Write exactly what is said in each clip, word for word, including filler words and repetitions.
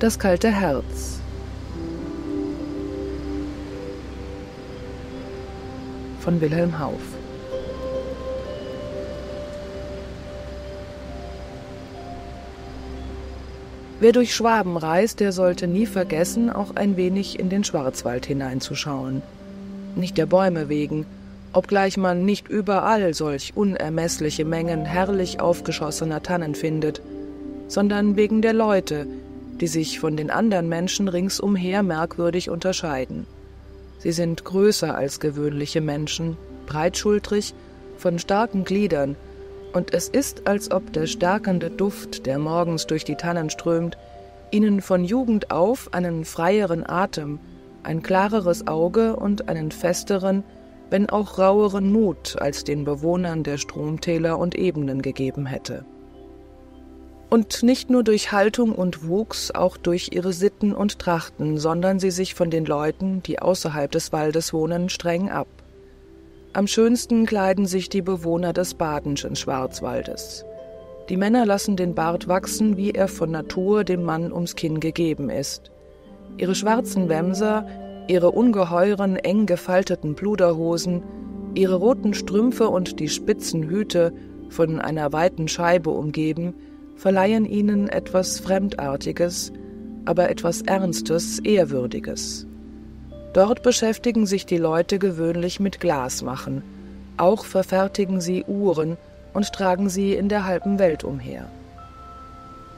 Das kalte Herz. Von Wilhelm Hauff. Wer durch Schwaben reist, der sollte nie vergessen, auch ein wenig in den Schwarzwald hineinzuschauen. Nicht der Bäume wegen, obgleich man nicht überall solch unermessliche Mengen herrlich aufgeschossener Tannen findet, sondern wegen der Leute, die sich von den anderen Menschen ringsumher merkwürdig unterscheiden. Sie sind größer als gewöhnliche Menschen, breitschultrig, von starken Gliedern, und es ist, als ob der stärkende Duft, der morgens durch die Tannen strömt, ihnen von Jugend auf einen freieren Atem, ein klareres Auge und einen festeren, wenn auch raueren Mut als den Bewohnern der Stromtäler und Ebenen gegeben hätte. Und nicht nur durch Haltung und Wuchs, auch durch ihre Sitten und Trachten, sondern sie sich von den Leuten, die außerhalb des Waldes wohnen, streng ab. Am schönsten kleiden sich die Bewohner des badenschen Schwarzwaldes. Die Männer lassen den Bart wachsen, wie er von Natur dem Mann ums Kinn gegeben ist. Ihre schwarzen Wämser, ihre ungeheuren, eng gefalteten Pluderhosen, ihre roten Strümpfe und die spitzen Hüte, von einer weiten Scheibe umgeben, verleihen ihnen etwas Fremdartiges, aber etwas Ernstes, Ehrwürdiges. Dort beschäftigen sich die Leute gewöhnlich mit Glasmachen, auch verfertigen sie Uhren und tragen sie in der halben Welt umher.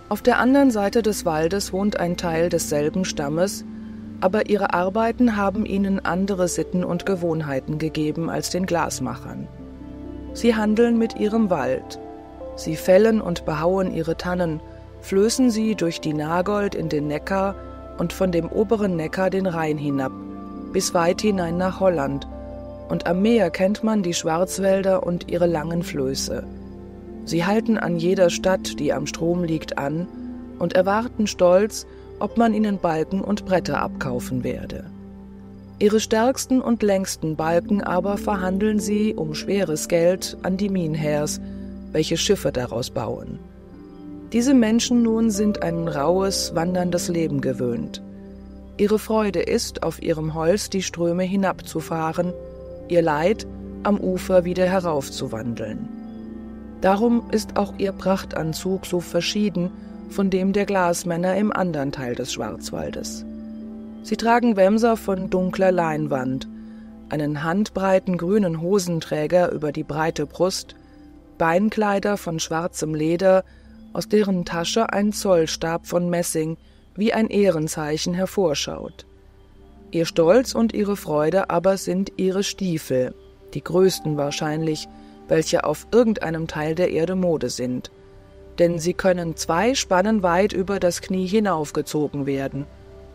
Auf der anderen Seite des Waldes wohnt ein Teil desselben Stammes, aber ihre Arbeiten haben ihnen andere Sitten und Gewohnheiten gegeben als den Glasmachern. Sie handeln mit ihrem Wald, sie fällen und behauen ihre Tannen, flößen sie durch die Nagold in den Neckar und von dem oberen Neckar den Rhein hinab, bis weit hinein nach Holland, und am Meer kennt man die Schwarzwälder und ihre langen Flöße. Sie halten an jeder Stadt, die am Strom liegt, an und erwarten stolz, ob man ihnen Balken und Bretter abkaufen werde. Ihre stärksten und längsten Balken aber verhandeln sie um schweres Geld an die Minenherrs, welche Schiffe daraus bauen. Diese Menschen nun sind ein raues, wanderndes Leben gewöhnt. Ihre Freude ist, auf ihrem Holz die Ströme hinabzufahren, ihr Leid, am Ufer wieder heraufzuwandeln. Darum ist auch ihr Prachtanzug so verschieden von dem der Glasmänner im anderen Teil des Schwarzwaldes. Sie tragen Wämser von dunkler Leinwand, einen handbreiten grünen Hosenträger über die breite Brust, Beinkleider von schwarzem Leder, aus deren Tasche ein Zollstab von Messing wie ein Ehrenzeichen hervorschaut. Ihr Stolz und ihre Freude aber sind ihre Stiefel, die größten wahrscheinlich, welche auf irgendeinem Teil der Erde Mode sind, denn sie können zwei Spannen weit über das Knie hinaufgezogen werden,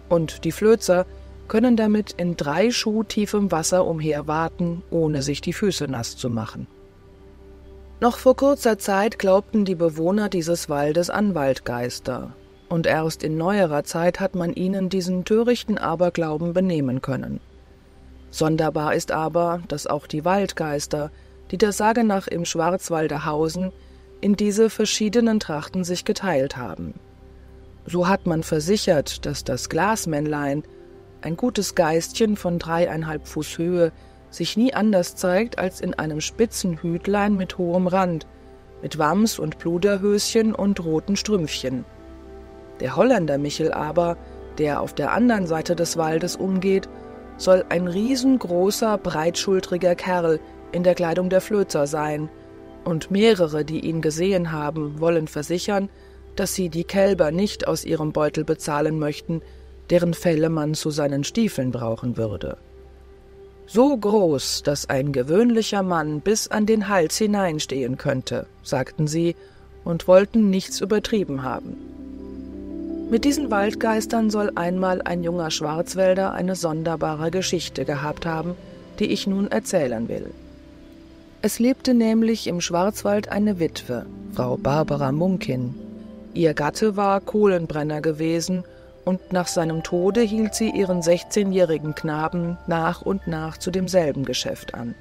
und die Flözer können damit in drei Schuh tiefem Wasser umherwaten, ohne sich die Füße nass zu machen. Noch vor kurzer Zeit glaubten die Bewohner dieses Waldes an Waldgeister, und erst in neuerer Zeit hat man ihnen diesen törichten Aberglauben benehmen können. Sonderbar ist aber, dass auch die Waldgeister, die der Sage nach im Schwarzwalde hausen, in diese verschiedenen Trachten sich geteilt haben. So hat man versichert, dass das Glasmännlein, ein gutes Geistchen von dreieinhalb Fuß Höhe, sich nie anders zeigt als in einem spitzen Hütlein mit hohem Rand, mit Wams und Pluderhöschen und roten Strümpfchen. Der Holländer Michel aber, der auf der anderen Seite des Waldes umgeht, soll ein riesengroßer, breitschultriger Kerl in der Kleidung der Flözer sein, und mehrere, die ihn gesehen haben, wollen versichern, dass sie die Kälber nicht aus ihrem Beutel bezahlen möchten, deren Felle man zu seinen Stiefeln brauchen würde. »So groß, dass ein gewöhnlicher Mann bis an den Hals hineinstehen könnte«, sagten sie und wollten nichts übertrieben haben. Mit diesen Waldgeistern soll einmal ein junger Schwarzwälder eine sonderbare Geschichte gehabt haben, die ich nun erzählen will. Es lebte nämlich im Schwarzwald eine Witwe, Frau Barbara Munkin. Ihr Gatte war Kohlenbrenner gewesen, und nach seinem Tode hielt sie ihren sechzehnjährigen Knaben nach und nach zu demselben Geschäft an.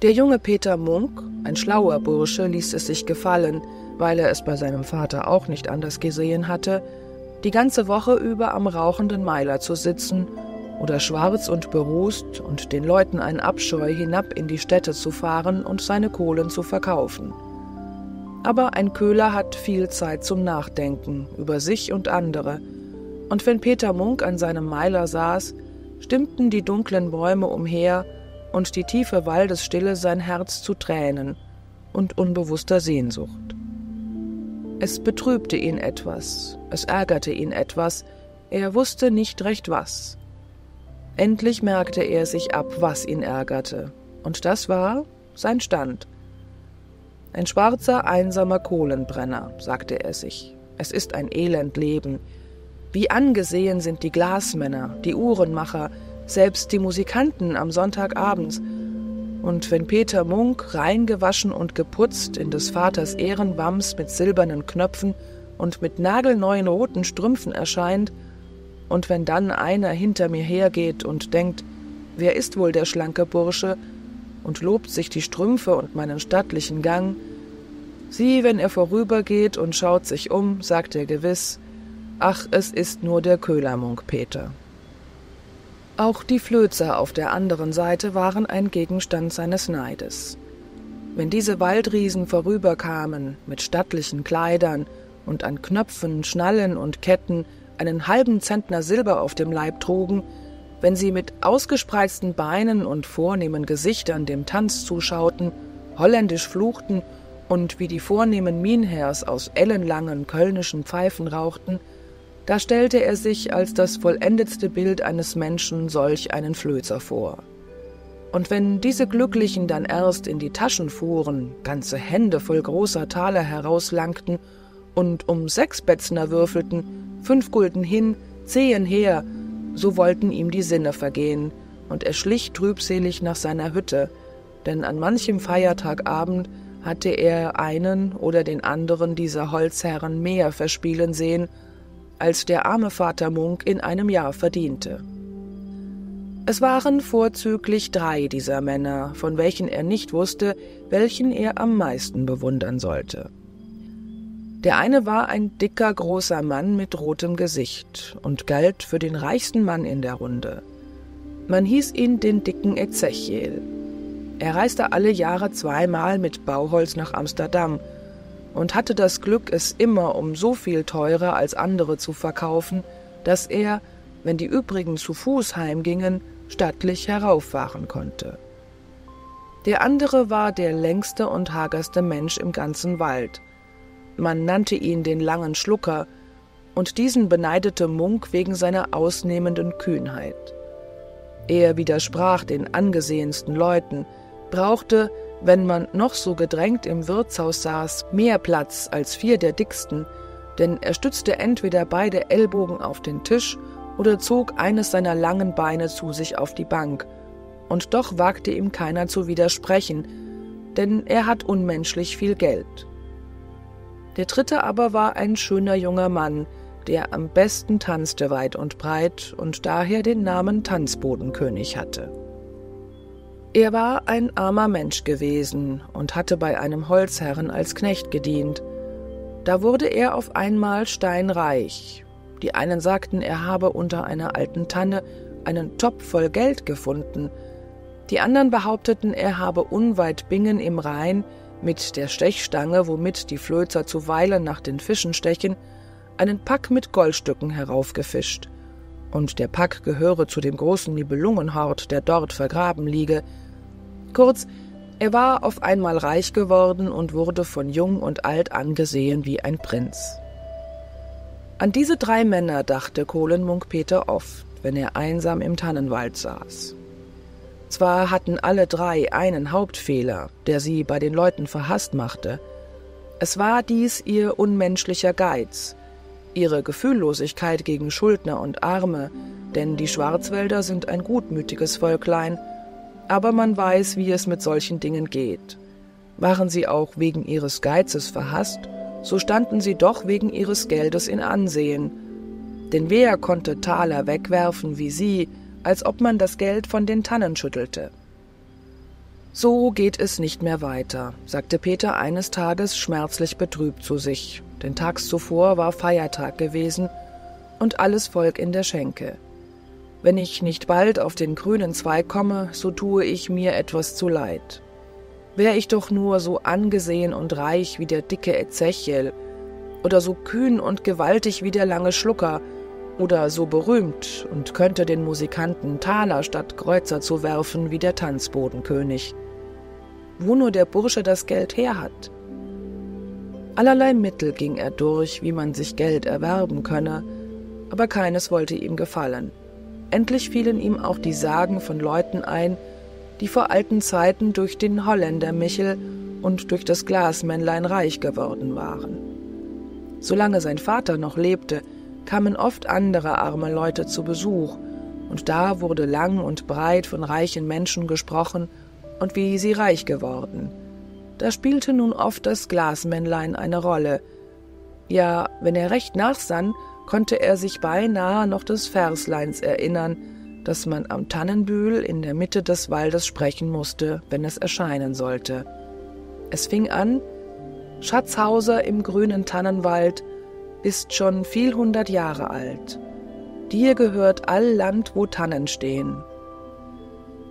Der junge Peter Munk, ein schlauer Bursche, ließ es sich gefallen, weil er es bei seinem Vater auch nicht anders gesehen hatte, die ganze Woche über am rauchenden Meiler zu sitzen oder schwarz und berußt und den Leuten ein Abscheu hinab in die Städte zu fahren und seine Kohlen zu verkaufen. Aber ein Köhler hat viel Zeit zum Nachdenken über sich und andere, und wenn Peter Munk an seinem Meiler saß, stimmten die dunklen Bäume umher und die tiefe Waldesstille sein Herz zu Tränen und unbewusster Sehnsucht. Es betrübte ihn etwas, es ärgerte ihn etwas, er wusste nicht recht was. Endlich merkte er sich ab, was ihn ärgerte, und das war sein Stand. Ein schwarzer, einsamer Kohlenbrenner, sagte er sich, es ist ein elend Leben. Wie angesehen sind die Glasmänner, die Uhrenmacher, selbst die Musikanten am Sonntagabends. Und wenn Peter Munk, rein gewaschen und geputzt, in des Vaters Ehrenwams mit silbernen Knöpfen und mit nagelneuen roten Strümpfen erscheint, und wenn dann einer hinter mir hergeht und denkt, wer ist wohl der schlanke Bursche, und lobt sich die Strümpfe und meinen stattlichen Gang, sieh, wenn er vorübergeht und schaut sich um, sagt er gewiss, ach, es ist nur der Köhlermunk Peter. Auch die Flözer auf der anderen Seite waren ein Gegenstand seines Neides. Wenn diese Waldriesen vorüberkamen, mit stattlichen Kleidern und an Knöpfen, Schnallen und Ketten einen halben Zentner Silber auf dem Leib trugen, wenn sie mit ausgespreizten Beinen und vornehmen Gesichtern dem Tanz zuschauten, holländisch fluchten und wie die vornehmen Minherrs aus ellenlangen kölnischen Pfeifen rauchten, da stellte er sich als das vollendetste Bild eines Menschen solch einen Flözer vor. Und wenn diese Glücklichen dann erst in die Taschen fuhren, ganze Hände voll großer Taler herauslangten und um Sechsbätzner würfelten, fünf Gulden hin, zehen her, so wollten ihm die Sinne vergehen, und er schlich trübselig nach seiner Hütte, denn an manchem Feiertagabend hatte er einen oder den anderen dieser Holzherren mehr verspielen sehen, als der arme Vater Munk in einem Jahr verdiente. Es waren vorzüglich drei dieser Männer, von welchen er nicht wusste, welchen er am meisten bewundern sollte. Der eine war ein dicker, großer Mann mit rotem Gesicht und galt für den reichsten Mann in der Runde. Man hieß ihn den dicken Ezechiel. Er reiste alle Jahre zweimal mit Bauholz nach Amsterdam und hatte das Glück, es immer um so viel teurer als andere zu verkaufen, dass er, wenn die übrigen zu Fuß heimgingen, stattlich herauffahren konnte. Der andere war der längste und hagerste Mensch im ganzen Wald. Man nannte ihn den langen Schlucker, und diesen beneidete Munk wegen seiner ausnehmenden Kühnheit. Er widersprach den angesehensten Leuten, brauchte, wenn man noch so gedrängt im Wirtshaus saß, mehr Platz als vier der dicksten, denn er stützte entweder beide Ellbogen auf den Tisch oder zog eines seiner langen Beine zu sich auf die Bank, und doch wagte ihm keiner zu widersprechen, denn er hat unmenschlich viel Geld. Der dritte aber war ein schöner junger Mann, der am besten tanzte weit und breit und daher den Namen Tanzbodenkönig hatte. Er war ein armer Mensch gewesen und hatte bei einem Holzherren als Knecht gedient. Da wurde er auf einmal steinreich. Die einen sagten, er habe unter einer alten Tanne einen Topf voll Geld gefunden. Die anderen behaupteten, er habe unweit Bingen im Rhein mit der Stechstange, womit die Flözer zuweilen nach den Fischen stechen, einen Pack mit Goldstücken heraufgefischt. Und der Pack gehöre zu dem großen Nibelungenhort, der dort vergraben liege. Kurz, er war auf einmal reich geworden und wurde von jung und alt angesehen wie ein Prinz. An diese drei Männer dachte Kohlenmunk Peter oft, wenn er einsam im Tannenwald saß. Zwar hatten alle drei einen Hauptfehler, der sie bei den Leuten verhaßt machte. Es war dies ihr unmenschlicher Geiz, ihre Gefühllosigkeit gegen Schuldner und Arme, denn die Schwarzwälder sind ein gutmütiges Völklein, aber man weiß, wie es mit solchen Dingen geht. Waren sie auch wegen ihres Geizes verhasst, so standen sie doch wegen ihres Geldes in Ansehen. Denn wer konnte Taler wegwerfen wie sie, als ob man das Geld von den Tannen schüttelte? So geht es nicht mehr weiter, sagte Peter eines Tages schmerzlich betrübt zu sich. Denn tags zuvor war Feiertag gewesen und alles Volk in der Schenke. Wenn ich nicht bald auf den grünen Zweig komme, so tue ich mir etwas zu leid. Wär ich doch nur so angesehen und reich wie der dicke Ezechiel, oder so kühn und gewaltig wie der lange Schlucker, oder so berühmt und könnte den Musikanten Taler statt Kreuzer zuwerfen wie der Tanzbodenkönig. Wo nur der Bursche das Geld her hat. Allerlei Mittel ging er durch, wie man sich Geld erwerben könne, aber keines wollte ihm gefallen. Endlich fielen ihm auch die Sagen von Leuten ein, die vor alten Zeiten durch den Holländer Michel und durch das Glasmännlein reich geworden waren. Solange sein Vater noch lebte, kamen oft andere arme Leute zu Besuch, und da wurde lang und breit von reichen Menschen gesprochen und wie sie reich geworden. Da spielte nun oft das Glasmännlein eine Rolle. Ja, wenn er recht nachsann, konnte er sich beinahe noch des Versleins erinnern, dass man am Tannenbühl in der Mitte des Waldes sprechen musste, wenn es erscheinen sollte. Es fing an: Schatzhauser im grünen Tannenwald, bist schon viel hundert Jahre alt. Dir gehört all Land, wo Tannen stehen.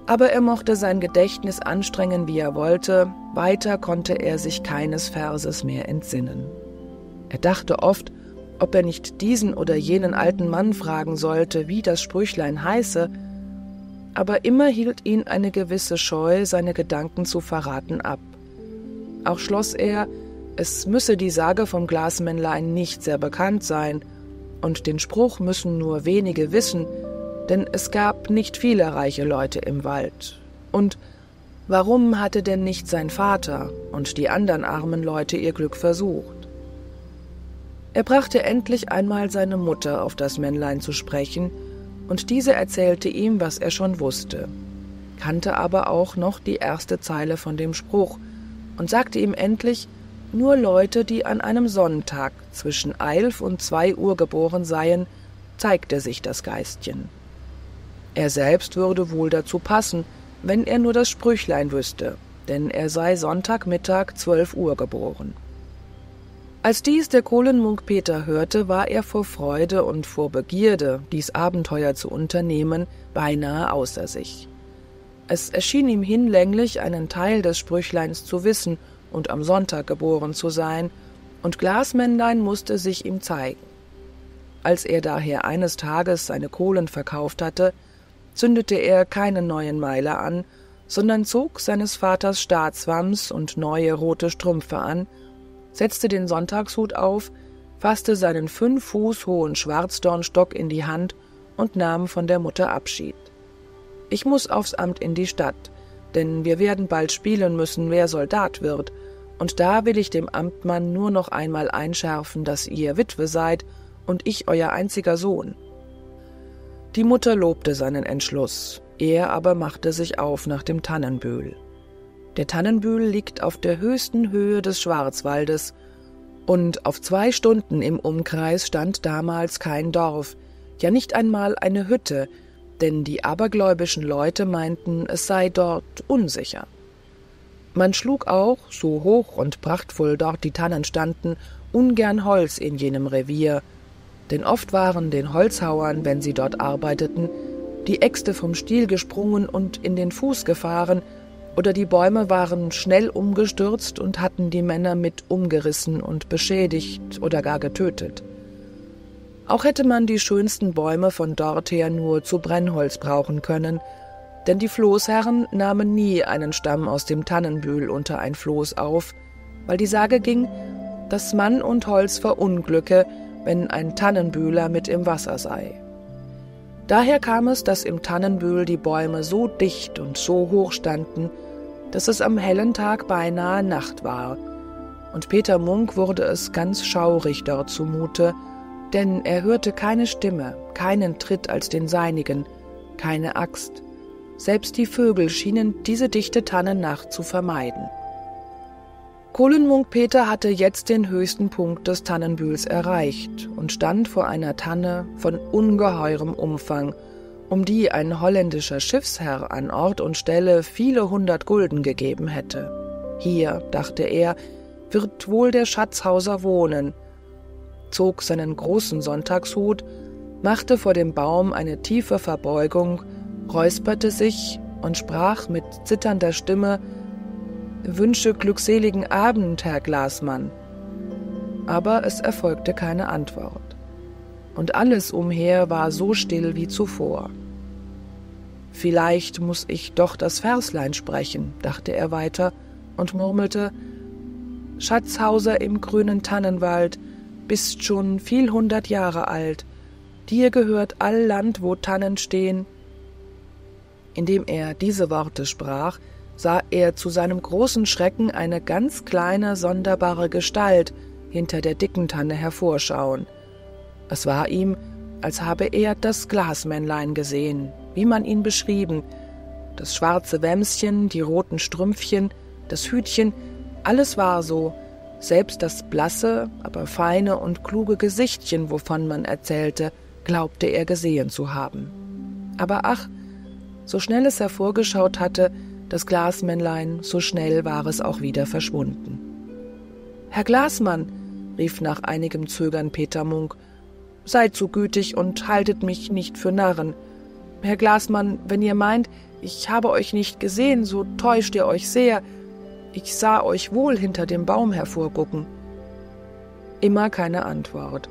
Aber er mochte sein Gedächtnis anstrengen, wie er wollte, weiter konnte er sich keines Verses mehr entsinnen. Er dachte oft, ob er nicht diesen oder jenen alten Mann fragen sollte, wie das Sprüchlein heiße, aber immer hielt ihn eine gewisse Scheu, seine Gedanken zu verraten, ab. Auch schloss er, es müsse die Sage vom Glasmännlein nicht sehr bekannt sein, und den Spruch müssen nur wenige wissen, denn es gab nicht viele reiche Leute im Wald. Und warum hatte denn nicht sein Vater und die anderen armen Leute ihr Glück versucht? Er brachte endlich einmal seine Mutter auf das Männlein zu sprechen, und diese erzählte ihm, was er schon wusste, kannte aber auch noch die erste Zeile von dem Spruch und sagte ihm endlich, nur Leute, die an einem Sonntag zwischen elf und zwei Uhr geboren seien, zeigte sich das Geistchen. Er selbst würde wohl dazu passen, wenn er nur das Sprüchlein wüsste, denn er sei Sonntagmittag zwölf Uhr geboren. Als dies der Kohlenmunk Peter hörte, war er vor Freude und vor Begierde, dies Abenteuer zu unternehmen, beinahe außer sich. Es erschien ihm hinlänglich, einen Teil des Sprüchleins zu wissen und am Sonntag geboren zu sein, und Glasmännlein musste sich ihm zeigen. Als er daher eines Tages seine Kohlen verkauft hatte, zündete er keinen neuen Meiler an, sondern zog seines Vaters Staatswams und neue rote Strümpfe an, setzte den Sonntagshut auf, fasste seinen fünf Fuß hohen Schwarzdornstock in die Hand und nahm von der Mutter Abschied. »Ich muss aufs Amt in die Stadt, denn wir werden bald spielen müssen, wer Soldat wird, und da will ich dem Amtmann nur noch einmal einschärfen, dass ihr Witwe seid und ich euer einziger Sohn.« Die Mutter lobte seinen Entschluss, er aber machte sich auf nach dem Tannenbühl. Der Tannenbühl liegt auf der höchsten Höhe des Schwarzwaldes, und auf zwei Stunden im Umkreis stand damals kein Dorf, ja nicht einmal eine Hütte, denn die abergläubischen Leute meinten, es sei dort unsicher. Man schlug auch, so hoch und prachtvoll dort die Tannen standen, ungern Holz in jenem Revier, denn oft waren den Holzhauern, wenn sie dort arbeiteten, die Äxte vom Stiel gesprungen und in den Fuß gefahren, oder die Bäume waren schnell umgestürzt und hatten die Männer mit umgerissen und beschädigt oder gar getötet. Auch hätte man die schönsten Bäume von dort her nur zu Brennholz brauchen können, denn die Floßherren nahmen nie einen Stamm aus dem Tannenbühl unter ein Floß auf, weil die Sage ging, dass Mann und Holz verunglücke, wenn ein Tannenbühler mit im Wasser sei. Daher kam es, dass im Tannenbühl die Bäume so dicht und so hoch standen, dass es am hellen Tag beinahe Nacht war, und Peter Munk wurde es ganz schaurig dort zumute, denn er hörte keine Stimme, keinen Tritt als den seinigen, keine Axt. Selbst die Vögel schienen diese dichte Tannennacht zu vermeiden. Kohlenmunk Peter hatte jetzt den höchsten Punkt des Tannenbühls erreicht und stand vor einer Tanne von ungeheurem Umfang, um die ein holländischer Schiffsherr an Ort und Stelle viele hundert Gulden gegeben hätte. Hier, dachte er, wird wohl der Schatzhauser wohnen, zog seinen großen Sonntagshut, machte vor dem Baum eine tiefe Verbeugung, räusperte sich und sprach mit zitternder Stimme: »Wünsche glückseligen Abend, Herr Glasmann.« Aber es erfolgte keine Antwort, und alles umher war so still wie zuvor. »Vielleicht muß ich doch das Verslein sprechen«, dachte er weiter und murmelte: »Schatzhauser im grünen Tannenwald, bist schon viel hundert Jahre alt, dir gehört all Land, wo Tannen stehen.« Indem er diese Worte sprach, sah er zu seinem großen Schrecken eine ganz kleine, sonderbare Gestalt hinter der dicken Tanne hervorschauen. Es war ihm, als habe er das Glasmännlein gesehen, wie man ihn beschrieben. Das schwarze Wämschen, die roten Strümpfchen, das Hütchen, alles war so, selbst das blasse, aber feine und kluge Gesichtchen, wovon man erzählte, glaubte er gesehen zu haben. Aber ach, so schnell es hervorgeschaut hatte, das Glasmännlein, so schnell war es auch wieder verschwunden. »Herr Glasmann«, rief nach einigem Zögern Peter Munk, »seid so gütig und haltet mich nicht für Narren. Herr Glasmann, wenn ihr meint, ich habe euch nicht gesehen, so täuscht ihr euch sehr. Ich sah euch wohl hinter dem Baum hervorgucken.« Immer keine Antwort.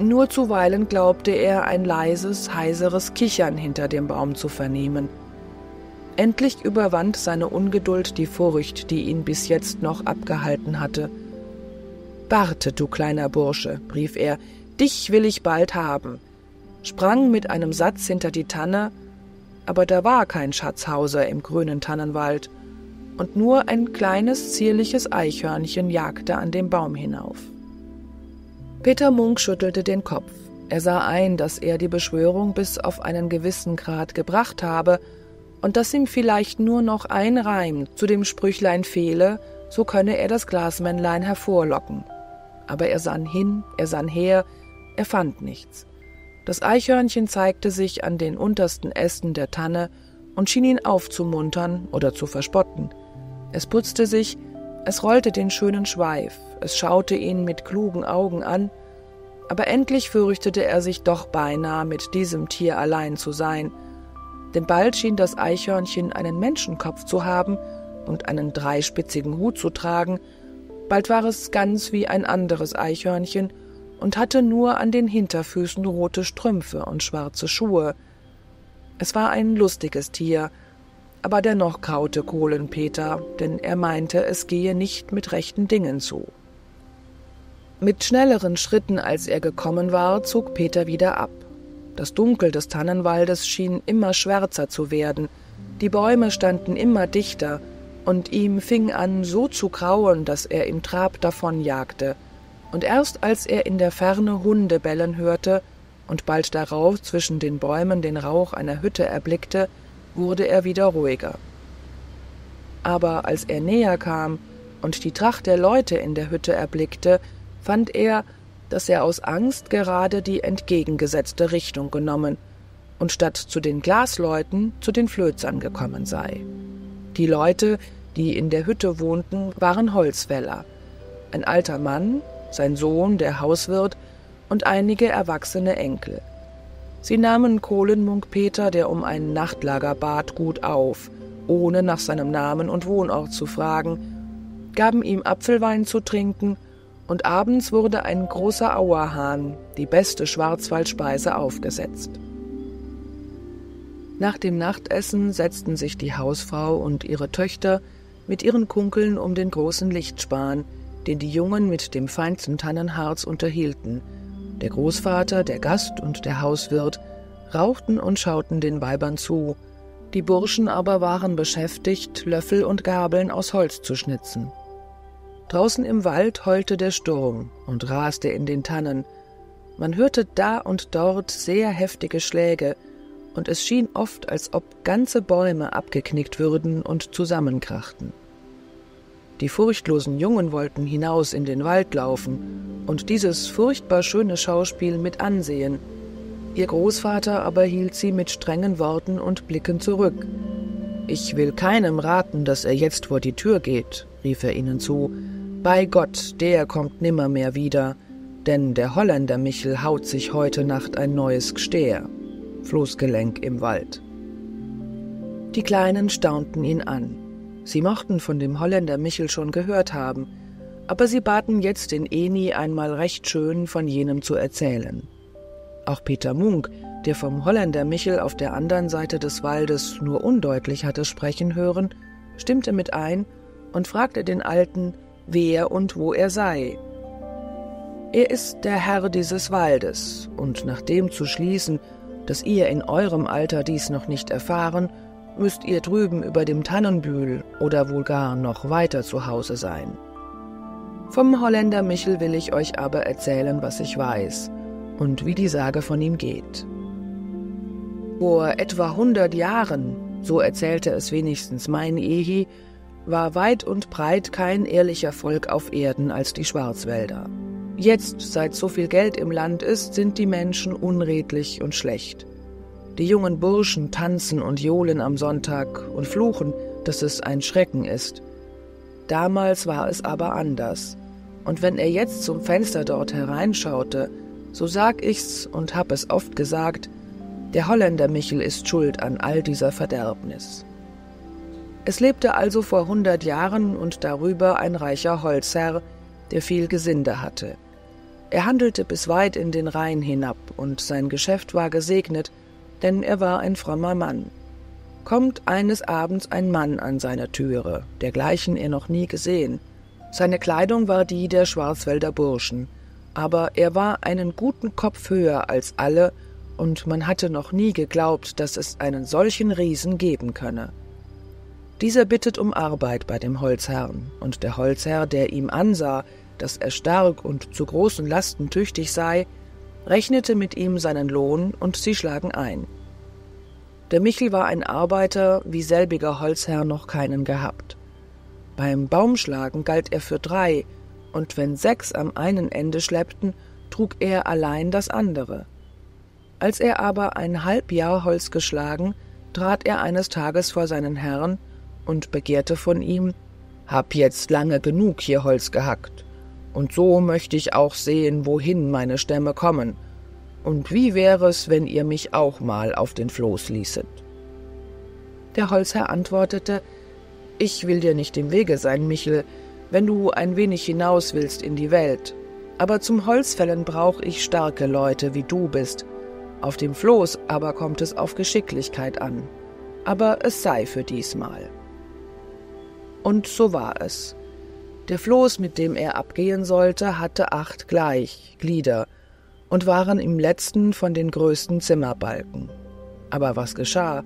Nur zuweilen glaubte er, ein leises, heiseres Kichern hinter dem Baum zu vernehmen. Endlich überwand seine Ungeduld die Furcht, die ihn bis jetzt noch abgehalten hatte. »Warte, du kleiner Bursche«, rief er, »dich will ich bald haben«, sprang mit einem Satz hinter die Tanne, aber da war kein Schatzhauser im grünen Tannenwald, und nur ein kleines, zierliches Eichhörnchen jagte an dem Baum hinauf. Peter Munk schüttelte den Kopf. Er sah ein, dass er die Beschwörung bis auf einen gewissen Grad gebracht habe und dass ihm vielleicht nur noch ein Reim zu dem Sprüchlein fehle, so könne er das Glasmännlein hervorlocken. Aber er sann hin, er sann her, er fand nichts. Das Eichhörnchen zeigte sich an den untersten Ästen der Tanne und schien ihn aufzumuntern oder zu verspotten. Es putzte sich, es rollte den schönen Schweif, es schaute ihn mit klugen Augen an, aber endlich fürchtete er sich doch beinahe, mit diesem Tier allein zu sein, denn bald schien das Eichhörnchen einen Menschenkopf zu haben und einen dreispitzigen Hut zu tragen, bald war es ganz wie ein anderes Eichhörnchen und hatte nur an den Hinterfüßen rote Strümpfe und schwarze Schuhe. Es war ein lustiges Tier, aber dennoch graute Kohlenpeter, denn er meinte, es gehe nicht mit rechten Dingen zu. Mit schnelleren Schritten, als er gekommen war, zog Peter wieder ab. Das Dunkel des Tannenwaldes schien immer schwärzer zu werden, die Bäume standen immer dichter, und ihm fing an, so zu grauen, dass er im Trab davonjagte, und erst als er in der Ferne Hunde bellen hörte und bald darauf zwischen den Bäumen den Rauch einer Hütte erblickte, wurde er wieder ruhiger. Aber als er näher kam und die Tracht der Leute in der Hütte erblickte, fand er, dass er aus Angst gerade die entgegengesetzte Richtung genommen und statt zu den Glasleuten zu den Flözern gekommen sei. Die Leute, die in der Hütte wohnten, waren Holzfäller, ein alter Mann, sein Sohn, der Hauswirt, und einige erwachsene Enkel. Sie nahmen Kohlenmunk Peter, der um ein Nachtlager bat, gut auf, ohne nach seinem Namen und Wohnort zu fragen, gaben ihm Apfelwein zu trinken, und abends wurde ein großer Auerhahn, die beste Schwarzwaldspeise, aufgesetzt. Nach dem Nachtessen setzten sich die Hausfrau und ihre Töchter mit ihren Kunkeln um den großen Lichtspan, den die Jungen mit dem feinsten Tannenharz unterhielten. Der Großvater, der Gast und der Hauswirt rauchten und schauten den Weibern zu, die Burschen aber waren beschäftigt, Löffel und Gabeln aus Holz zu schnitzen. Draußen im Wald heulte der Sturm und raste in den Tannen. Man hörte da und dort sehr heftige Schläge, und es schien oft, als ob ganze Bäume abgeknickt würden und zusammenkrachten. Die furchtlosen Jungen wollten hinaus in den Wald laufen und dieses furchtbar schöne Schauspiel mit ansehen. Ihr Großvater aber hielt sie mit strengen Worten und Blicken zurück. »Ich will keinem raten, dass er jetzt vor die Tür geht«, rief er ihnen zu. »Bei Gott, der kommt nimmermehr wieder. denn der Holländer Michel haut sich heute Nacht ein neues Gstehr, Floßgelenk im Wald. Die Kleinen staunten ihn an. Sie mochten von dem Holländer Michel schon gehört haben, aber sie baten jetzt den Eni einmal recht schön von jenem zu erzählen. Auch Peter Munk, der vom Holländer Michel auf der anderen Seite des Waldes nur undeutlich hatte sprechen hören, stimmte mit ein und fragte den Alten, wer und wo er sei. »Er ist der Herr dieses Waldes, und nach dem zu schließen, dass ihr in eurem Alter dies noch nicht erfahren, müsst ihr drüben über dem Tannenbühl oder wohl gar noch weiter zu Hause sein. Vom Holländer Michel will ich euch aber erzählen, was ich weiß und wie die Sage von ihm geht. Vor etwa hundert Jahren, so erzählte es wenigstens mein Ehi, war weit und breit kein ehrlicher Volk auf Erden als die Schwarzwälder. Jetzt, seit so viel Geld im Land ist, sind die Menschen unredlich und schlecht. Die jungen Burschen tanzen und johlen am Sonntag und fluchen, dass es ein Schrecken ist. Damals war es aber anders. Und wenn er jetzt zum Fenster dort hereinschaute, so sag ich's und hab es oft gesagt, der Holländer Michel ist schuld an all dieser Verderbnis.« Es lebte also vor hundert Jahren und darüber ein reicher Holzherr, der viel Gesinde hatte. Er handelte bis weit in den Rhein hinab, und sein Geschäft war gesegnet, denn er war ein frommer Mann. Kommt eines Abends ein Mann an seine Türe, dergleichen er noch nie gesehen. Seine Kleidung war die der Schwarzwälder Burschen, aber er war einen guten Kopf höher als alle, und man hatte noch nie geglaubt, dass es einen solchen Riesen geben könne. Dieser bittet um Arbeit bei dem Holzherrn, und der Holzherr, der ihm ansah, dass er stark und zu großen Lasten tüchtig sei, rechnete mit ihm seinen Lohn, und sie schlagen ein. Der Michel war ein Arbeiter, wie selbiger Holzherr noch keinen gehabt. Beim Baumschlagen galt er für drei, und wenn sechs am einen Ende schleppten, trug er allein das andere. Als er aber ein halb Jahr Holz geschlagen, trat er eines Tages vor seinen Herrn und begehrte von ihm: »Hab jetzt lange genug hier Holz gehackt. Und so möchte ich auch sehen, wohin meine Stämme kommen. Und wie wäre es, wenn ihr mich auch mal auf den Floß ließet?« Der Holzherr antwortete: »Ich will dir nicht im Wege sein, Michel, wenn du ein wenig hinaus willst in die Welt. Aber zum Holzfällen brauch ich starke Leute, wie du bist. Auf dem Floß aber kommt es auf Geschicklichkeit an. Aber es sei für diesmal.« Und so war es. Der Floß, mit dem er abgehen sollte, hatte acht gleich Glieder und waren im letzten von den größten Zimmerbalken. Aber was geschah?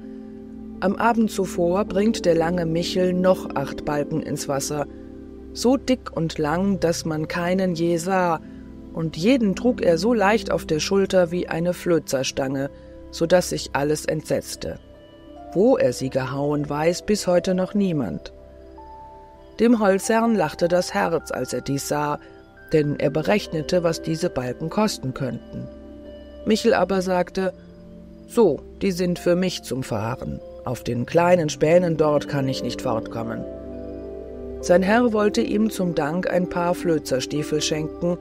Am Abend zuvor bringt der lange Michel noch acht Balken ins Wasser, so dick und lang, dass man keinen je sah, und jeden trug er so leicht auf der Schulter wie eine Flözerstange, so dass sich alles entsetzte. Wo er sie gehauen, weiß bis heute noch niemand. Dem Holzherrn lachte das Herz, als er dies sah, denn er berechnete, was diese Balken kosten könnten. Michel aber sagte: »So, die sind für mich zum Fahren. Auf den kleinen Spänen dort kann ich nicht fortkommen.« Sein Herr wollte ihm zum Dank ein paar Flözerstiefel schenken,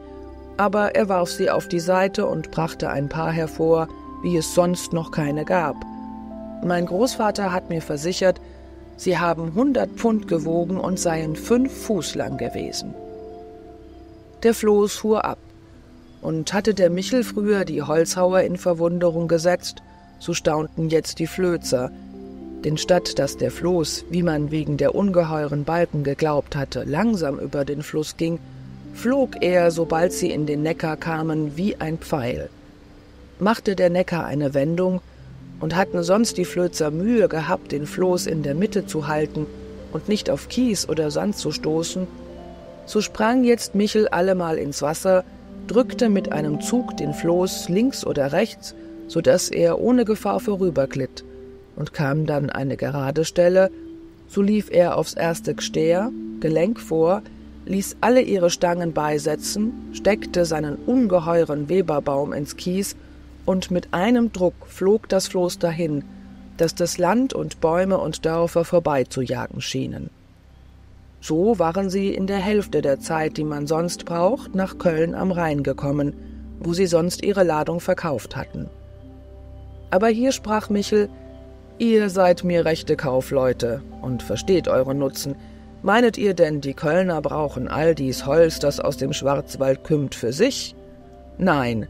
aber er warf sie auf die Seite und brachte ein paar hervor, wie es sonst noch keine gab. »Mein Großvater hat mir versichert, sie haben hundert Pfund gewogen und seien fünf Fuß lang gewesen.« Der Floß fuhr ab, und hatte der Michel früher die Holzhauer in Verwunderung gesetzt, so staunten jetzt die Flözer, denn statt dass der Floß, wie man wegen der ungeheuren Balken geglaubt hatte, langsam über den Fluss ging, flog er, sobald sie in den Neckar kamen, wie ein Pfeil. Machte der Neckar eine Wendung, und hatten sonst die Flözer Mühe gehabt, den Floß in der Mitte zu halten und nicht auf Kies oder Sand zu stoßen, so sprang jetzt Michel allemal ins Wasser, drückte mit einem Zug den Floß links oder rechts, so dass er ohne Gefahr vorüberglitt, und kam dann eine gerade Stelle, so lief er aufs erste Gstehr, Gelenk vor, ließ alle ihre Stangen beisetzen, steckte seinen ungeheuren Weberbaum ins Kies, und mit einem Druck flog das Floß dahin, dass das Land und Bäume und Dörfer vorbeizujagen schienen. So waren sie in der Hälfte der Zeit, die man sonst braucht, nach Köln am Rhein gekommen, wo sie sonst ihre Ladung verkauft hatten. Aber hier sprach Michel: »Ihr seid mir rechte Kaufleute und versteht euren Nutzen. Meinet ihr denn, die Kölner brauchen all dies Holz, das aus dem Schwarzwald kümmt, für sich? Nein,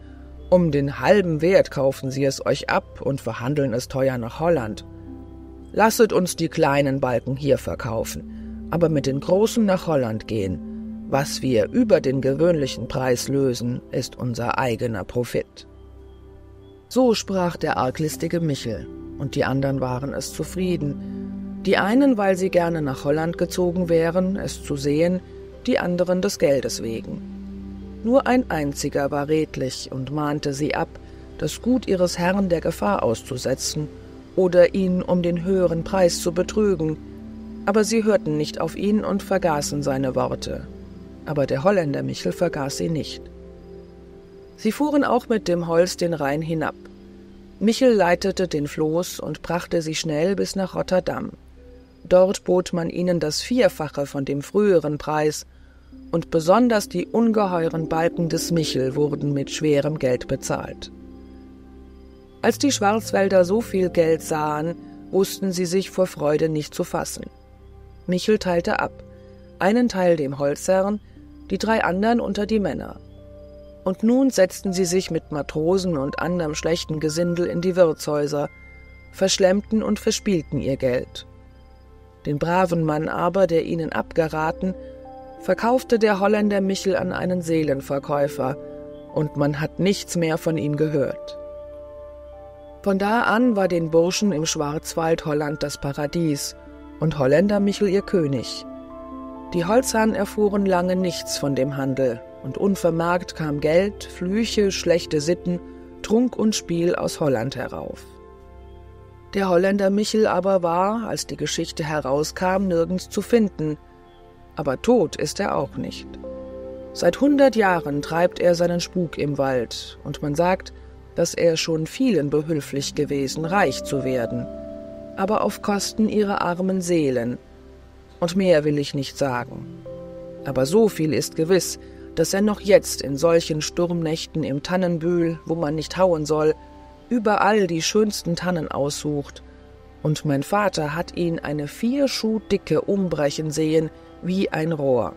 um den halben Wert kaufen sie es euch ab und verhandeln es teuer nach Holland. Lasset uns die kleinen Balken hier verkaufen, aber mit den großen nach Holland gehen. Was wir über den gewöhnlichen Preis lösen, ist unser eigener Profit.« So sprach der arglistige Michel, und die anderen waren es zufrieden. Die einen, weil sie gerne nach Holland gezogen wären, es zu sehen, die anderen des Geldes wegen. Nur ein einziger war redlich und mahnte sie ab, das Gut ihres Herrn der Gefahr auszusetzen oder ihn um den höheren Preis zu betrügen. Aber sie hörten nicht auf ihn und vergaßen seine Worte. Aber der Holländer Michel vergaß sie nicht. Sie fuhren auch mit dem Holz den Rhein hinab. Michel leitete den Floß und brachte sie schnell bis nach Rotterdam. Dort bot man ihnen das Vierfache von dem früheren Preis, und besonders die ungeheuren Balken des Michel wurden mit schwerem Geld bezahlt. Als die Schwarzwälder so viel Geld sahen, wussten sie sich vor Freude nicht zu fassen. Michel teilte ab, einen Teil dem Holzherrn, die drei anderen unter die Männer. Und nun setzten sie sich mit Matrosen und anderem schlechten Gesindel in die Wirtshäuser, verschlemmten und verspielten ihr Geld. Den braven Mann aber, der ihnen abgeraten, verkaufte der Holländer Michel an einen Seelenverkäufer, und man hat nichts mehr von ihm gehört. Von da an war den Burschen im Schwarzwald Holland das Paradies und Holländer Michel ihr König. Die Holzherren erfuhren lange nichts von dem Handel, und unvermerkt kam Geld, Flüche, schlechte Sitten, Trunk und Spiel aus Holland herauf. Der Holländer Michel aber war, als die Geschichte herauskam, nirgends zu finden, aber tot ist er auch nicht. Seit hundert Jahren treibt er seinen Spuk im Wald, und man sagt, dass er schon vielen behülflich gewesen, reich zu werden, aber auf Kosten ihrer armen Seelen. Und mehr will ich nicht sagen. Aber so viel ist gewiss, dass er noch jetzt in solchen Sturmnächten im Tannenbühl, wo man nicht hauen soll, überall die schönsten Tannen aussucht. Und mein Vater hat ihn eine vier Schuh dicke umbrechen sehen, wie ein Rohr.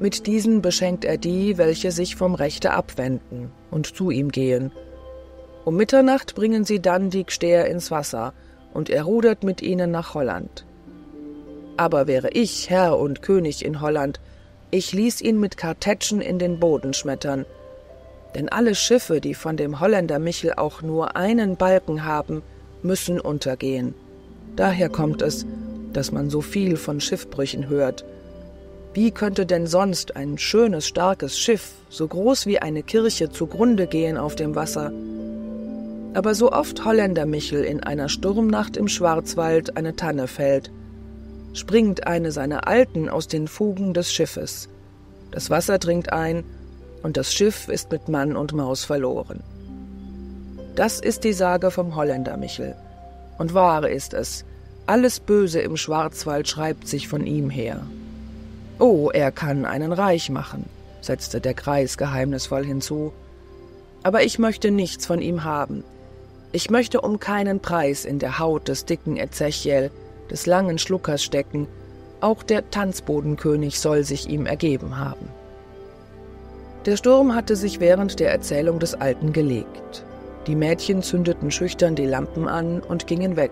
Mit diesen beschenkt er die, welche sich vom Rechte abwenden und zu ihm gehen. Um Mitternacht bringen sie dann die Gster ins Wasser, und er rudert mit ihnen nach Holland. Aber wäre ich Herr und König in Holland, ich ließ ihn mit Kartätschen in den Boden schmettern. Denn alle Schiffe, die von dem Holländer Michel auch nur einen Balken haben, müssen untergehen. Daher kommt es, dass man so viel von Schiffbrüchen hört. Wie könnte denn sonst ein schönes, starkes Schiff, so groß wie eine Kirche, zugrunde gehen auf dem Wasser? Aber so oft Holländer Michel in einer Sturmnacht im Schwarzwald eine Tanne fällt, springt eine seiner Alten aus den Fugen des Schiffes. Das Wasser dringt ein, und das Schiff ist mit Mann und Maus verloren. Das ist die Sage vom Holländer Michel. Und wahr ist es, alles Böse im Schwarzwald schreibt sich von ihm her. »Oh, er kann einen reich machen«, setzte der Greis geheimnisvoll hinzu. »Aber ich möchte nichts von ihm haben. Ich möchte um keinen Preis in der Haut des dicken Ezechiel, des langen Schluckers stecken, auch der Tanzbodenkönig soll sich ihm ergeben haben.« Der Sturm hatte sich während der Erzählung des Alten gelegt. Die Mädchen zündeten schüchtern die Lampen an und gingen weg.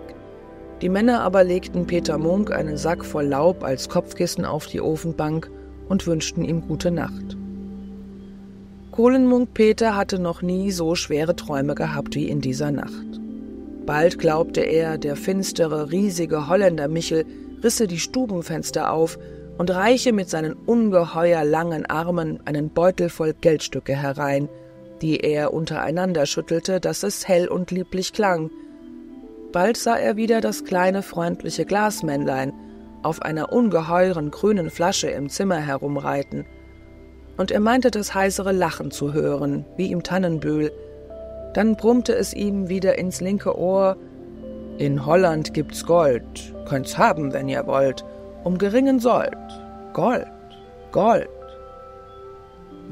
Die Männer aber legten Peter Munk einen Sack voll Laub als Kopfkissen auf die Ofenbank und wünschten ihm gute Nacht. Kohlenmunk Peter hatte noch nie so schwere Träume gehabt wie in dieser Nacht. Bald glaubte er, der finstere, riesige Holländer Michel risse die Stubenfenster auf und reiche mit seinen ungeheuer langen Armen einen Beutel voll Geldstücke herein, die er untereinander schüttelte, dass es hell und lieblich klang. Bald sah er wieder das kleine, freundliche Glasmännlein auf einer ungeheuren grünen Flasche im Zimmer herumreiten, und er meinte das heisere Lachen zu hören, wie im Tannenbühl. Dann brummte es ihm wieder ins linke Ohr: »In Holland gibt's Gold, könnt's haben, wenn ihr wollt, um geringen Sold, Gold, Gold.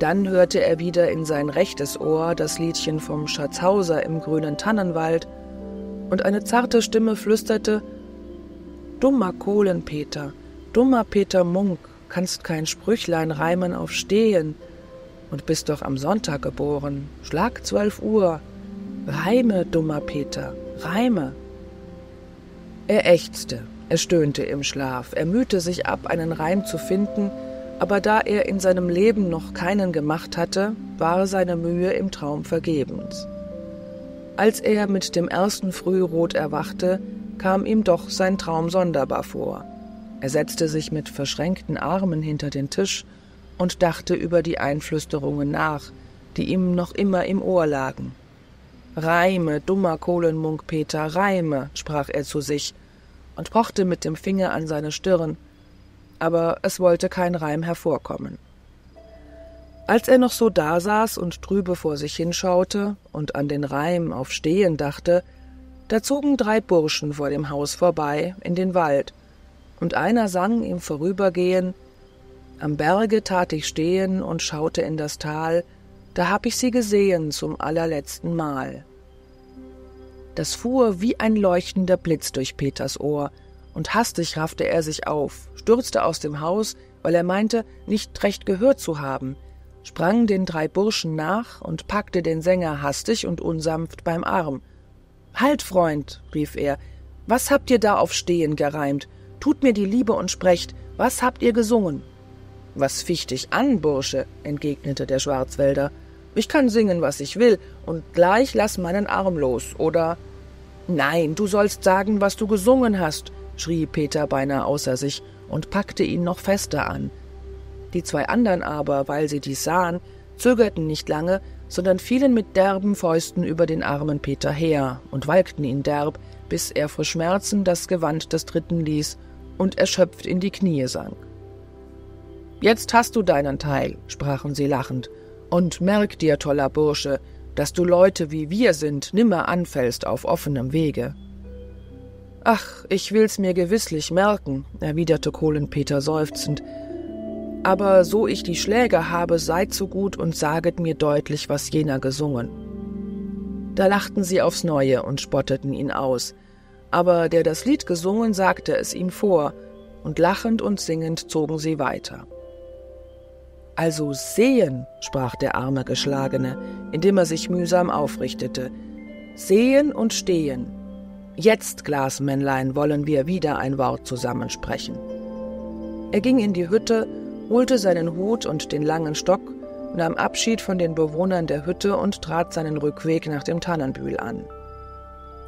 Dann hörte er wieder in sein rechtes Ohr das Liedchen vom Schatzhauser im grünen Tannenwald und eine zarte Stimme flüsterte, »Dummer Kohlenpeter, dummer Peter Munk, kannst kein Sprüchlein reimen auf Stehen und bist doch am Sonntag geboren, schlag zwölf Uhr, reime, dummer Peter, reime.« Er ächzte, er stöhnte im Schlaf, er mühte sich ab, einen Reim zu finden, aber da er in seinem Leben noch keinen gemacht hatte, war seine Mühe im Traum vergebens. Als er mit dem ersten Frührot erwachte, kam ihm doch sein Traum sonderbar vor. Er setzte sich mit verschränkten Armen hinter den Tisch und dachte über die Einflüsterungen nach, die ihm noch immer im Ohr lagen. »Reime, dummer Kohlenmunk Peter, reime«, sprach er zu sich und pochte mit dem Finger an seine Stirn, aber es wollte kein Reim hervorkommen. Als er noch so dasaß und trübe vor sich hinschaute und an den Reim auf Stehen dachte, da zogen drei Burschen vor dem Haus vorbei in den Wald, und einer sang im Vorübergehen, »Am Berge tat ich stehen und schaute in das Tal, da hab ich sie gesehen zum allerletzten Mal.« Das fuhr wie ein leuchtender Blitz durch Peters Ohr, und hastig raffte er sich auf, stürzte aus dem Haus, weil er meinte, nicht recht gehört zu haben, sprang den drei Burschen nach und packte den Sänger hastig und unsanft beim Arm. »Halt, Freund«, rief er, »was habt ihr da auf Stehen gereimt? Tut mir die Liebe und sprecht, was habt ihr gesungen?« »Was ficht dich an, Bursche«, entgegnete der Schwarzwälder, »ich kann singen, was ich will, und gleich lass meinen Arm los, oder?« »Nein, du sollst sagen, was du gesungen hast«, schrie Peter beinahe außer sich und packte ihn noch fester an. Die zwei anderen aber, weil sie dies sahen, zögerten nicht lange, sondern fielen mit derben Fäusten über den armen Peter her und walkten ihn derb, bis er vor Schmerzen das Gewand des Dritten ließ und erschöpft in die Knie sank. »Jetzt hast du deinen Teil«, sprachen sie lachend, »und merk dir, toller Bursche, dass du Leute wie wir sind nimmer anfällst auf offenem Wege.« »Ach, ich will's mir gewisslich merken«, erwiderte Kohlenpeter seufzend, »aber so ich die Schläger habe, seid so gut und saget mir deutlich, was jener gesungen.« Da lachten sie aufs Neue und spotteten ihn aus, aber der das Lied gesungen, sagte es ihm vor, und lachend und singend zogen sie weiter. »Also sehen«, sprach der arme Geschlagene, indem er sich mühsam aufrichtete, »sehen und stehen. Jetzt, Glasmännlein, wollen wir wieder ein Wort zusammensprechen.« Er ging in die Hütte, holte seinen Hut und den langen Stock, nahm Abschied von den Bewohnern der Hütte und trat seinen Rückweg nach dem Tannenbühl an.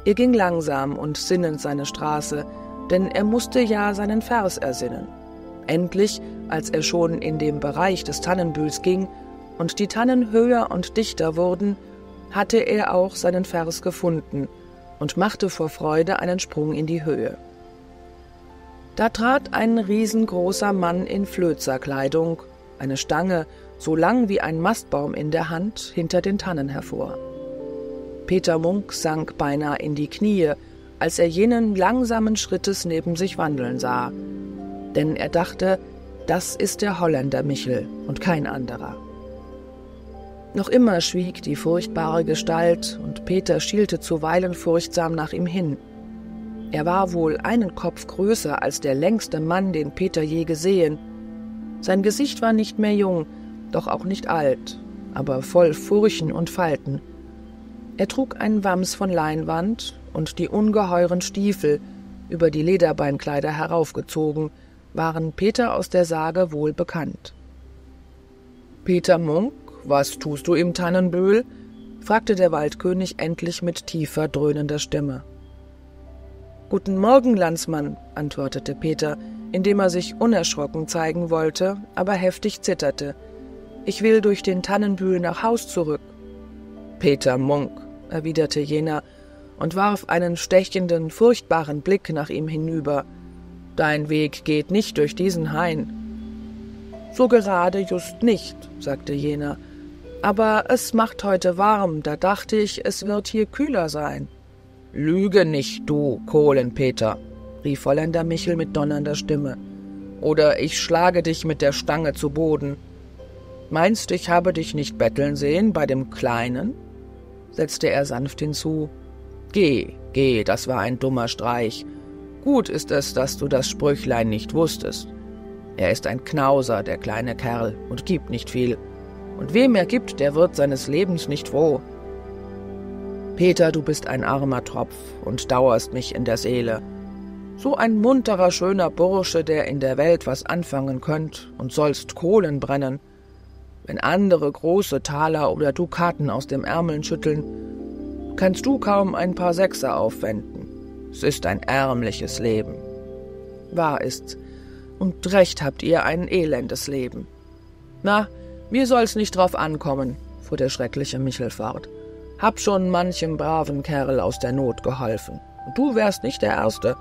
Er ging langsam und sinnend seine Straße, denn er musste ja seinen Vers ersinnen. Endlich, als er schon in dem Bereich des Tannenbühls ging und die Tannen höher und dichter wurden, hatte er auch seinen Vers gefunden und machte vor Freude einen Sprung in die Höhe. Da trat ein riesengroßer Mann in Flözerkleidung, eine Stange, so lang wie ein Mastbaum in der Hand, hinter den Tannen hervor. Peter Munk sank beinahe in die Knie, als er jenen langsamen Schrittes neben sich wandeln sah, denn er dachte, das ist der Holländer Michel und kein anderer. Noch immer schwieg die furchtbare Gestalt, und Peter schielte zuweilen furchtsam nach ihm hin. Er war wohl einen Kopf größer als der längste Mann, den Peter je gesehen. Sein Gesicht war nicht mehr jung, doch auch nicht alt, aber voll Furchen und Falten. Er trug einen Wams von Leinwand und die ungeheuren Stiefel, über die Lederbeinkleider heraufgezogen, waren Peter aus der Sage wohl bekannt. »Peter Munk, was tust du im Tannenbühl?« fragte der Waldkönig endlich mit tiefer, dröhnender Stimme. »Guten Morgen, Landsmann«, antwortete Peter, indem er sich unerschrocken zeigen wollte, aber heftig zitterte. »Ich will durch den Tannenbühl nach Haus zurück.« »Peter Munk«, erwiderte jener und warf einen stechenden, furchtbaren Blick nach ihm hinüber. »Dein Weg geht nicht durch diesen Hain.« »So gerade just nicht«, sagte jener, »aber es macht heute warm, da dachte ich, es wird hier kühler sein.« »Lüge nicht, du Kohlenpeter«, rief Holländer Michel mit donnernder Stimme. oder ich schlage dich mit der Stange zu Boden. Meinst, ich habe dich nicht betteln sehen bei dem Kleinen?« setzte er sanft hinzu. »Geh, geh, das war ein dummer Streich. Gut ist es, dass du das Sprüchlein nicht wusstest. Er ist ein Knauser, der kleine Kerl, und gibt nicht viel. Und wem er gibt, der wird seines Lebens nicht froh. Peter, du bist ein armer Tropf und dauerst mich in der Seele. So ein munterer, schöner Bursche, der in der Welt was anfangen könnt und sollst Kohlen brennen. Wenn andere große Taler oder Dukaten aus dem Ärmeln schütteln, kannst du kaum ein paar Sechser aufwenden. Es ist ein ärmliches Leben. Wahr ist's, und recht habt ihr ein elendes Leben. Na, mir soll's nicht drauf ankommen,« fuhr der schreckliche Michel fort. »Hab schon manchem braven Kerl aus der Not geholfen. Und du wärst nicht der Erste.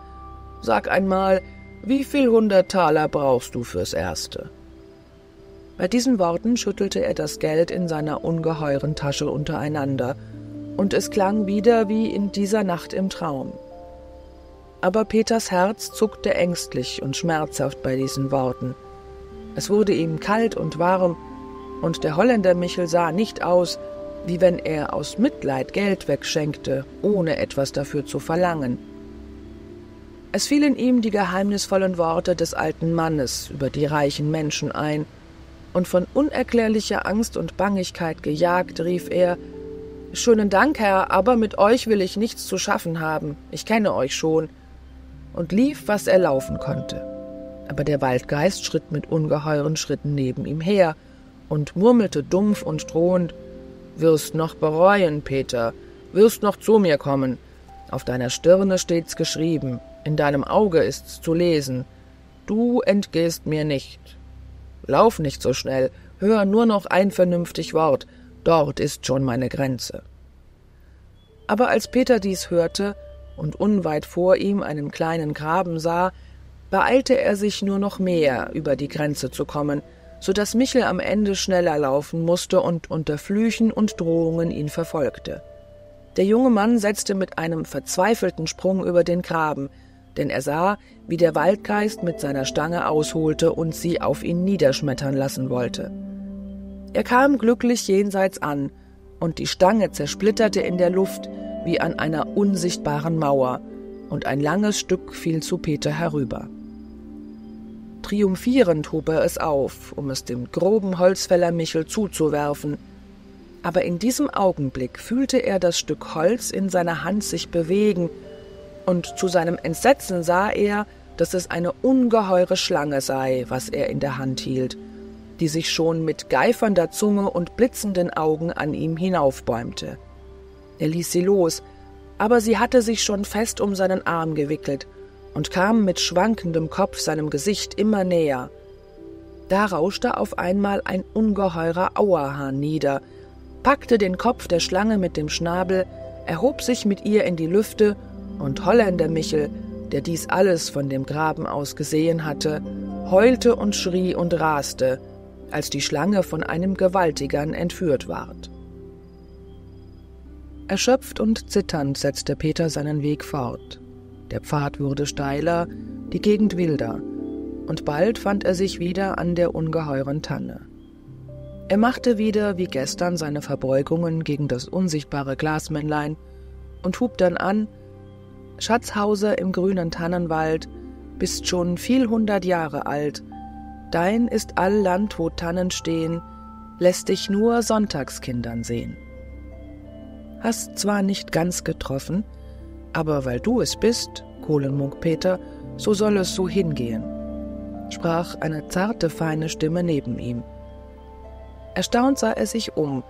Sag einmal, wie viel hundert Taler brauchst du fürs Erste?« Bei diesen Worten schüttelte er das Geld in seiner ungeheuren Tasche untereinander, und es klang wieder wie in dieser Nacht im Traum. Aber Peters Herz zuckte ängstlich und schmerzhaft bei diesen Worten. Es wurde ihm kalt und warm, und der Holländer Michel sah nicht aus, wie wenn er aus Mitleid Geld wegschenkte, ohne etwas dafür zu verlangen. Es fielen ihm die geheimnisvollen Worte des alten Mannes über die reichen Menschen ein, und von unerklärlicher Angst und Bangigkeit gejagt, rief er: »Schönen Dank, Herr, aber mit euch will ich nichts zu schaffen haben. Ich kenne euch schon«, und lief, was er laufen konnte. Aber der Waldgeist schritt mit ungeheuren Schritten neben ihm her und murmelte dumpf und drohend: »Wirst noch bereuen, Peter, wirst noch zu mir kommen. Auf deiner Stirne steht's geschrieben, in deinem Auge ist's zu lesen. Du entgehst mir nicht. Lauf nicht so schnell, hör nur noch ein vernünftig Wort, dort ist schon meine Grenze.« Aber als Peter dies hörte und unweit vor ihm einen kleinen Graben sah, beeilte er sich nur noch mehr, über die Grenze zu kommen, so dass Michel am Ende schneller laufen musste und unter Flüchen und Drohungen ihn verfolgte. Der junge Mann setzte mit einem verzweifelten Sprung über den Graben, denn er sah, wie der Waldgeist mit seiner Stange ausholte und sie auf ihn niederschmettern lassen wollte. Er kam glücklich jenseits an, und die Stange zersplitterte in der Luft wie an einer unsichtbaren Mauer, und ein langes Stück fiel zu Peter herüber. Triumphierend hob er es auf, um es dem groben Holzfäller Michel zuzuwerfen, aber in diesem Augenblick fühlte er das Stück Holz in seiner Hand sich bewegen, und zu seinem Entsetzen sah er, dass es eine ungeheure Schlange sei, was er in der Hand hielt, die sich schon mit geifernder Zunge und blitzenden Augen an ihm hinaufbäumte. Er ließ sie los, aber sie hatte sich schon fest um seinen Arm gewickelt und kam mit schwankendem Kopf seinem Gesicht immer näher. Da rauschte auf einmal ein ungeheurer Auerhahn nieder, packte den Kopf der Schlange mit dem Schnabel, erhob sich mit ihr in die Lüfte, und Holländer Michel, der dies alles von dem Graben aus gesehen hatte, heulte und schrie und raste, als die Schlange von einem Gewaltigern entführt ward. Erschöpft und zitternd setzte Peter seinen Weg fort. Der Pfad wurde steiler, die Gegend wilder, und bald fand er sich wieder an der ungeheuren Tanne. Er machte wieder wie gestern seine Verbeugungen gegen das unsichtbare Glasmännlein und hub dann an: »Schatzhause im grünen Tannenwald, bist schon viel hundert Jahre alt, dein ist all Land, wo Tannen stehen, lässt dich nur Sonntagskindern sehen.« Hast zwar nicht ganz getroffen, aber weil du es bist, Kohlenmunk Peter, so soll es so hingehen, sprach eine zarte, feine Stimme neben ihm. Erstaunt sah er sich um,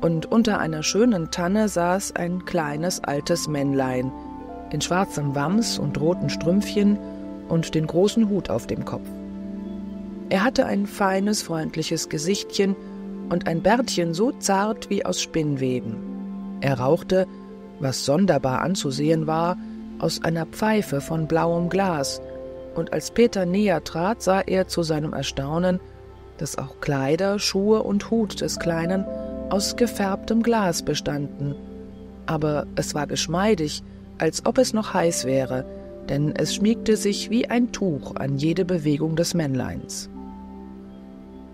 und unter einer schönen Tanne saß ein kleines, altes Männlein, in schwarzem Wams und roten Strümpfchen und den großen Hut auf dem Kopf. Er hatte ein feines, freundliches Gesichtchen und ein Bärtchen so zart wie aus Spinnweben. Er rauchte, was sonderbar anzusehen war, aus einer Pfeife von blauem Glas, und als Peter näher trat, sah er zu seinem Erstaunen, dass auch Kleider, Schuhe und Hut des Kleinen aus gefärbtem Glas bestanden. Aber es war geschmeidig, als ob es noch heiß wäre, denn es schmiegte sich wie ein Tuch an jede Bewegung des Männleins.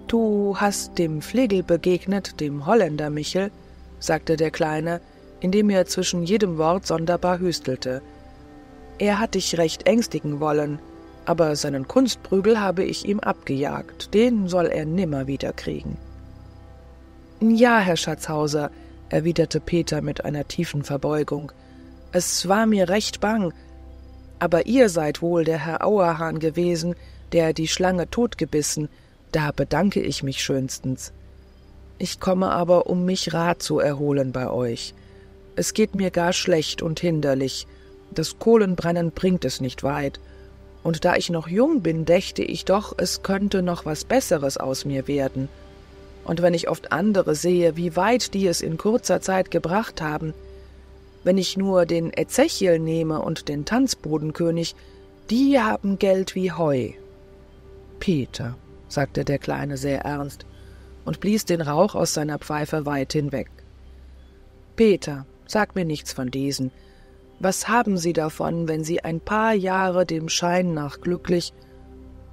»Du hast dem Flegel begegnet, dem Holländer Michel«, sagte der Kleine, indem er zwischen jedem Wort sonderbar hüstelte. »Er hat dich recht ängstigen wollen, aber seinen Kunstprügel habe ich ihm abgejagt, den soll er nimmer wieder kriegen.« »Ja, Herr Schatzhauser«, erwiderte Peter mit einer tiefen Verbeugung, »es war mir recht bang, aber ihr seid wohl der Herr Auerhahn gewesen, der die Schlange totgebissen, da bedanke ich mich schönstens. Ich komme aber, um mich Rat zu erholen bei euch. Es geht mir gar schlecht und hinderlich, das Kohlenbrennen bringt es nicht weit, und da ich noch jung bin, dächte ich doch, es könnte noch was Besseres aus mir werden. Und wenn ich oft andere sehe, wie weit die es in kurzer Zeit gebracht haben, wenn ich nur den Ezechiel nehme und den Tanzbodenkönig, die haben Geld wie Heu.« »Peter«, sagte der Kleine sehr ernst und blies den Rauch aus seiner Pfeife weit hinweg. »Peter, sag mir nichts von diesen. Was haben sie davon, wenn sie ein paar Jahre dem Schein nach glücklich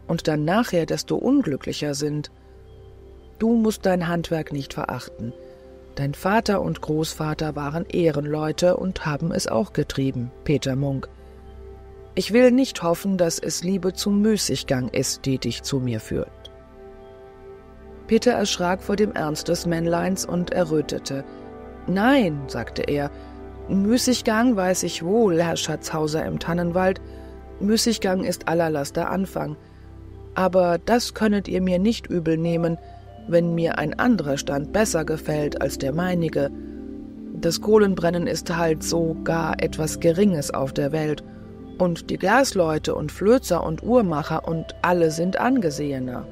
und dann nachher desto unglücklicher sind? Du musst dein Handwerk nicht verachten. Dein Vater und Großvater waren Ehrenleute und haben es auch getrieben, Peter Munk. Ich will nicht hoffen, dass es Liebe zum Müßiggang ist, die dich zu mir führt.« Peter erschrak vor dem Ernst des Männleins und errötete. »Nein«, sagte er, »Müßiggang weiß ich wohl, Herr Schatzhauser im Tannenwald. Müßiggang ist aller Laster Anfang. Aber das könnet ihr mir nicht übel nehmen, wenn mir ein anderer Stand besser gefällt als der meinige. Das Kohlenbrennen ist halt so gar etwas Geringes auf der Welt, und die Glasleute und Flözer und Uhrmacher und alle sind angesehener.«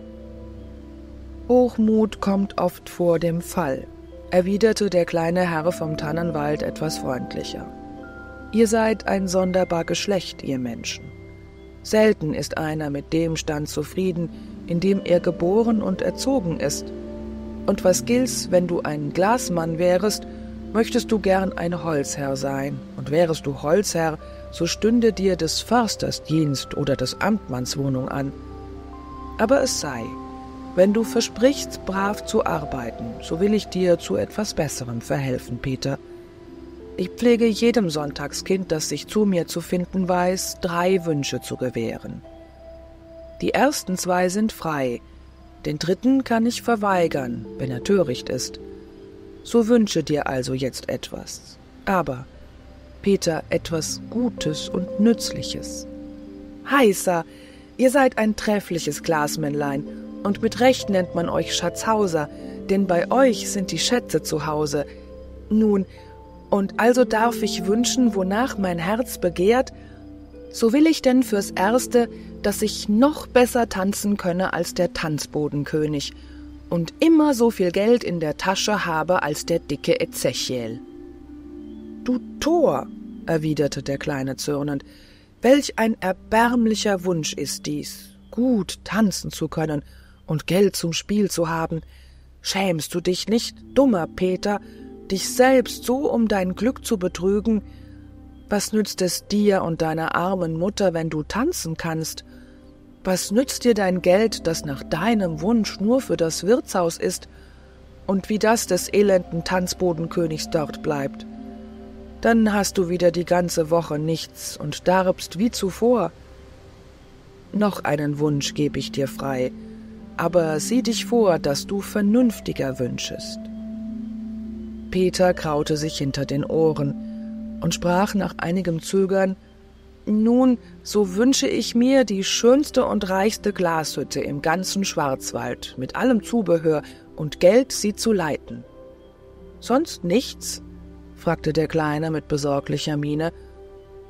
»Hochmut kommt oft vor dem Fall«, erwiderte der kleine Herr vom Tannenwald etwas freundlicher. »Ihr seid ein sonderbar Geschlecht, ihr Menschen. Selten ist einer mit dem Stand zufrieden, in dem er geboren und erzogen ist. Und was gilt's, wenn du ein Glasmann wärest, möchtest du gern ein Holzherr sein, und wärest du Holzherr, so stünde dir des Försters Dienst oder des Amtmanns Wohnung an. Aber es sei, wenn du versprichst, brav zu arbeiten, so will ich dir zu etwas Besserem verhelfen, Peter. Ich pflege jedem Sonntagskind, das sich zu mir zu finden weiß, drei Wünsche zu gewähren. Die ersten zwei sind frei, den dritten kann ich verweigern, wenn er töricht ist. So wünsche dir also jetzt etwas, aber, Peter, etwas Gutes und Nützliches.« »Heißa, ihr seid ein treffliches Glasmännlein, und mit Recht nennt man euch Schatzhauser, denn bei euch sind die Schätze zu Hause. Nun, und also darf ich wünschen, wonach mein Herz begehrt, so will ich denn fürs Erste, dass ich noch besser tanzen könne als der Tanzbodenkönig und immer so viel Geld in der Tasche habe als der dicke Ezechiel.« »Du Tor«, erwiderte der Kleine zürnend, »welch ein erbärmlicher Wunsch ist dies, gut tanzen zu können und Geld zum Spiel zu haben. Schämst du dich nicht, dummer Peter, dich selbst so um dein Glück zu betrügen? Was nützt es dir und deiner armen Mutter, wenn du tanzen kannst? Was nützt dir dein Geld, das nach deinem Wunsch nur für das Wirtshaus ist und wie das des elenden Tanzbodenkönigs dort bleibt? Dann hast du wieder die ganze Woche nichts und darbst wie zuvor. Noch einen Wunsch gebe ich dir frei, aber sieh dich vor, dass du vernünftiger wünschest.« Peter kraute sich hinter den Ohren und sprach nach einigem Zögern: »Nun, so wünsche ich mir die schönste und reichste Glashütte im ganzen Schwarzwald, mit allem Zubehör und Geld, sie zu leiten.« »Sonst nichts?« fragte der Kleine mit besorglicher Miene.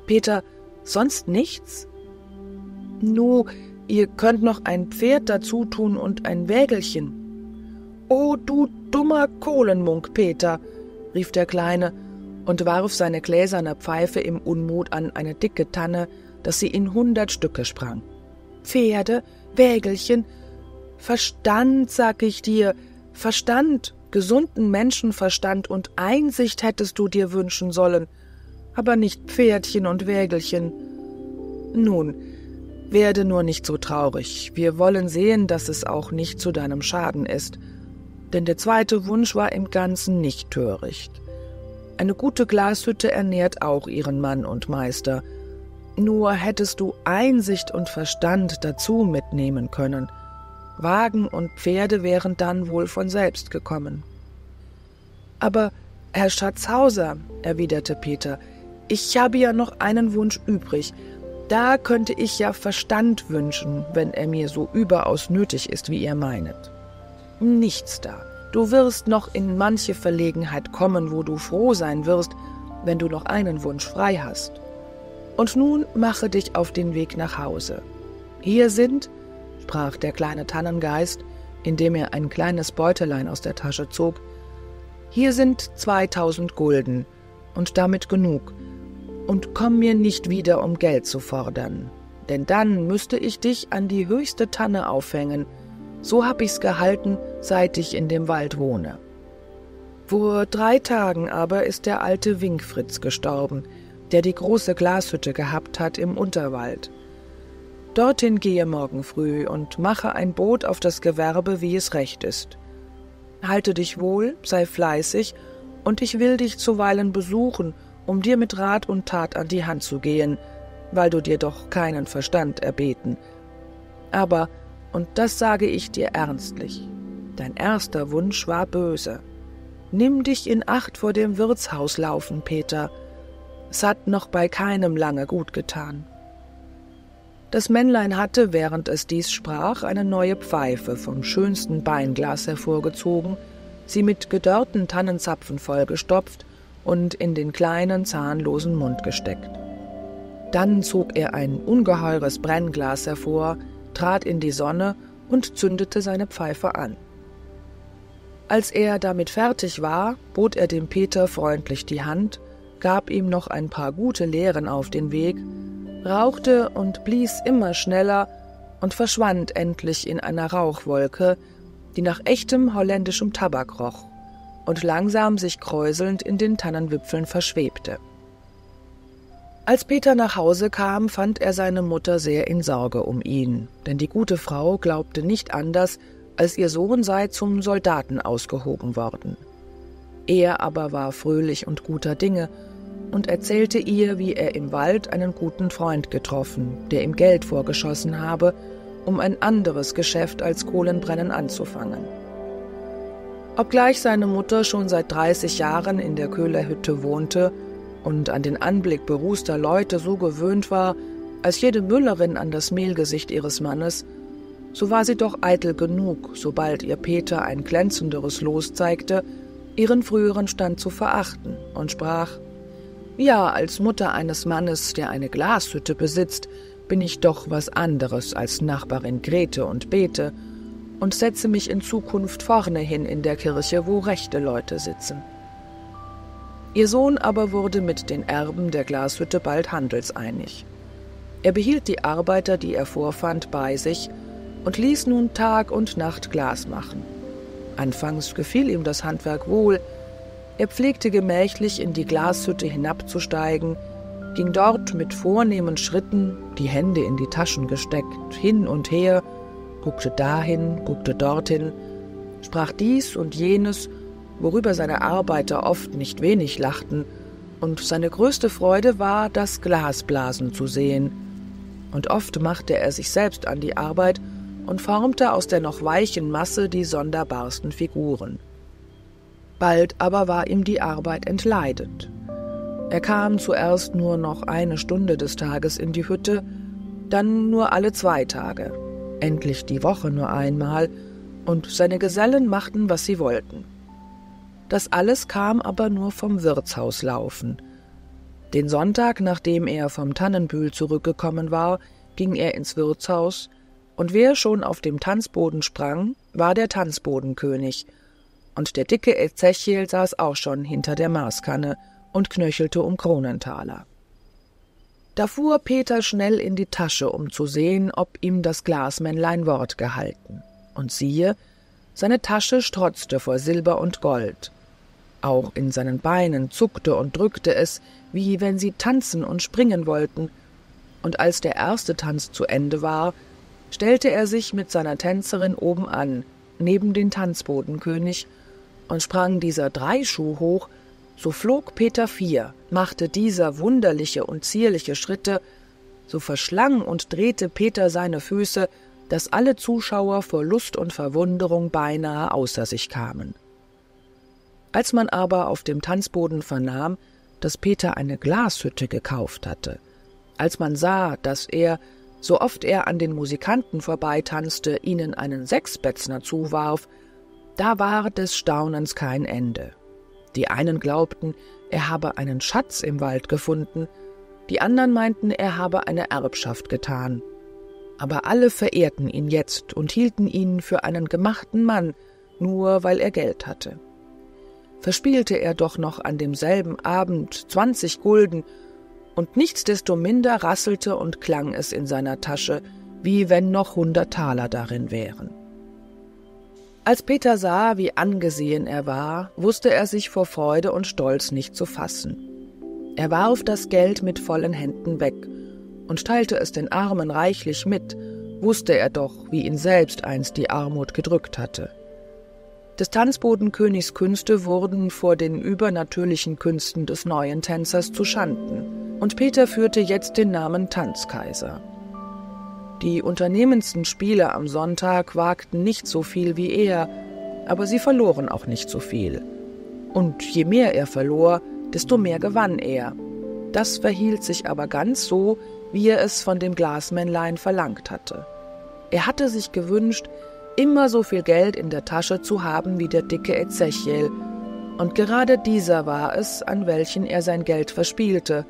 »Peter, sonst nichts?« »Nu, ihr könnt noch ein Pferd dazu tun und ein Wägelchen.« »Oh, du dummer Kohlenmunk, Peter«, rief der Kleine und warf seine gläserne Pfeife im Unmut an eine dicke Tanne, dass sie in hundert Stücke sprang. »Pferde, Wägelchen, Verstand, sag ich dir, Verstand, gesunden Menschenverstand und Einsicht hättest du dir wünschen sollen, aber nicht Pferdchen und Wägelchen. Nun, werde nur nicht so traurig. Wir wollen sehen, dass es auch nicht zu deinem Schaden ist. Denn der zweite Wunsch war im Ganzen nicht töricht. Eine gute Glashütte ernährt auch ihren Mann und Meister. Nur hättest du Einsicht und Verstand dazu mitnehmen können. Wagen und Pferde wären dann wohl von selbst gekommen. Aber, Herr Schatzhauser, erwiderte Peter, ich habe ja noch einen Wunsch übrig. Da könnte ich ja Verstand wünschen, wenn er mir so überaus nötig ist, wie ihr meinet. Nichts da. Du wirst noch in manche Verlegenheit kommen, wo du froh sein wirst, wenn du noch einen Wunsch frei hast. Und nun mache dich auf den Weg nach Hause. Hier sind, sprach der kleine Tannengeist, indem er ein kleines Beutelein aus der Tasche zog, hier sind zweitausend Gulden und damit genug, und komm mir nicht wieder, um Geld zu fordern, denn dann müsste ich dich an die höchste Tanne aufhängen. So hab ich's gehalten, seit ich in dem Wald wohne. Vor drei Tagen aber ist der alte Winkfritz gestorben, der die große Glashütte gehabt hat im Unterwald. Dorthin gehe morgen früh und mache ein Boot auf das Gewerbe, wie es recht ist. Halte dich wohl, sei fleißig, und ich will dich zuweilen besuchen, um dir mit Rat und Tat an die Hand zu gehen, weil du dir doch keinen Verstand erbeten. Aber, und das sage ich dir ernstlich, dein erster Wunsch war böse. Nimm dich in Acht vor dem Wirtshaus laufen, Peter. Es hat noch bei keinem lange gut getan. Das Männlein hatte, während es dies sprach, eine neue Pfeife vom schönsten Beinglas hervorgezogen, sie mit gedörrten Tannenzapfen vollgestopft und in den kleinen, zahnlosen Mund gesteckt. Dann zog er ein ungeheures Brennglas hervor, trat in die Sonne und zündete seine Pfeife an. Als er damit fertig war, bot er dem Peter freundlich die Hand, gab ihm noch ein paar gute Lehren auf den Weg, rauchte und blies immer schneller und verschwand endlich in einer Rauchwolke, die nach echtem holländischem Tabak roch und langsam sich kräuselnd in den Tannenwipfeln verschwebte. Als Peter nach Hause kam, fand er seine Mutter sehr in Sorge um ihn, denn die gute Frau glaubte nicht anders, als ihr Sohn sei zum Soldaten ausgehoben worden. Er aber war fröhlich und guter Dinge und erzählte ihr, wie er im Wald einen guten Freund getroffen, der ihm Geld vorgeschossen habe, um ein anderes Geschäft als Kohlenbrennen anzufangen. Obgleich seine Mutter schon seit dreißig Jahren in der Köhlerhütte wohnte und an den Anblick berußter Leute so gewöhnt war, als jede Müllerin an das Mehlgesicht ihres Mannes, so war sie doch eitel genug, sobald ihr Peter ein glänzenderes Los zeigte, ihren früheren Stand zu verachten und sprach, »Ja, als Mutter eines Mannes, der eine Glashütte besitzt, bin ich doch was anderes als Nachbarin Grete und Bete und setze mich in Zukunft vorne hin in der Kirche, wo rechte Leute sitzen.« Ihr Sohn aber wurde mit den Erben der Glashütte bald handelseinig. Er behielt die Arbeiter, die er vorfand, bei sich und ließ nun Tag und Nacht Glas machen. Anfangs gefiel ihm das Handwerk wohl. Er pflegte gemächlich in die Glashütte hinabzusteigen, ging dort mit vornehmen Schritten, die Hände in die Taschen gesteckt, hin und her, guckte dahin, guckte dorthin, sprach dies und jenes, worüber seine Arbeiter oft nicht wenig lachten, und seine größte Freude war, das Glasblasen zu sehen. Und oft machte er sich selbst an die Arbeit und formte aus der noch weichen Masse die sonderbarsten Figuren. Bald aber war ihm die Arbeit entleidet. Er kam zuerst nur noch eine Stunde des Tages in die Hütte, dann nur alle zwei Tage, endlich die Woche nur einmal, und seine Gesellen machten, was sie wollten. Das alles kam aber nur vom Wirtshauslaufen. Den Sonntag, nachdem er vom Tannenbühl zurückgekommen war, ging er ins Wirtshaus, und wer schon auf dem Tanzboden sprang, war der Tanzbodenkönig, und der dicke Ezechiel saß auch schon hinter der Maßkanne und knöchelte um Kronentaler. Da fuhr Peter schnell in die Tasche, um zu sehen, ob ihm das Glasmännlein Wort gehalten, und siehe, seine Tasche strotzte vor Silber und Gold. Auch in seinen Beinen zuckte und drückte es, wie wenn sie tanzen und springen wollten, und als der erste Tanz zu Ende war, stellte er sich mit seiner Tänzerin oben an, neben den Tanzbodenkönig, und sprang dieser drei Schuh hoch, so flog Peter vier, machte dieser wunderliche und zierliche Schritte, so verschlang und drehte Peter seine Füße, dass alle Zuschauer vor Lust und Verwunderung beinahe außer sich kamen. Als man aber auf dem Tanzboden vernahm, dass Peter eine Glashütte gekauft hatte, als man sah, dass er, so oft er an den Musikanten vorbeitanzte, ihnen einen Sechsbätzner zuwarf, da war des Staunens kein Ende. Die einen glaubten, er habe einen Schatz im Wald gefunden, die anderen meinten, er habe eine Erbschaft getan. Aber alle verehrten ihn jetzt und hielten ihn für einen gemachten Mann, nur weil er Geld hatte. Verspielte er doch noch an demselben Abend zwanzig Gulden, und nichtsdestominder rasselte und klang es in seiner Tasche, wie wenn noch hundert Taler darin wären. Als Peter sah, wie angesehen er war, wusste er sich vor Freude und Stolz nicht zu fassen. Er warf das Geld mit vollen Händen weg und teilte es den Armen reichlich mit, wusste er doch, wie ihn selbst einst die Armut gedrückt hatte. Des Tanzbodenkönigs Künste wurden vor den übernatürlichen Künsten des neuen Tänzers zuschanden, und Peter führte jetzt den Namen Tanzkaiser. Die unternehmendsten Spieler am Sonntag wagten nicht so viel wie er, aber sie verloren auch nicht so viel. Und je mehr er verlor, desto mehr gewann er. Das verhielt sich aber ganz so, wie er es von dem Glasmännlein verlangt hatte. Er hatte sich gewünscht, immer so viel Geld in der Tasche zu haben wie der dicke Ezechiel, und gerade dieser war es, an welchen er sein Geld verspielte,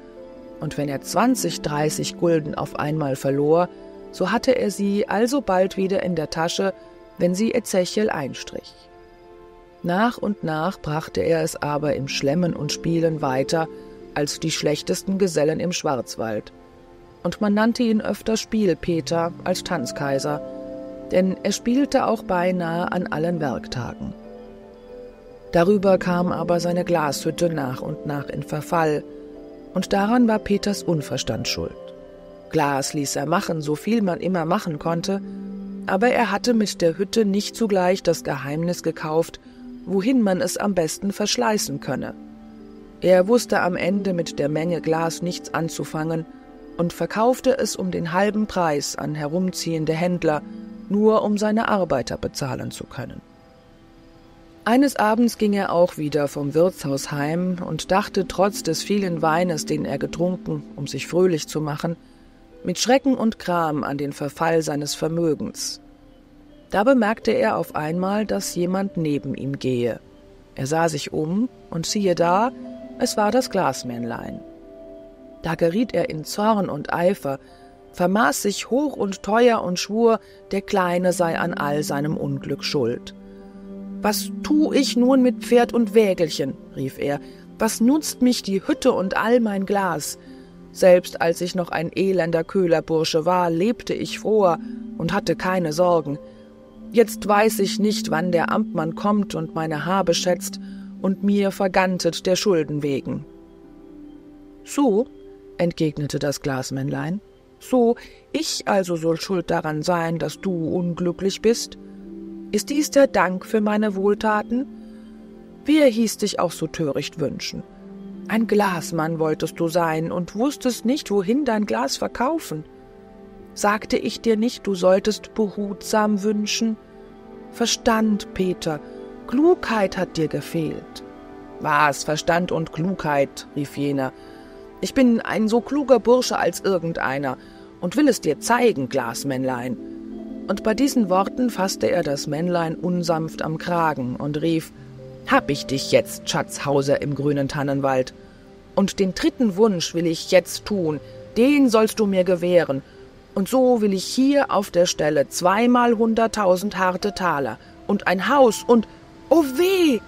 und wenn er zwanzig, dreißig Gulden auf einmal verlor, so hatte er sie alsobald wieder in der Tasche, wenn sie Ezechiel einstrich. Nach und nach brachte er es aber im Schlemmen und Spielen weiter als die schlechtesten Gesellen im Schwarzwald. Und man nannte ihn öfter Spielpeter als Tanzkaiser, denn er spielte auch beinahe an allen Werktagen. Darüber kam aber seine Glashütte nach und nach in Verfall, und daran war Peters Unverstand schuld. Glas ließ er machen, so viel man immer machen konnte, aber er hatte mit der Hütte nicht zugleich das Geheimnis gekauft, wohin man es am besten verschleißen könne. Er wusste am Ende mit der Menge Glas nichts anzufangen und verkaufte es um den halben Preis an herumziehende Händler, nur um seine Arbeiter bezahlen zu können. Eines Abends ging er auch wieder vom Wirtshaus heim und dachte trotz des vielen Weines, den er getrunken, um sich fröhlich zu machen, mit Schrecken und Gram an den Verfall seines Vermögens. Da bemerkte er auf einmal, dass jemand neben ihm gehe. Er sah sich um, und siehe da, es war das Glasmännlein. Da geriet er in Zorn und Eifer, vermaß sich hoch und teuer und schwur, der Kleine sei an all seinem Unglück schuld. »Was tu ich nun mit Pferd und Wägelchen«, rief er, »was nutzt mich die Hütte und all mein Glas? Selbst als ich noch ein elender Köhlerbursche war, lebte ich froher und hatte keine Sorgen. Jetzt weiß ich nicht, wann der Amtmann kommt und meine Habe schätzt und mir vergantet der Schulden wegen.« »So«, entgegnete das Glasmännlein, »so, ich also soll schuld daran sein, dass du unglücklich bist? Ist dies der Dank für meine Wohltaten? Wer hieß dich auch so töricht wünschen? Ein Glasmann wolltest du sein und wusstest nicht, wohin dein Glas verkaufen. Sagte ich dir nicht, du solltest behutsam wünschen? Verstand, Peter, Klugheit hat dir gefehlt.« »Was, Verstand und Klugheit«, rief jener, »ich bin ein so kluger Bursche als irgendeiner und will es dir zeigen, Glasmännlein.« Und bei diesen Worten fasste er das Männlein unsanft am Kragen und rief: »Hab ich dich jetzt, Schatzhauser im grünen Tannenwald. Und den dritten Wunsch will ich jetzt tun, den sollst du mir gewähren. Und so will ich hier auf der Stelle zweimal hunderttausend harte Taler und ein Haus und... Oh weh!«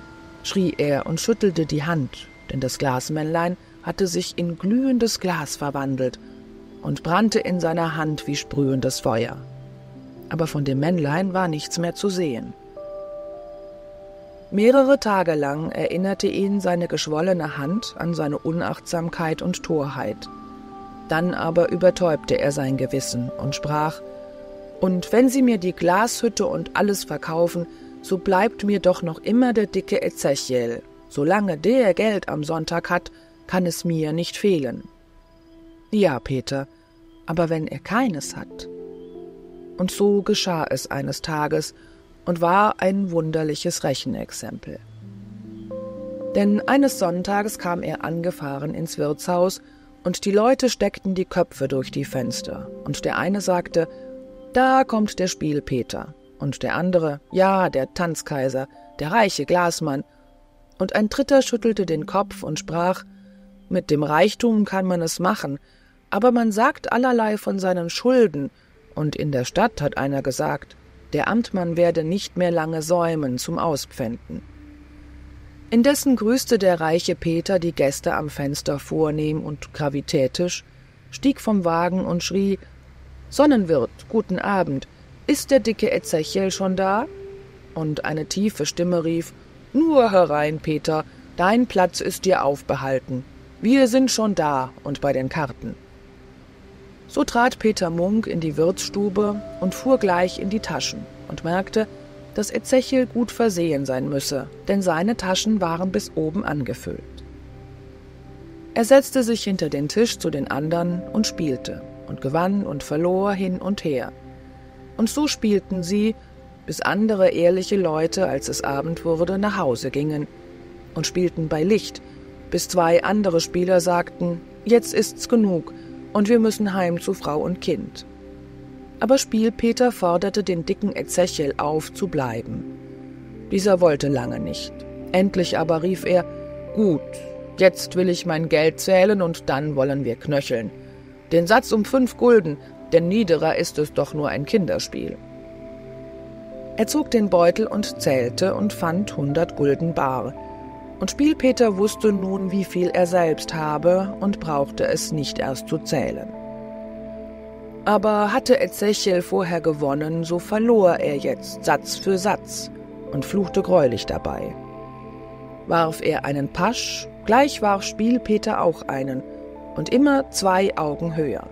schrie er und schüttelte die Hand, denn das Glasmännlein hatte sich in glühendes Glas verwandelt und brannte in seiner Hand wie sprühendes Feuer. Aber von dem Männlein war nichts mehr zu sehen. Mehrere Tage lang erinnerte ihn seine geschwollene Hand an seine Unachtsamkeit und Torheit. Dann aber übertäubte er sein Gewissen und sprach: »Und wenn sie mir die Glashütte und alles verkaufen, so bleibt mir doch noch immer der dicke Ezechiel. Solange der Geld am Sonntag hat, kann es mir nicht fehlen.« »Ja, Peter, aber wenn er keines hat?« Und so geschah es eines Tages und war ein wunderliches Rechenexempel. Denn eines Sonntags kam er angefahren ins Wirtshaus, und die Leute steckten die Köpfe durch die Fenster, und der eine sagte: »Da kommt der Spielpeter«, und der andere: »Ja, der Tanzkaiser, der reiche Glasmann«, und ein dritter schüttelte den Kopf und sprach: »Mit dem Reichtum kann man es machen, aber man sagt allerlei von seinen Schulden, und in der Stadt hat einer gesagt, der Amtmann werde nicht mehr lange säumen zum Auspfänden.« Indessen grüßte der reiche Peter die Gäste am Fenster vornehm und gravitätisch, stieg vom Wagen und schrie: »Sonnenwirt, guten Abend, ist der dicke Ezechiel schon da?« Und eine tiefe Stimme rief: »Nur herein, Peter, dein Platz ist dir aufbehalten. Wir sind schon da und bei den Karten.« So trat Peter Munk in die Wirtsstube und fuhr gleich in die Taschen und merkte, dass Ezechiel gut versehen sein müsse, denn seine Taschen waren bis oben angefüllt. Er setzte sich hinter den Tisch zu den anderen und spielte und gewann und verlor hin und her. Und so spielten sie, bis andere ehrliche Leute, als es Abend wurde, nach Hause gingen, und spielten bei Licht, bis zwei andere Spieler sagten: »Jetzt ist's genug, und wir müssen heim zu Frau und Kind.« Aber Spielpeter forderte den dicken Ezechiel auf, zu bleiben. Dieser wollte lange nicht. Endlich aber rief er: »Gut, jetzt will ich mein Geld zählen, und dann wollen wir knöcheln. Den Satz um fünf Gulden, denn niederer ist es doch nur ein Kinderspiel.« Er zog den Beutel und zählte und fand hundert Gulden bar. Und Spielpeter wusste nun, wie viel er selbst habe, und brauchte es nicht erst zu zählen. Aber hatte Ezechiel vorher gewonnen, so verlor er jetzt Satz für Satz und fluchte greulich dabei. Warf er einen Pasch, gleich warf Spielpeter auch einen, und immer zwei Augen höher.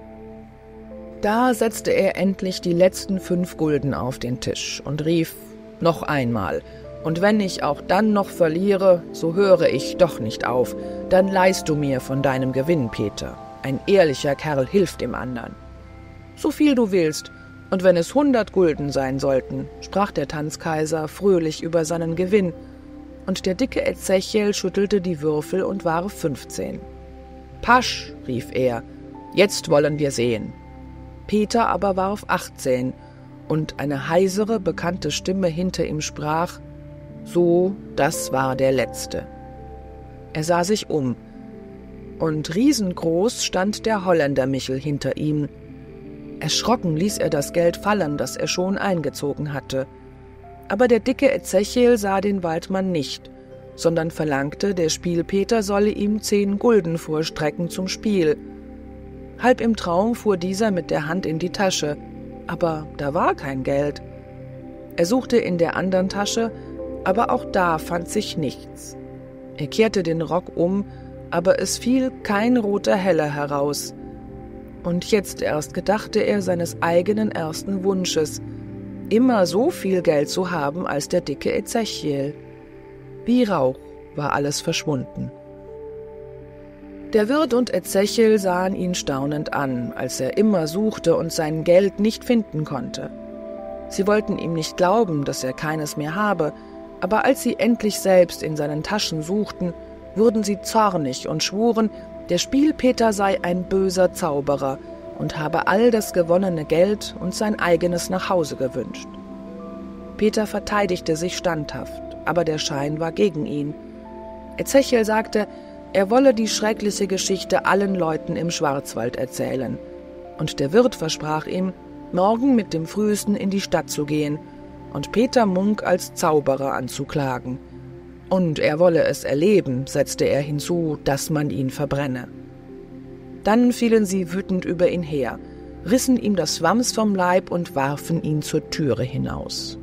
Da setzte er endlich die letzten fünf Gulden auf den Tisch und rief: »Noch einmal, und wenn ich auch dann noch verliere, so höre ich doch nicht auf, dann leihst du mir von deinem Gewinn, Peter. Ein ehrlicher Kerl hilft dem anderen.« »So viel du willst, und wenn es hundert Gulden sein sollten«, sprach der Tanzkaiser fröhlich über seinen Gewinn, und der dicke Ezechiel schüttelte die Würfel und warf fünfzehn. »Pasch«, rief er, »jetzt wollen wir sehen.« Peter aber warf achtzehn, und eine heisere, bekannte Stimme hinter ihm sprach: »So, das war der Letzte.« Er sah sich um, und riesengroß stand der Holländer Michel hinter ihm. Erschrocken ließ er das Geld fallen, das er schon eingezogen hatte. Aber der dicke Ezechiel sah den Waldmann nicht, sondern verlangte, der Spielpeter solle ihm zehn Gulden vorstrecken zum Spiel. Halb im Traum fuhr dieser mit der Hand in die Tasche, aber da war kein Geld. Er suchte in der anderen Tasche, aber auch da fand sich nichts. Er kehrte den Rock um, aber es fiel kein roter Heller heraus. Und jetzt erst gedachte er seines eigenen ersten Wunsches, immer so viel Geld zu haben als der dicke Ezechiel. Wie Rauch war alles verschwunden. Der Wirt und Ezechiel sahen ihn staunend an, als er immer suchte und sein Geld nicht finden konnte. Sie wollten ihm nicht glauben, dass er keines mehr habe, aber als sie endlich selbst in seinen Taschen suchten, wurden sie zornig und schwuren, der Spielpeter sei ein böser Zauberer und habe all das gewonnene Geld und sein eigenes nach Hause gewünscht. Peter verteidigte sich standhaft, aber der Schein war gegen ihn. Ezechiel sagte, er wolle die schreckliche Geschichte allen Leuten im Schwarzwald erzählen, und der Wirt versprach ihm, morgen mit dem Frühesten in die Stadt zu gehen und Peter Munk als Zauberer anzuklagen. Und er wolle es erleben, setzte er hinzu, dass man ihn verbrenne. Dann fielen sie wütend über ihn her, rissen ihm das Wams vom Leib und warfen ihn zur Türe hinaus.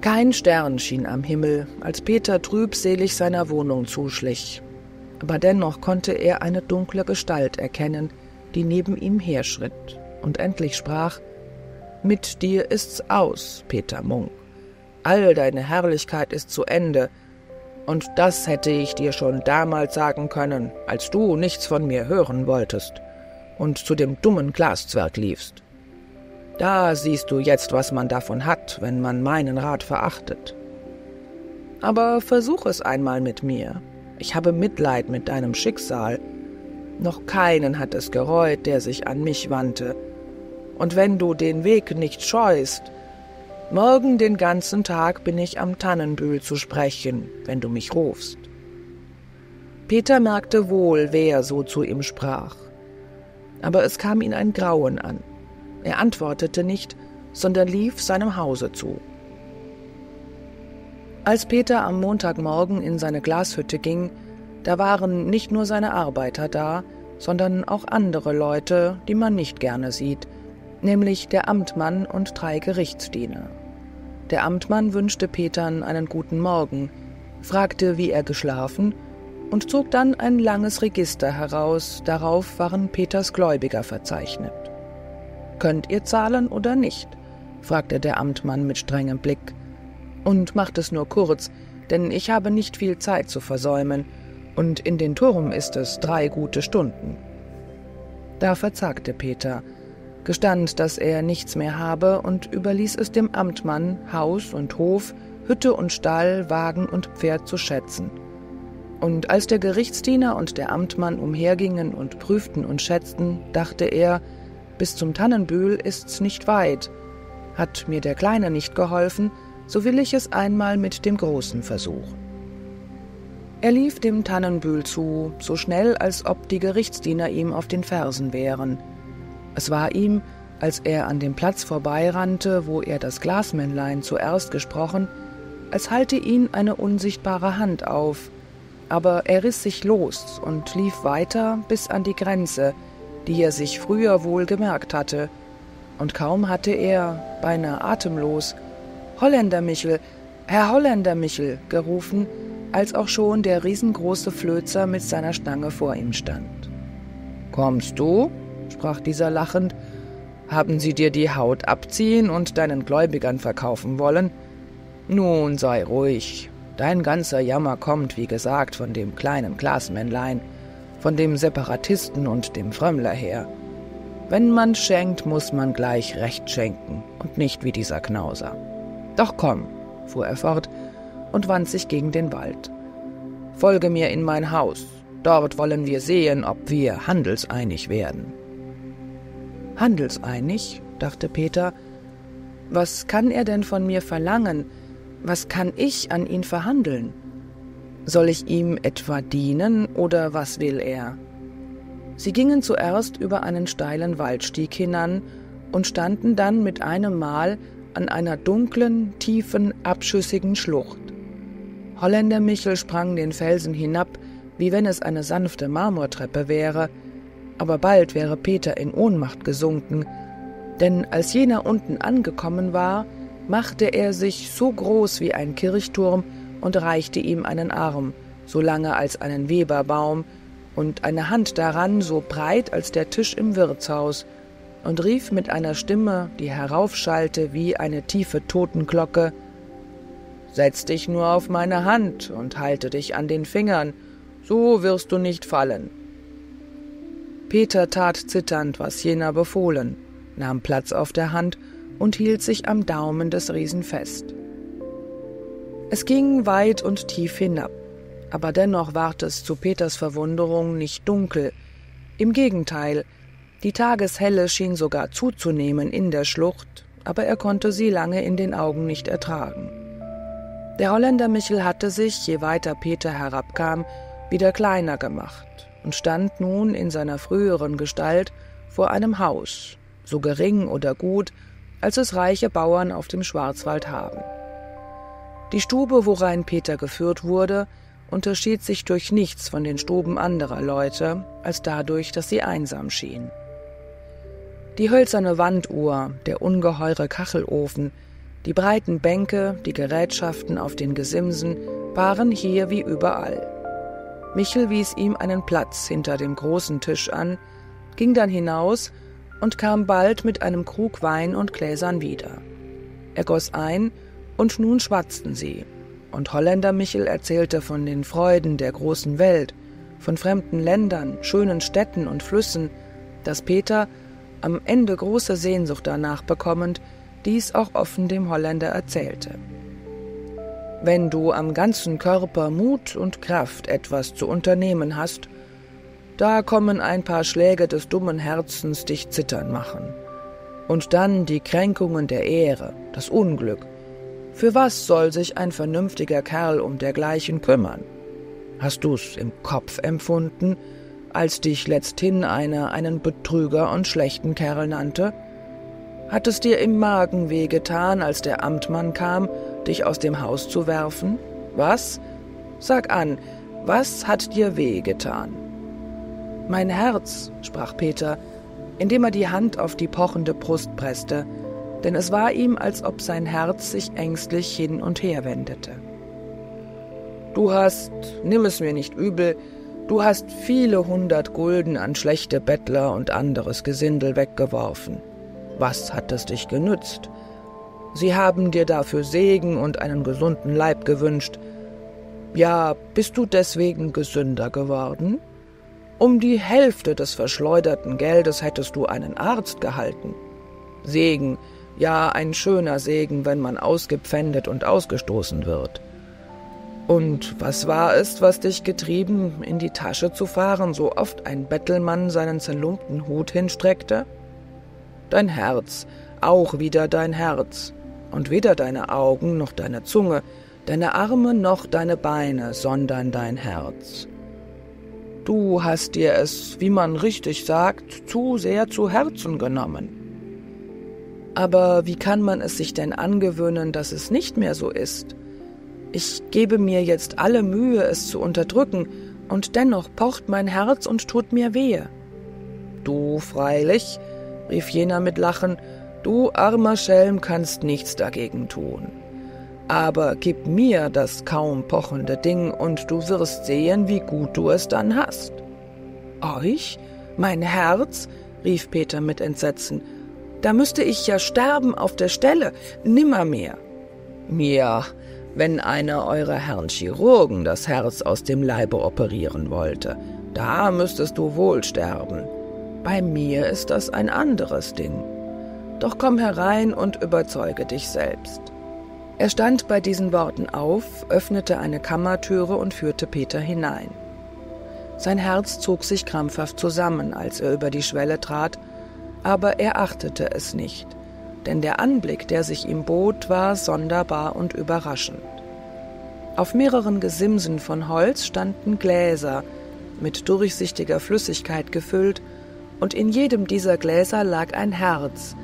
Kein Stern schien am Himmel, als Peter trübselig seiner Wohnung zuschlich. aber dennoch konnte er eine dunkle Gestalt erkennen, die neben ihm herschritt und endlich sprach: »Mit dir ist's aus, Peter Munk. All deine Herrlichkeit ist zu Ende, und das hätte ich dir schon damals sagen können, als du nichts von mir hören wolltest und zu dem dummen Glaszwerg liefst. Da siehst du jetzt, was man davon hat, wenn man meinen Rat verachtet. Aber versuch es einmal mit mir. Ich habe Mitleid mit deinem Schicksal. Noch keinen hat es gereut, der sich an mich wandte. Und wenn du den Weg nicht scheust, morgen den ganzen Tag bin ich am Tannenbühl zu sprechen, wenn du mich rufst.« Peter merkte wohl, wer so zu ihm sprach. Aber es kam ihn ein Grauen an. Er antwortete nicht, sondern lief seinem Hause zu. Als Peter am Montagmorgen in seine Glashütte ging, da waren nicht nur seine Arbeiter da, sondern auch andere Leute, die man nicht gerne sieht, nämlich der Amtmann und drei Gerichtsdiener. Der Amtmann wünschte Petern einen guten Morgen, fragte, wie er geschlafen, und zog dann ein langes Register heraus, darauf waren Peters Gläubiger verzeichnet. »Könnt ihr zahlen oder nicht?« fragte der Amtmann mit strengem Blick. »Und macht es nur kurz, denn ich habe nicht viel Zeit zu versäumen, und in den Turm ist es drei gute Stunden.« Da verzagte Peter, gestand, dass er nichts mehr habe und überließ es dem Amtmann, Haus und Hof, Hütte und Stall, Wagen und Pferd zu schätzen. Und als der Gerichtsdiener und der Amtmann umhergingen und prüften und schätzten, dachte er, bis zum Tannenbühl ist's nicht weit. Hat mir der Kleine nicht geholfen, so will ich es einmal mit dem Großen versuchen. Er lief dem Tannenbühl zu, so schnell, als ob die Gerichtsdiener ihm auf den Fersen wären. Es war ihm, als er an dem Platz vorbeirannte, wo er das Glasmännlein zuerst gesprochen, als halte ihn eine unsichtbare Hand auf, aber er riss sich los und lief weiter bis an die Grenze, die er sich früher wohl gemerkt hatte, und kaum hatte er, beinahe atemlos, »Holländer Michel, Herr Holländer Michel«, gerufen, als auch schon der riesengroße Flözer mit seiner Stange vor ihm stand. »Kommst du?« sprach dieser lachend. »Haben sie dir die Haut abziehen und deinen Gläubigern verkaufen wollen? Nun sei ruhig. Dein ganzer Jammer kommt, wie gesagt, von dem kleinen Glasmännlein, von dem Separatisten und dem Frömmler her. Wenn man schenkt, muss man gleich recht schenken und nicht wie dieser Knauser. Doch komm«, fuhr er fort und wand sich gegen den Wald, »folge mir in mein Haus. Dort wollen wir sehen, ob wir handelseinig werden.« »Handelseinig?« dachte Peter. »Was kann er denn von mir verlangen? Was kann ich an ihn verhandeln? Soll ich ihm etwa dienen, oder was will er?« Sie gingen zuerst über einen steilen Waldstieg hinan und standen dann mit einem Mal an einer dunklen, tiefen, abschüssigen Schlucht. Holländer Michel sprang den Felsen hinab, wie wenn es eine sanfte Marmortreppe wäre, aber bald wäre Peter in Ohnmacht gesunken, denn als jener unten angekommen war, machte er sich so groß wie ein Kirchturm und reichte ihm einen Arm, so lange als einen Weberbaum, und eine Hand daran, so breit als der Tisch im Wirtshaus, und rief mit einer Stimme, die heraufschallte wie eine tiefe Totenglocke: »Setz dich nur auf meine Hand und halte dich an den Fingern, so wirst du nicht fallen.« Peter tat zitternd, was jener befohlen, nahm Platz auf der Hand und hielt sich am Daumen des Riesen fest. Es ging weit und tief hinab, aber dennoch ward es zu Peters Verwunderung nicht dunkel. Im Gegenteil, die Tageshelle schien sogar zuzunehmen in der Schlucht, aber er konnte sie lange in den Augen nicht ertragen. Der Holländer Michel hatte sich, je weiter Peter herabkam, wieder kleiner gemacht und stand nun in seiner früheren Gestalt vor einem Haus, so gering oder gut, als es reiche Bauern auf dem Schwarzwald haben. Die Stube, worein Peter geführt wurde, unterschied sich durch nichts von den Stuben anderer Leute, als dadurch, dass sie einsam schien. Die hölzerne Wanduhr, der ungeheure Kachelofen, die breiten Bänke, die Gerätschaften auf den Gesimsen waren hier wie überall. Michel wies ihm einen Platz hinter dem großen Tisch an, ging dann hinaus und kam bald mit einem Krug Wein und Gläsern wieder. Er goss ein, und nun schwatzten sie, und Holländer Michel erzählte von den Freuden der großen Welt, von fremden Ländern, schönen Städten und Flüssen, dass Peter, am Ende große Sehnsucht danach bekommend, dies auch offen dem Holländer erzählte. »Wenn du am ganzen Körper Mut und Kraft etwas zu unternehmen hast, da kommen ein paar Schläge des dummen Herzens dich zittern machen. Und dann die Kränkungen der Ehre, das Unglück. Für was soll sich ein vernünftiger Kerl um dergleichen kümmern? Hast du's im Kopf empfunden, als dich letzthin einer einen Betrüger und schlechten Kerl nannte? Hat es dir im Magen wehgetan, als der Amtmann kam, dich aus dem Haus zu werfen? Was? Sag an, was hat dir wehgetan?« »Mein Herz«, sprach Peter, indem er die Hand auf die pochende Brust presste, denn es war ihm, als ob sein Herz sich ängstlich hin und her wendete. »Du hast, nimm es mir nicht übel, du hast viele hundert Gulden an schlechte Bettler und anderes Gesindel weggeworfen. Was hat es dich genützt? Sie haben dir dafür Segen und einen gesunden Leib gewünscht. Ja, bist du deswegen gesünder geworden? Um die Hälfte des verschleuderten Geldes hättest du einen Arzt gehalten. Segen, ja, ein schöner Segen, wenn man ausgepfändet und ausgestoßen wird. Und was war es, was dich getrieben, in die Tasche zu fahren, so oft ein Bettelmann seinen zerlumpten Hut hinstreckte? Dein Herz, auch wieder dein Herz, und weder deine Augen noch deine Zunge, deine Arme noch deine Beine, sondern dein Herz. Du hast dir es, wie man richtig sagt, zu sehr zu Herzen genommen. Aber wie kann man es sich denn angewöhnen, dass es nicht mehr so ist? Ich gebe mir jetzt alle Mühe, es zu unterdrücken, und dennoch pocht mein Herz und tut mir wehe.« »Du freilich«, rief jener mit Lachen, »du armer Schelm kannst nichts dagegen tun. Aber gib mir das kaum pochende Ding, und du wirst sehen, wie gut du es dann hast.« »Euch? Mein Herz?« rief Peter mit Entsetzen. »Da müsste ich ja sterben auf der Stelle, nimmermehr.« »Mir, wenn einer eurer Herrn Chirurgen das Herz aus dem Leibe operieren wollte, da müsstest du wohl sterben. Bei mir ist das ein anderes Ding. Doch komm herein und überzeuge dich selbst.« Er stand bei diesen Worten auf, öffnete eine Kammertüre und führte Peter hinein. Sein Herz zog sich krampfhaft zusammen, als er über die Schwelle trat, aber er achtete es nicht, denn der Anblick, der sich ihm bot, war sonderbar und überraschend. Auf mehreren Gesimsen von Holz standen Gläser, mit durchsichtiger Flüssigkeit gefüllt, und in jedem dieser Gläser lag ein Herz.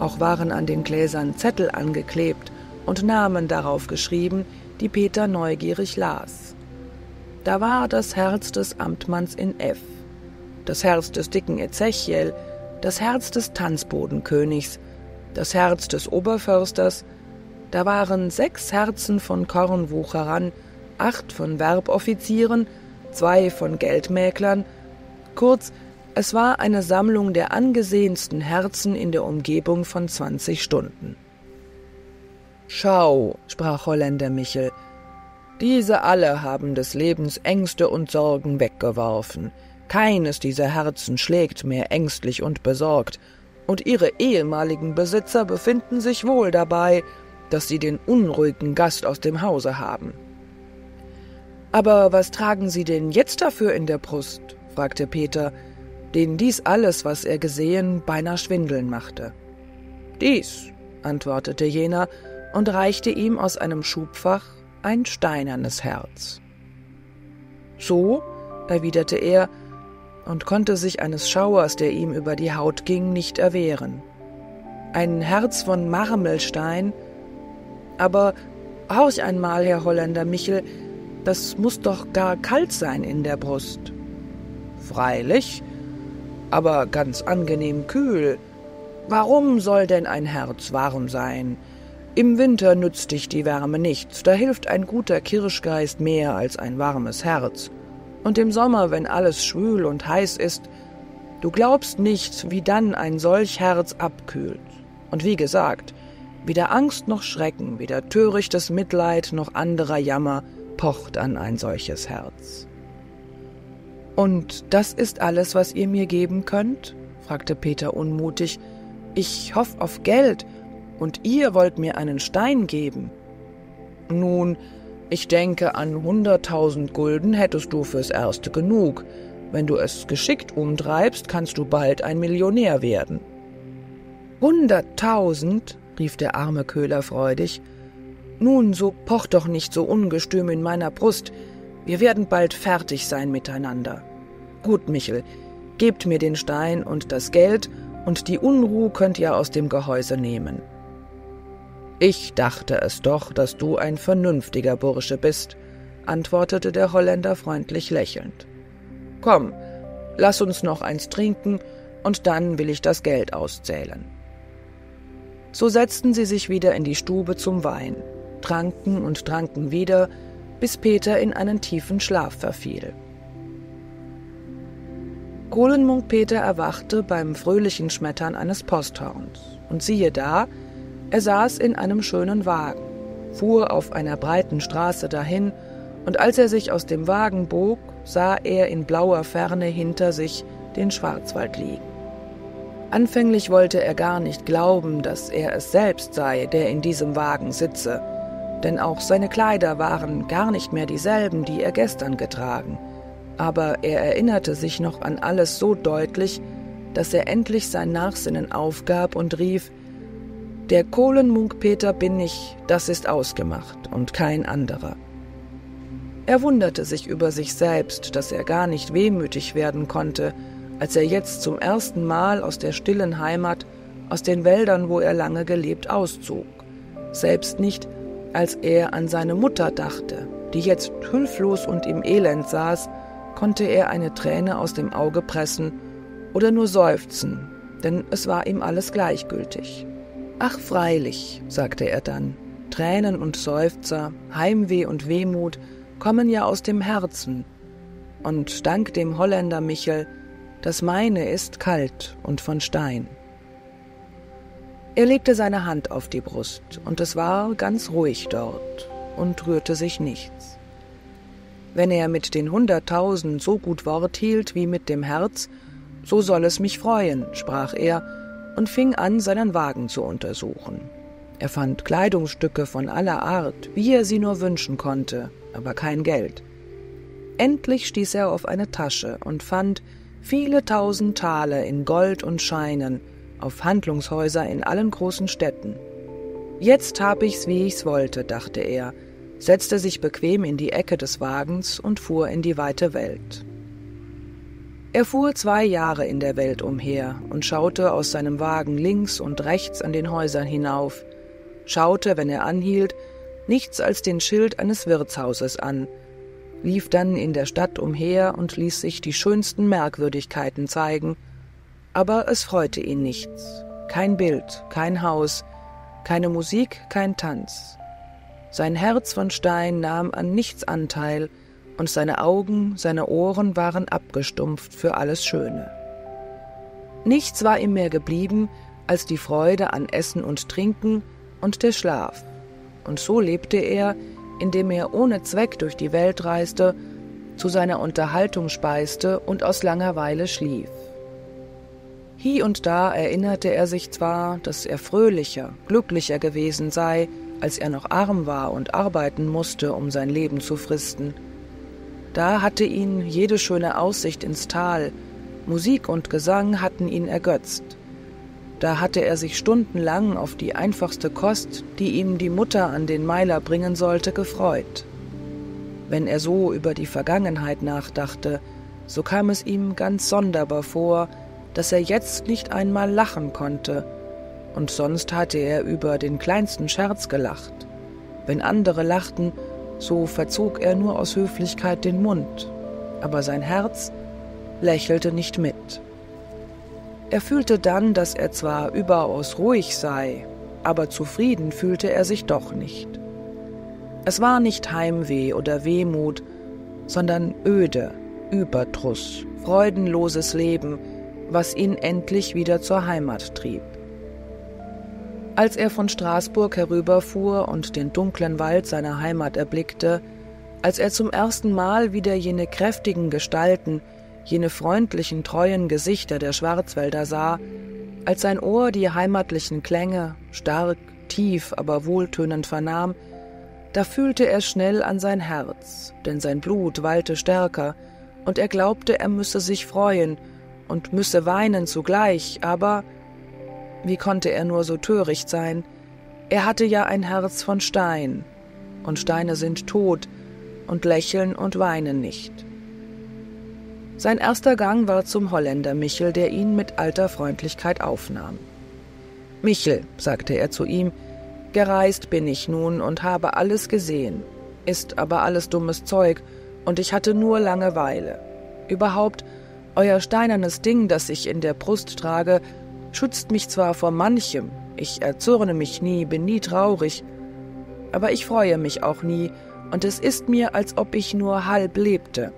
Auch waren an den Gläsern Zettel angeklebt und Namen darauf geschrieben, die Peter neugierig las. Da war das Herz des Amtmanns in F, das Herz des dicken Ezechiel, das Herz des Tanzbodenkönigs, das Herz des Oberförsters, da waren sechs Herzen von Kornwucherern, acht von Werboffizieren, zwei von Geldmäklern, kurz, es war eine Sammlung der angesehensten Herzen in der Umgebung von zwanzig Stunden. »Schau«, sprach Holländer Michel, »diese alle haben des Lebens Ängste und Sorgen weggeworfen. Keines dieser Herzen schlägt mehr ängstlich und besorgt, und ihre ehemaligen Besitzer befinden sich wohl dabei, dass sie den unruhigen Gast aus dem Hause haben.« »Aber was tragen Sie denn jetzt dafür in der Brust?« fragte Peter, den dies alles, was er gesehen, beinahe schwindeln machte. »Dies«, antwortete jener, und reichte ihm aus einem Schubfach ein steinernes Herz. »So«, erwiderte er, und konnte sich eines Schauers, der ihm über die Haut ging, nicht erwehren. »Ein Herz von Marmelstein? Aber horch einmal, Herr Holländer Michel, das muß doch gar kalt sein in der Brust.« »Freilich, aber ganz angenehm kühl. Warum soll denn ein Herz warm sein? Im Winter nützt dich die Wärme nichts, da hilft ein guter Kirschgeist mehr als ein warmes Herz. und im Sommer, wenn alles schwül und heiß ist, du glaubst nicht, wie dann ein solch Herz abkühlt. Und wie gesagt, weder Angst noch Schrecken, weder törichtes Mitleid noch anderer Jammer pocht an ein solches Herz. »Und das ist alles, was ihr mir geben könnt?« fragte Peter unmutig. »Ich hoff auf Geld, und ihr wollt mir einen Stein geben.« »Nun, ich denke, an hunderttausend Gulden hättest du fürs Erste genug. Wenn du es geschickt umtreibst, kannst du bald ein Millionär werden.« »Hunderttausend?« rief der arme Köhler freudig. »Nun, so pocht doch nicht so ungestüm in meiner Brust. Wir werden bald fertig sein miteinander. Gut, Michel, gebt mir den Stein und das Geld, und die Unruh könnt ihr aus dem Gehäuse nehmen.« »Ich dachte es doch, dass du ein vernünftiger Bursche bist«, antwortete der Holländer freundlich lächelnd. »Komm, lass uns noch eins trinken, und dann will ich das Geld auszählen.« So setzten sie sich wieder in die Stube zum Wein, tranken und tranken wieder, bis Peter in einen tiefen Schlaf verfiel. Kohlenmunk Peter erwachte beim fröhlichen Schmettern eines Posthorns, und siehe da, er saß in einem schönen Wagen, fuhr auf einer breiten Straße dahin, und als er sich aus dem Wagen bog, sah er in blauer Ferne hinter sich den Schwarzwald liegen. Anfänglich wollte er gar nicht glauben, dass er es selbst sei, der in diesem Wagen sitze, denn auch seine Kleider waren gar nicht mehr dieselben, die er gestern getragen. Aber er erinnerte sich noch an alles so deutlich, dass er endlich sein Nachsinnen aufgab und rief: »Der Kohlenmunk Peter bin ich, das ist ausgemacht und kein anderer.« Er wunderte sich über sich selbst, dass er gar nicht wehmütig werden konnte, als er jetzt zum ersten Mal aus der stillen Heimat, aus den Wäldern, wo er lange gelebt, auszog. Selbst nicht, als er an seine Mutter dachte, die jetzt hülflos und im Elend saß, konnte er eine Träne aus dem Auge pressen oder nur seufzen, denn es war ihm alles gleichgültig. »Ach, freilich«, sagte er dann, »Tränen und Seufzer, Heimweh und Wehmut kommen ja aus dem Herzen, und dank dem Holländer Michel, das meine ist kalt und von Stein.« Er legte seine Hand auf die Brust, und es war ganz ruhig dort, und rührte sich nichts. Wenn er mit den hunderttausend so gut Wort hielt wie mit dem Herz, so soll es mich freuen, sprach er, und fing an, seinen Wagen zu untersuchen. Er fand Kleidungsstücke von aller Art, wie er sie nur wünschen konnte, aber kein Geld. Endlich stieß er auf eine Tasche und fand viele tausend Taler in Gold und Scheinen, auf Handlungshäuser in allen großen Städten. »Jetzt hab ich's, wie ich's wollte«, dachte er, setzte sich bequem in die Ecke des Wagens und fuhr in die weite Welt. Er fuhr zwei Jahre in der Welt umher und schaute aus seinem Wagen links und rechts an den Häusern hinauf, schaute, wenn er anhielt, nichts als den Schild eines Wirtshauses an, lief dann in der Stadt umher und ließ sich die schönsten Merkwürdigkeiten zeigen, aber es freute ihn nichts. Kein Bild, kein Haus, keine Musik, kein Tanz. Sein Herz von Stein nahm an nichts Anteil, und seine Augen, seine Ohren waren abgestumpft für alles Schöne. Nichts war ihm mehr geblieben als die Freude an Essen und Trinken und der Schlaf. Und so lebte er, indem er ohne Zweck durch die Welt reiste, zu seiner Unterhaltung speiste und aus Langeweile schlief. Hie und da erinnerte er sich zwar, dass er fröhlicher, glücklicher gewesen sei, als er noch arm war und arbeiten musste, um sein Leben zu fristen. Da hatte ihn jede schöne Aussicht ins Tal, Musik und Gesang hatten ihn ergötzt. Da hatte er sich stundenlang auf die einfachste Kost, die ihm die Mutter an den Meiler bringen sollte, gefreut. Wenn er so über die Vergangenheit nachdachte, so kam es ihm ganz sonderbar vor, dass er jetzt nicht einmal lachen konnte, und sonst hatte er über den kleinsten Scherz gelacht. Wenn andere lachten, so verzog er nur aus Höflichkeit den Mund, aber sein Herz lächelte nicht mit. Er fühlte dann, dass er zwar überaus ruhig sei, aber zufrieden fühlte er sich doch nicht. Es war nicht Heimweh oder Wehmut, sondern Öde, Überdruss, freudenloses Leben, was ihn endlich wieder zur Heimat trieb. Als er von Straßburg herüberfuhr und den dunklen Wald seiner Heimat erblickte, als er zum ersten Mal wieder jene kräftigen Gestalten, jene freundlichen, treuen Gesichter der Schwarzwälder sah, als sein Ohr die heimatlichen Klänge, stark, tief, aber wohltönend vernahm, da fühlte er schnell an sein Herz, denn sein Blut wallte stärker, und er glaubte, er müsse sich freuen und müsse weinen zugleich, aber wie konnte er nur so töricht sein? Er hatte ja ein Herz von Stein, und Steine sind tot und lächeln und weinen nicht. Sein erster Gang war zum Holländer Michel, der ihn mit alter Freundlichkeit aufnahm. »Michel«, sagte er zu ihm, »gereist bin ich nun und habe alles gesehen, ist aber alles dummes Zeug, und ich hatte nur Langeweile. Überhaupt, euer steinernes Ding, das ich in der Brust trage, schützt mich zwar vor manchem, ich erzürne mich nie, bin nie traurig, aber ich freue mich auch nie, und es ist mir, als ob ich nur halb lebte.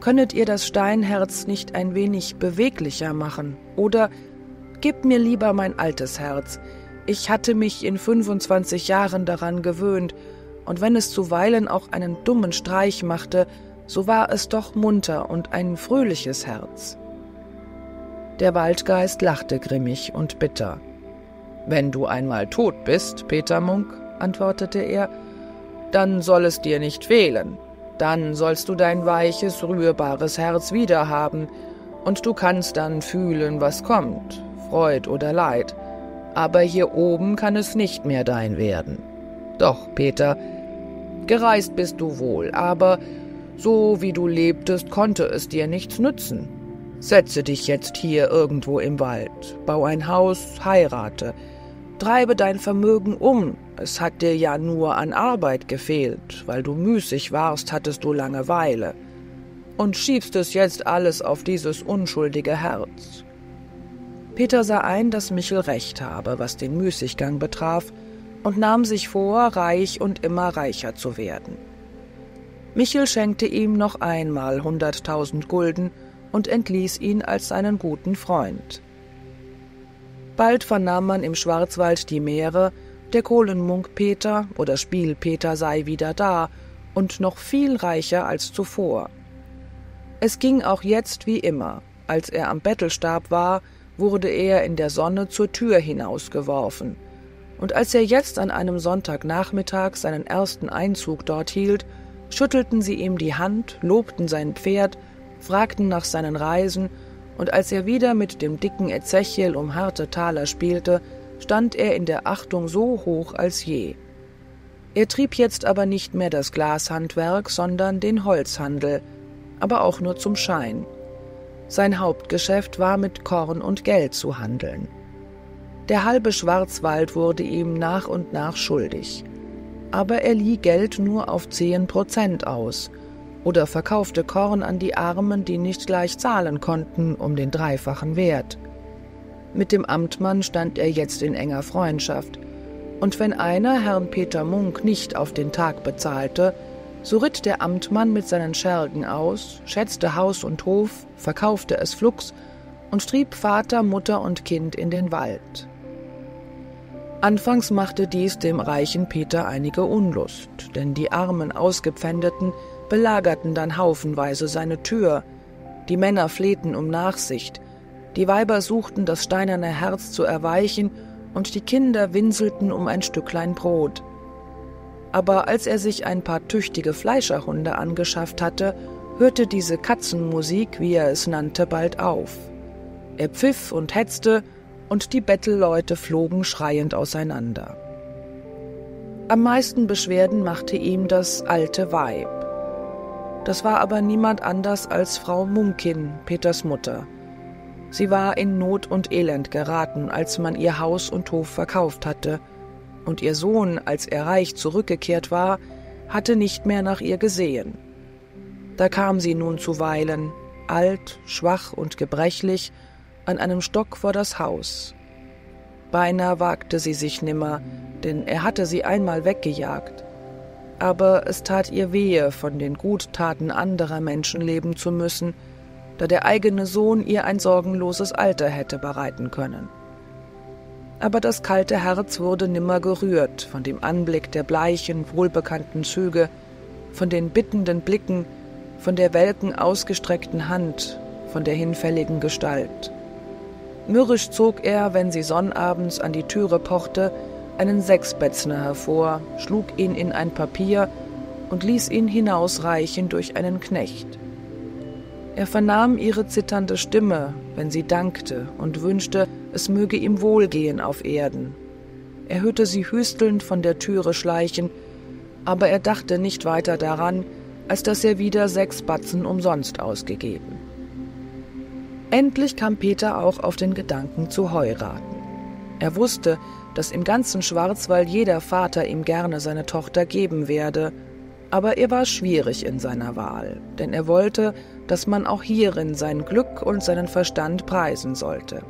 Könnet ihr das Steinherz nicht ein wenig beweglicher machen? Oder gib mir lieber mein altes Herz. Ich hatte mich in fünfundzwanzig Jahren daran gewöhnt, und wenn es zuweilen auch einen dummen Streich machte, so war es doch munter und ein fröhliches Herz.« Der Waldgeist lachte grimmig und bitter. »Wenn du einmal tot bist, Peter Munk«, antwortete er, »dann soll es dir nicht fehlen. Dann sollst du dein weiches, rührbares Herz wiederhaben, und du kannst dann fühlen, was kommt, Freud oder Leid. Aber hier oben kann es nicht mehr dein werden. Doch, Peter, gereist bist du wohl, aber so wie du lebtest, konnte es dir nichts nützen. Setze dich jetzt hier irgendwo im Wald, bau ein Haus, heirate, treibe dein Vermögen um. Es hat dir ja nur an Arbeit gefehlt, weil du müßig warst, hattest du Langeweile, und schiebst es jetzt alles auf dieses unschuldige Herz.« Peter sah ein, dass Michel recht habe, was den Müßiggang betraf, und nahm sich vor, reich und immer reicher zu werden. Michel schenkte ihm noch einmal hunderttausend Gulden und entließ ihn als seinen guten Freund. Bald vernahm man im Schwarzwald die Meere, der Kohlenmunk Peter oder Spielpeter sei wieder da und noch viel reicher als zuvor. Es ging auch jetzt wie immer. Als er am Bettelstab war, wurde er in der Sonne zur Tür hinausgeworfen, und als er jetzt an einem Sonntagnachmittag seinen ersten Einzug dort hielt, schüttelten sie ihm die Hand, lobten sein Pferd, fragten nach seinen Reisen, und als er wieder mit dem dicken Ezechiel um harte Taler spielte, stand er in der Achtung so hoch als je. Er trieb jetzt aber nicht mehr das Glashandwerk, sondern den Holzhandel, aber auch nur zum Schein. Sein Hauptgeschäft war, mit Korn und Geld zu handeln. Der halbe Schwarzwald wurde ihm nach und nach schuldig, aber er lieh Geld nur auf zehn Prozent aus oder verkaufte Korn an die Armen, die nicht gleich zahlen konnten, um den dreifachen Wert. Mit dem Amtmann stand er jetzt in enger Freundschaft, und wenn einer Herrn Peter Munk nicht auf den Tag bezahlte, so ritt der Amtmann mit seinen Schergen aus, schätzte Haus und Hof, verkaufte es flugs und trieb Vater, Mutter und Kind in den Wald. Anfangs machte dies dem reichen Peter einige Unlust, denn die armen Ausgepfändeten belagerten dann haufenweise seine Tür, die Männer flehten um Nachsicht, die Weiber suchten, das steinerne Herz zu erweichen, und die Kinder winselten um ein Stücklein Brot. Aber als er sich ein paar tüchtige Fleischerhunde angeschafft hatte, hörte diese Katzenmusik, wie er es nannte, bald auf. Er pfiff und hetzte, und die Bettelleute flogen schreiend auseinander. Am meisten Beschwerden machte ihm das alte Weib. Das war aber niemand anders als Frau Munkin, Peters Mutter. Sie war in Not und Elend geraten, als man ihr Haus und Hof verkauft hatte, und ihr Sohn, als er reich zurückgekehrt war, hatte nicht mehr nach ihr gesehen. Da kam sie nun zuweilen, alt, schwach und gebrechlich, an einem Stock vor das Haus. Beinahe wagte sie sich nimmer, denn er hatte sie einmal weggejagt. aber es tat ihr wehe, von den Guttaten anderer Menschen leben zu müssen, da der eigene Sohn ihr ein sorgenloses Alter hätte bereiten können. Aber das kalte Herz wurde nimmer gerührt von dem Anblick der bleichen, wohlbekannten Züge, von den bittenden Blicken, von der welken, ausgestreckten Hand, von der hinfälligen Gestalt. Mürrisch zog er, wenn sie sonnabends an die Türe pochte, einen Sechsbätzner hervor, schlug ihn in ein Papier und ließ ihn hinausreichen durch einen Knecht. Er vernahm ihre zitternde Stimme, wenn sie dankte und wünschte, es möge ihm wohlgehen auf Erden. Er hörte sie hüstelnd von der Türe schleichen, aber er dachte nicht weiter daran, als dass er wieder sechs Batzen umsonst ausgegeben. Endlich kam Peter auch auf den Gedanken zu heiraten. Er wusste, dass im ganzen Schwarzwald jeder Vater ihm gerne seine Tochter geben werde, aber er war schwierig in seiner Wahl, denn er wollte, dass man auch hierin sein Glück und seinen Verstand preisen sollte.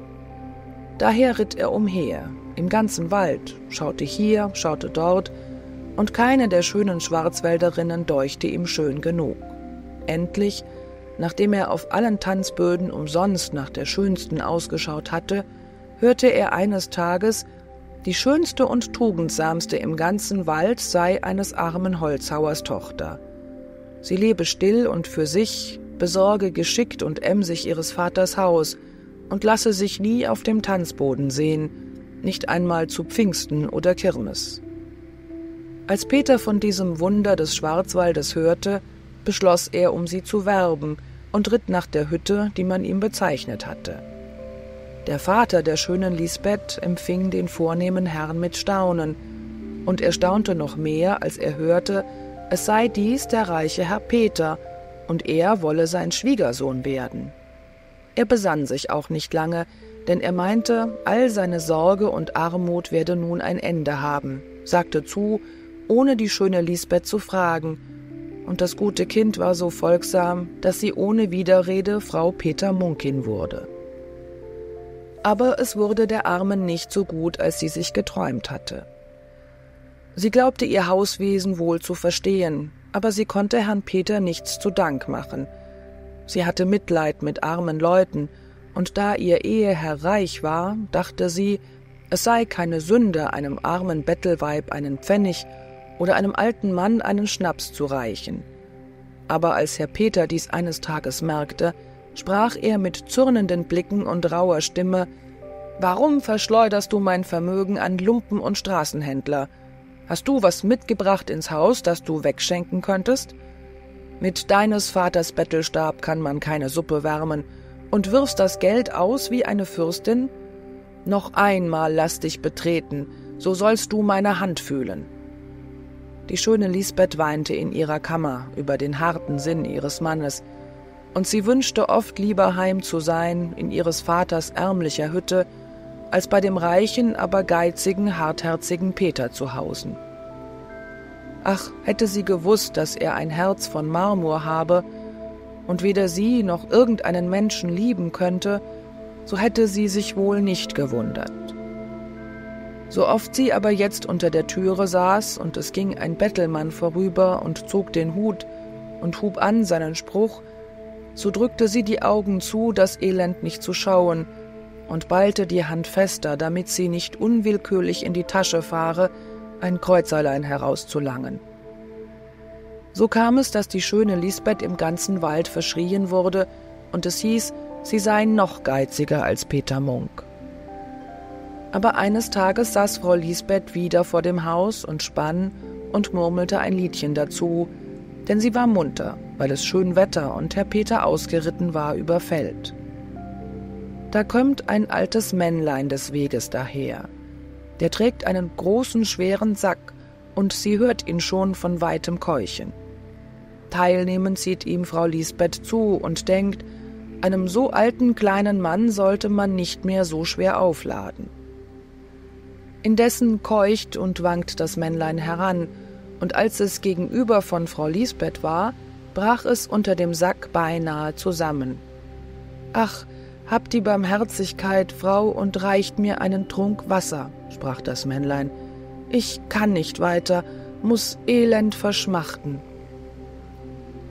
Daher ritt er umher, im ganzen Wald, schaute hier, schaute dort, und keine der schönen Schwarzwälderinnen deuchte ihm schön genug. Endlich, nachdem er auf allen Tanzböden umsonst nach der schönsten ausgeschaut hatte, hörte er eines Tages, die schönste und tugendsamste im ganzen Wald sei eines armen Holzhauers Tochter. Sie lebe still und für sich, besorge geschickt und emsig ihres Vaters Haus, und lasse sich nie auf dem Tanzboden sehen, nicht einmal zu Pfingsten oder Kirmes. Als Peter von diesem Wunder des Schwarzwaldes hörte, beschloss er, um sie zu werben, und ritt nach der Hütte, die man ihm bezeichnet hatte. Der Vater der schönen Lisbeth empfing den vornehmen Herrn mit Staunen, und er staunte noch mehr, als er hörte, es sei dies der reiche Herr Peter, und er wolle sein Schwiegersohn werden. Er besann sich auch nicht lange, denn er meinte, all seine Sorge und Armut werde nun ein Ende haben, sagte zu, ohne die schöne Lisbeth zu fragen, und das gute Kind war so folgsam, dass sie ohne Widerrede Frau Peter Munkin wurde. Aber es wurde der Armen nicht so gut, als sie sich geträumt hatte. Sie glaubte ihr Hauswesen wohl zu verstehen, aber sie konnte Herrn Peter nichts zu Dank machen. Sie hatte Mitleid mit armen Leuten, und da ihr Eheherr reich war, dachte sie, es sei keine Sünde, einem armen Bettelweib einen Pfennig oder einem alten Mann einen Schnaps zu reichen. Aber als Herr Peter dies eines Tages merkte, sprach er mit zürnenden Blicken und rauer Stimme, »Warum verschleuderst du mein Vermögen an Lumpen und Straßenhändler? Hast du was mitgebracht ins Haus, das du wegschenken könntest? Mit deines Vaters Bettelstab kann man keine Suppe wärmen, und wirfst das Geld aus wie eine Fürstin? Noch einmal lass dich betreten, so sollst du meine Hand fühlen.« Die schöne Lisbeth weinte in ihrer Kammer über den harten Sinn ihres Mannes, und sie wünschte oft lieber heim zu sein in ihres Vaters ärmlicher Hütte, als bei dem reichen, aber geizigen, hartherzigen Peter zu hausen. Ach, hätte sie gewusst, dass er ein Herz von Marmor habe und weder sie noch irgendeinen Menschen lieben könnte, so hätte sie sich wohl nicht gewundert. So oft sie aber jetzt unter der Türe saß und es ging ein Bettelmann vorüber und zog den Hut und hub an seinen Spruch, so drückte sie die Augen zu, das Elend nicht zu schauen, und ballte die Hand fester, damit sie nicht unwillkürlich in die Tasche fahre, ein Kreuzerlein herauszulangen. So kam es, dass die schöne Lisbeth im ganzen Wald verschrien wurde, und es hieß, sie sei noch geiziger als Peter Munk. Aber eines Tages saß Frau Lisbeth wieder vor dem Haus und spann und murmelte ein Liedchen dazu, denn sie war munter, weil es schön Wetter und Herr Peter ausgeritten war über Feld. Da kömmt ein altes Männlein des Weges daher. Der trägt einen großen, schweren Sack, und sie hört ihn schon von weitem keuchen. Teilnehmend sieht ihm Frau Lisbeth zu und denkt, einem so alten, kleinen Mann sollte man nicht mehr so schwer aufladen. Indessen keucht und wankt das Männlein heran, und als es gegenüber von Frau Lisbeth war, brach es unter dem Sack beinahe zusammen. »Ach, habt die Barmherzigkeit, Frau, und reicht mir einen Trunk Wasser«, sprach das Männlein. »Ich kann nicht weiter, muß elend verschmachten.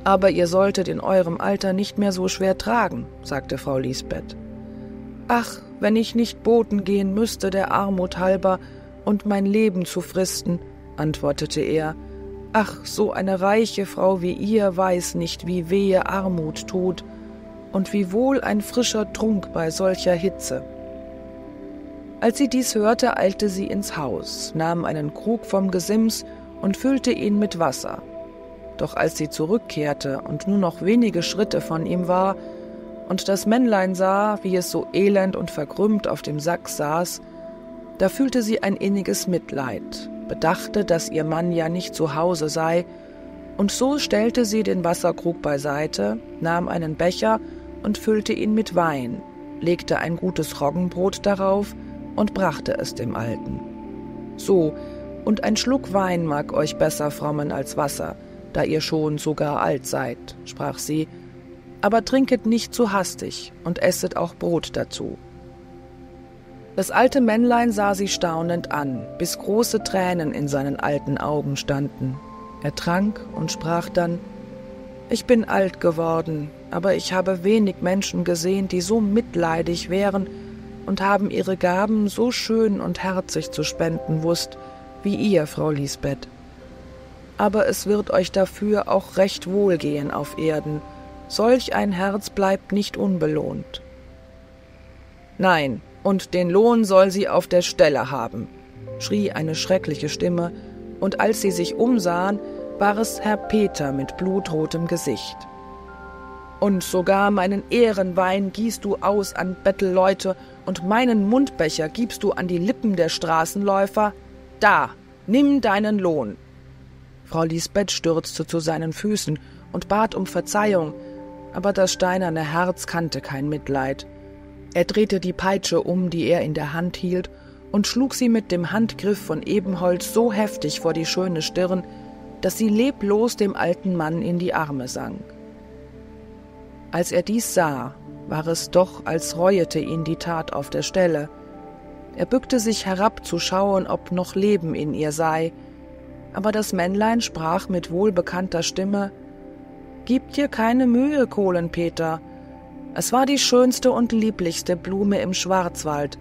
Aber ihr solltet in eurem Alter nicht mehr so schwer tragen, sagte Frau Lisbeth. Ach, wenn ich nicht boten gehen müsste, der Armut halber, und mein Leben zu fristen, antwortete er. Ach, so eine reiche Frau wie ihr weiß nicht, wie wehe Armut tut, und wie wohl ein frischer Trunk bei solcher Hitze. Als sie dies hörte, eilte sie ins Haus, nahm einen Krug vom Gesims und füllte ihn mit Wasser. Doch als sie zurückkehrte und nur noch wenige Schritte von ihm war und das Männlein sah, wie es so elend und verkrümmt auf dem Sack saß, da fühlte sie ein inniges Mitleid, bedachte, dass ihr Mann ja nicht zu Hause sei, und so stellte sie den Wasserkrug beiseite, nahm einen Becher und füllte ihn mit Wein, legte ein gutes Roggenbrot darauf und brachte es dem Alten. So, und ein Schluck Wein mag euch besser frommen als Wasser, da ihr schon sogar alt seid, sprach sie, aber trinket nicht zu hastig und esset auch Brot dazu. Das alte Männlein sah sie staunend an, bis große Tränen in seinen alten Augen standen. Er trank und sprach dann, »Ich bin alt geworden, aber ich habe wenig Menschen gesehen, die so mitleidig wären, und haben ihre Gaben so schön und herzig zu spenden wusst, wie ihr, Frau Lisbeth. Aber es wird euch dafür auch recht wohlgehen auf Erden. Solch ein Herz bleibt nicht unbelohnt.« »Nein, und den Lohn soll sie auf der Stelle haben«, schrie eine schreckliche Stimme, und als sie sich umsahen, war es Herr Peter mit blutrotem Gesicht. »Und sogar meinen Ehrenwein gießt du aus an Bettelleute, und meinen Mundbecher gibst du an die Lippen der Straßenläufer? Da, nimm deinen Lohn!« Frau Lisbeth stürzte zu seinen Füßen und bat um Verzeihung, aber das steinerne Herz kannte kein Mitleid. Er drehte die Peitsche um, die er in der Hand hielt, und schlug sie mit dem Handgriff von Ebenholz so heftig vor die schöne Stirn, dass sie leblos dem alten Mann in die Arme sank. Als er dies sah, war es doch, als reuete ihn die Tat auf der Stelle. Er bückte sich herab zu schauen, ob noch Leben in ihr sei, aber das Männlein sprach mit wohlbekannter Stimme, »Gib dir keine Mühe, Kohlenpeter. Es war die schönste und lieblichste Blume im Schwarzwald,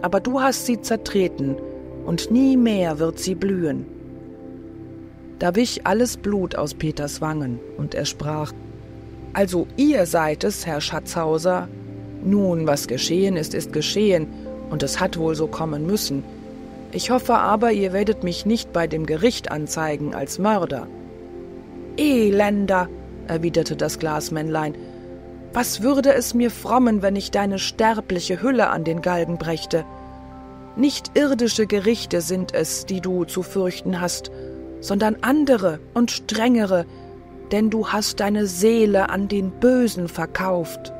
aber du hast sie zertreten, und nie mehr wird sie blühen.« Da wich alles Blut aus Peters Wangen, und er sprach, »Also ihr seid es, Herr Schatzhauser? Nun, was geschehen ist, ist geschehen, und es hat wohl so kommen müssen. Ich hoffe aber, ihr werdet mich nicht bei dem Gericht anzeigen als Mörder.« »Elender«, erwiderte das Glasmännlein, »was würde es mir frommen, wenn ich deine sterbliche Hülle an den Galgen brächte? Nicht irdische Gerichte sind es, die du zu fürchten hast, sondern andere und strengere, denn du hast deine Seele an den Bösen verkauft.«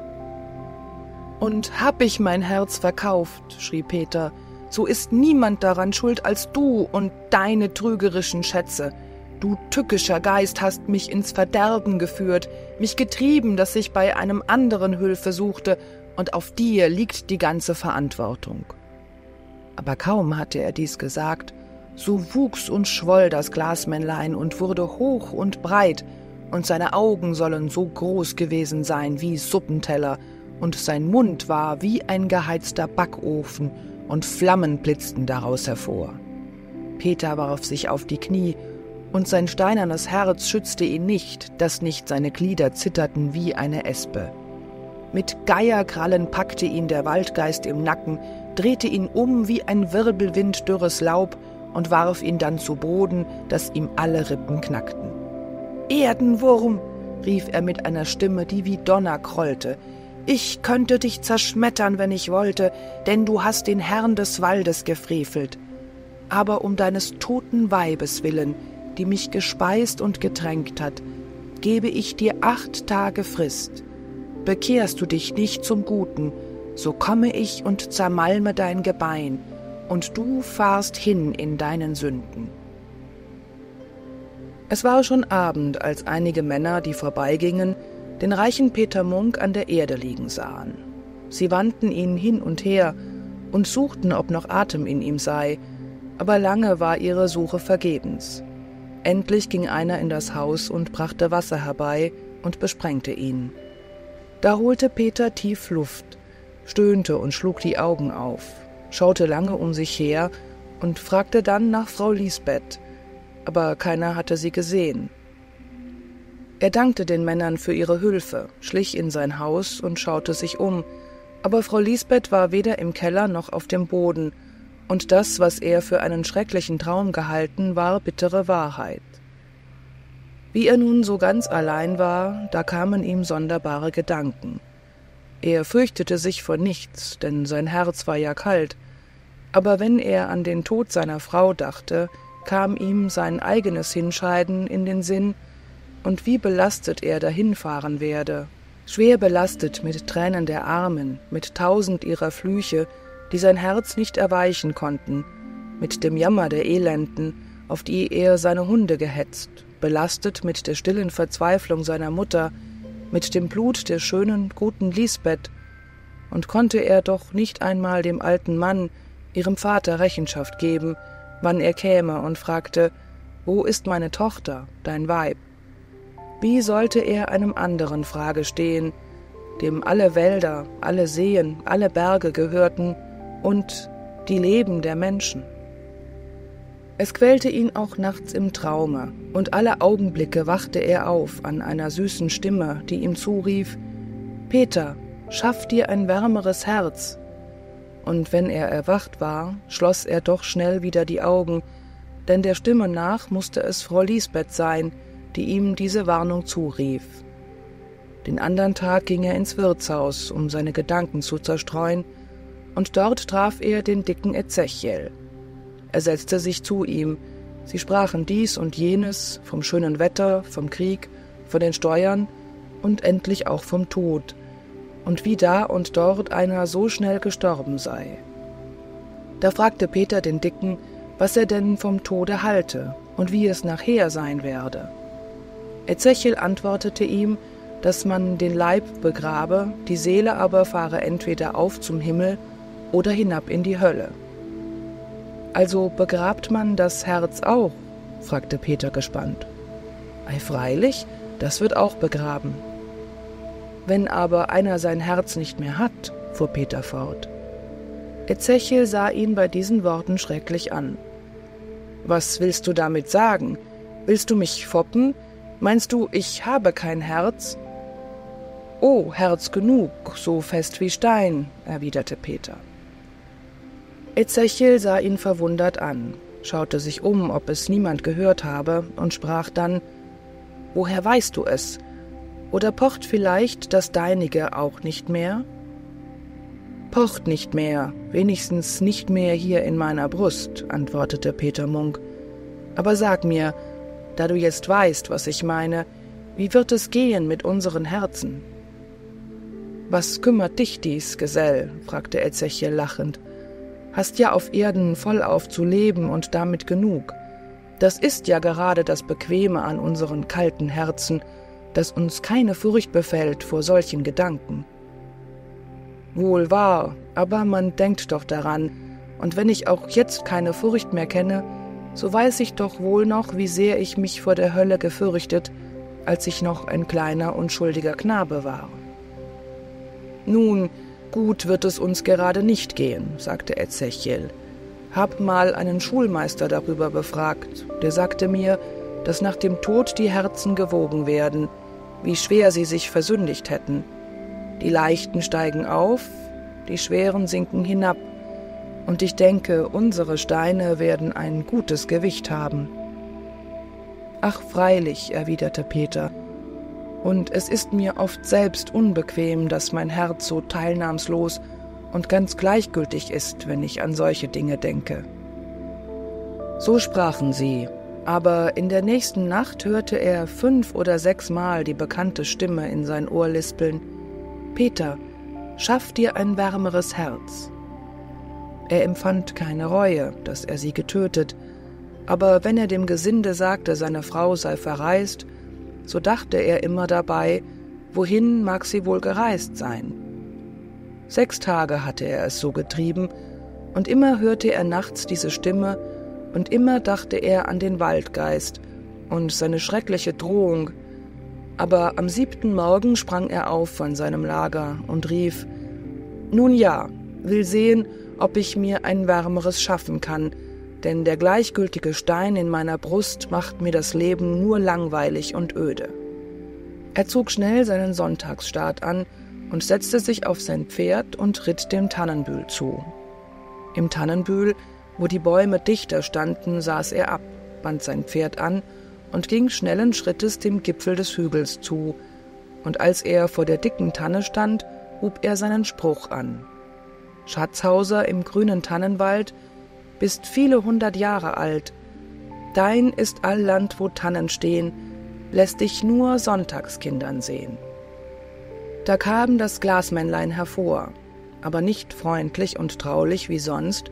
»Und hab ich mein Herz verkauft«, schrie Peter, »so ist niemand daran schuld als du und deine trügerischen Schätze. Du tückischer Geist hast mich ins Verderben geführt, mich getrieben, dass ich bei einem anderen Hülfe suchte, und auf dir liegt die ganze Verantwortung.« Aber kaum hatte er dies gesagt, so wuchs und schwoll das Glasmännlein und wurde hoch und breit, und seine Augen sollen so groß gewesen sein wie Suppenteller, und sein Mund war wie ein geheizter Backofen, und Flammen blitzten daraus hervor. Peter warf sich auf die Knie, und sein steinernes Herz schützte ihn nicht, dass nicht seine Glieder zitterten wie eine Espe. Mit Geierkrallen packte ihn der Waldgeist im Nacken, drehte ihn um wie ein Wirbelwind dürres Laub und warf ihn dann zu Boden, dass ihm alle Rippen knackten. »Erdenwurm«, rief er mit einer Stimme, die wie Donner grollte, »ich könnte dich zerschmettern, wenn ich wollte, denn du hast den Herrn des Waldes gefrevelt. Aber um deines toten Weibes willen, die mich gespeist und getränkt hat, gebe ich dir acht Tage Frist. Bekehrst du dich nicht zum Guten, so komme ich und zermalme dein Gebein, und du fahrst hin in deinen Sünden.« Es war schon Abend, als einige Männer, die vorbeigingen, den reichen Peter Munk an der Erde liegen sahen. Sie wandten ihn hin und her und suchten, ob noch Atem in ihm sei, aber lange war ihre Suche vergebens. Endlich ging einer in das Haus und brachte Wasser herbei und besprengte ihn. Da holte Peter tief Luft, stöhnte und schlug die Augen auf, schaute lange um sich her und fragte dann nach Frau Lisbeth, aber keiner hatte sie gesehen. Er dankte den Männern für ihre Hilfe, schlich in sein Haus und schaute sich um, aber Frau Lisbeth war weder im Keller noch auf dem Boden, und das, was er für einen schrecklichen Traum gehalten, war bittere Wahrheit. Wie er nun so ganz allein war, da kamen ihm sonderbare Gedanken. Er fürchtete sich vor nichts, denn sein Herz war ja kalt, aber wenn er an den Tod seiner Frau dachte, kam ihm sein eigenes Hinscheiden in den Sinn, und wie belastet er dahinfahren werde, schwer belastet mit Tränen der Armen, mit tausend ihrer Flüche, die sein Herz nicht erweichen konnten, mit dem Jammer der Elenden, auf die er seine Hunde gehetzt, belastet mit der stillen Verzweiflung seiner Mutter, mit dem Blut der schönen, guten Lisbeth, und konnte er doch nicht einmal dem alten Mann, ihrem Vater, Rechenschaft geben, wann er käme und fragte, »Wo ist meine Tochter, dein Weib?« Wie sollte er einem anderen Frage stehen, dem alle Wälder, alle Seen, alle Berge gehörten und die Leben der Menschen? Es quälte ihn auch nachts im Traume, und alle Augenblicke wachte er auf an einer süßen Stimme, die ihm zurief, »Peter, schaff dir ein wärmeres Herz!« Und wenn er erwacht war, schloss er doch schnell wieder die Augen, denn der Stimme nach musste es Frau Lisbeth sein, die ihm diese Warnung zurief. Den anderen Tag ging er ins Wirtshaus, um seine Gedanken zu zerstreuen, und dort traf er den dicken Ezechiel. Er setzte sich zu ihm, sie sprachen dies und jenes, vom schönen Wetter, vom Krieg, von den Steuern und endlich auch vom Tod, und wie da und dort einer so schnell gestorben sei. Da fragte Peter den Dicken, was er denn vom Tode halte und wie es nachher sein werde. Ezechiel antwortete ihm, dass man den Leib begrabe, die Seele aber fahre entweder auf zum Himmel oder hinab in die Hölle. »Also begrabt man das Herz auch?« fragte Peter gespannt. »Ei, freilich, das wird auch begraben.« »Wenn aber einer sein Herz nicht mehr hat«, fuhr Peter fort. Ezechiel sah ihn bei diesen Worten schrecklich an. »Was willst du damit sagen? Willst du mich foppen? Meinst du, ich habe kein Herz?« »Oh, Herz genug, so fest wie Stein«, erwiderte Peter. Ezechiel sah ihn verwundert an, schaute sich um, ob es niemand gehört habe, und sprach dann, »Woher weißt du es? Oder pocht vielleicht das Deinige auch nicht mehr?« »Pocht nicht mehr, wenigstens nicht mehr hier in meiner Brust«, antwortete Peter Munk. »Aber sag mir, da du jetzt weißt, was ich meine, wie wird es gehen mit unseren Herzen?« »Was kümmert dich dies, Gesell?« fragte Ezechiel lachend. »Hast ja auf Erden vollauf zu leben und damit genug. Das ist ja gerade das Bequeme an unseren kalten Herzen, dass uns keine Furcht befällt vor solchen Gedanken.« »Wohl wahr, aber man denkt doch daran, und wenn ich auch jetzt keine Furcht mehr kenne, so weiß ich doch wohl noch, wie sehr ich mich vor der Hölle gefürchtet, als ich noch ein kleiner, unschuldiger Knabe war.« »Nun, gut wird es uns gerade nicht gehen«, sagte Ezechiel. »Hab mal einen Schulmeister darüber befragt, der sagte mir, dass nach dem Tod die Herzen gewogen werden, wie schwer sie sich versündigt hätten. Die Leichten steigen auf, die Schweren sinken hinab. Und ich denke, unsere Steine werden ein gutes Gewicht haben.« »Ach, freilich«, erwiderte Peter, »und es ist mir oft selbst unbequem, dass mein Herz so teilnahmslos und ganz gleichgültig ist, wenn ich an solche Dinge denke.« So sprachen sie, aber in der nächsten Nacht hörte er fünf oder sechsmal die bekannte Stimme in sein Ohr lispeln, »Peter, schaff dir ein wärmeres Herz.« Er empfand keine Reue, dass er sie getötet, aber wenn er dem Gesinde sagte, seine Frau sei verreist, so dachte er immer dabei, wohin mag sie wohl gereist sein. Sechs Tage hatte er es so getrieben, und immer hörte er nachts diese Stimme, und immer dachte er an den Waldgeist, und seine schreckliche Drohung, aber am siebten Morgen sprang er auf von seinem Lager und rief: »Nun ja, will sehen, ob ich mir ein Wärmeres schaffen kann, denn der gleichgültige Stein in meiner Brust macht mir das Leben nur langweilig und öde.« Er zog schnell seinen Sonntagsstaat an und setzte sich auf sein Pferd und ritt dem Tannenbühl zu. Im Tannenbühl, wo die Bäume dichter standen, saß er ab, band sein Pferd an und ging schnellen Schrittes dem Gipfel des Hügels zu, und als er vor der dicken Tanne stand, hub er seinen Spruch an: »Schatzhauser im grünen Tannenwald, bist viele hundert Jahre alt, dein ist all Land, wo Tannen stehen, lässt dich nur Sonntagskindern sehen.« Da kam das Glasmännlein hervor, aber nicht freundlich und traulich wie sonst,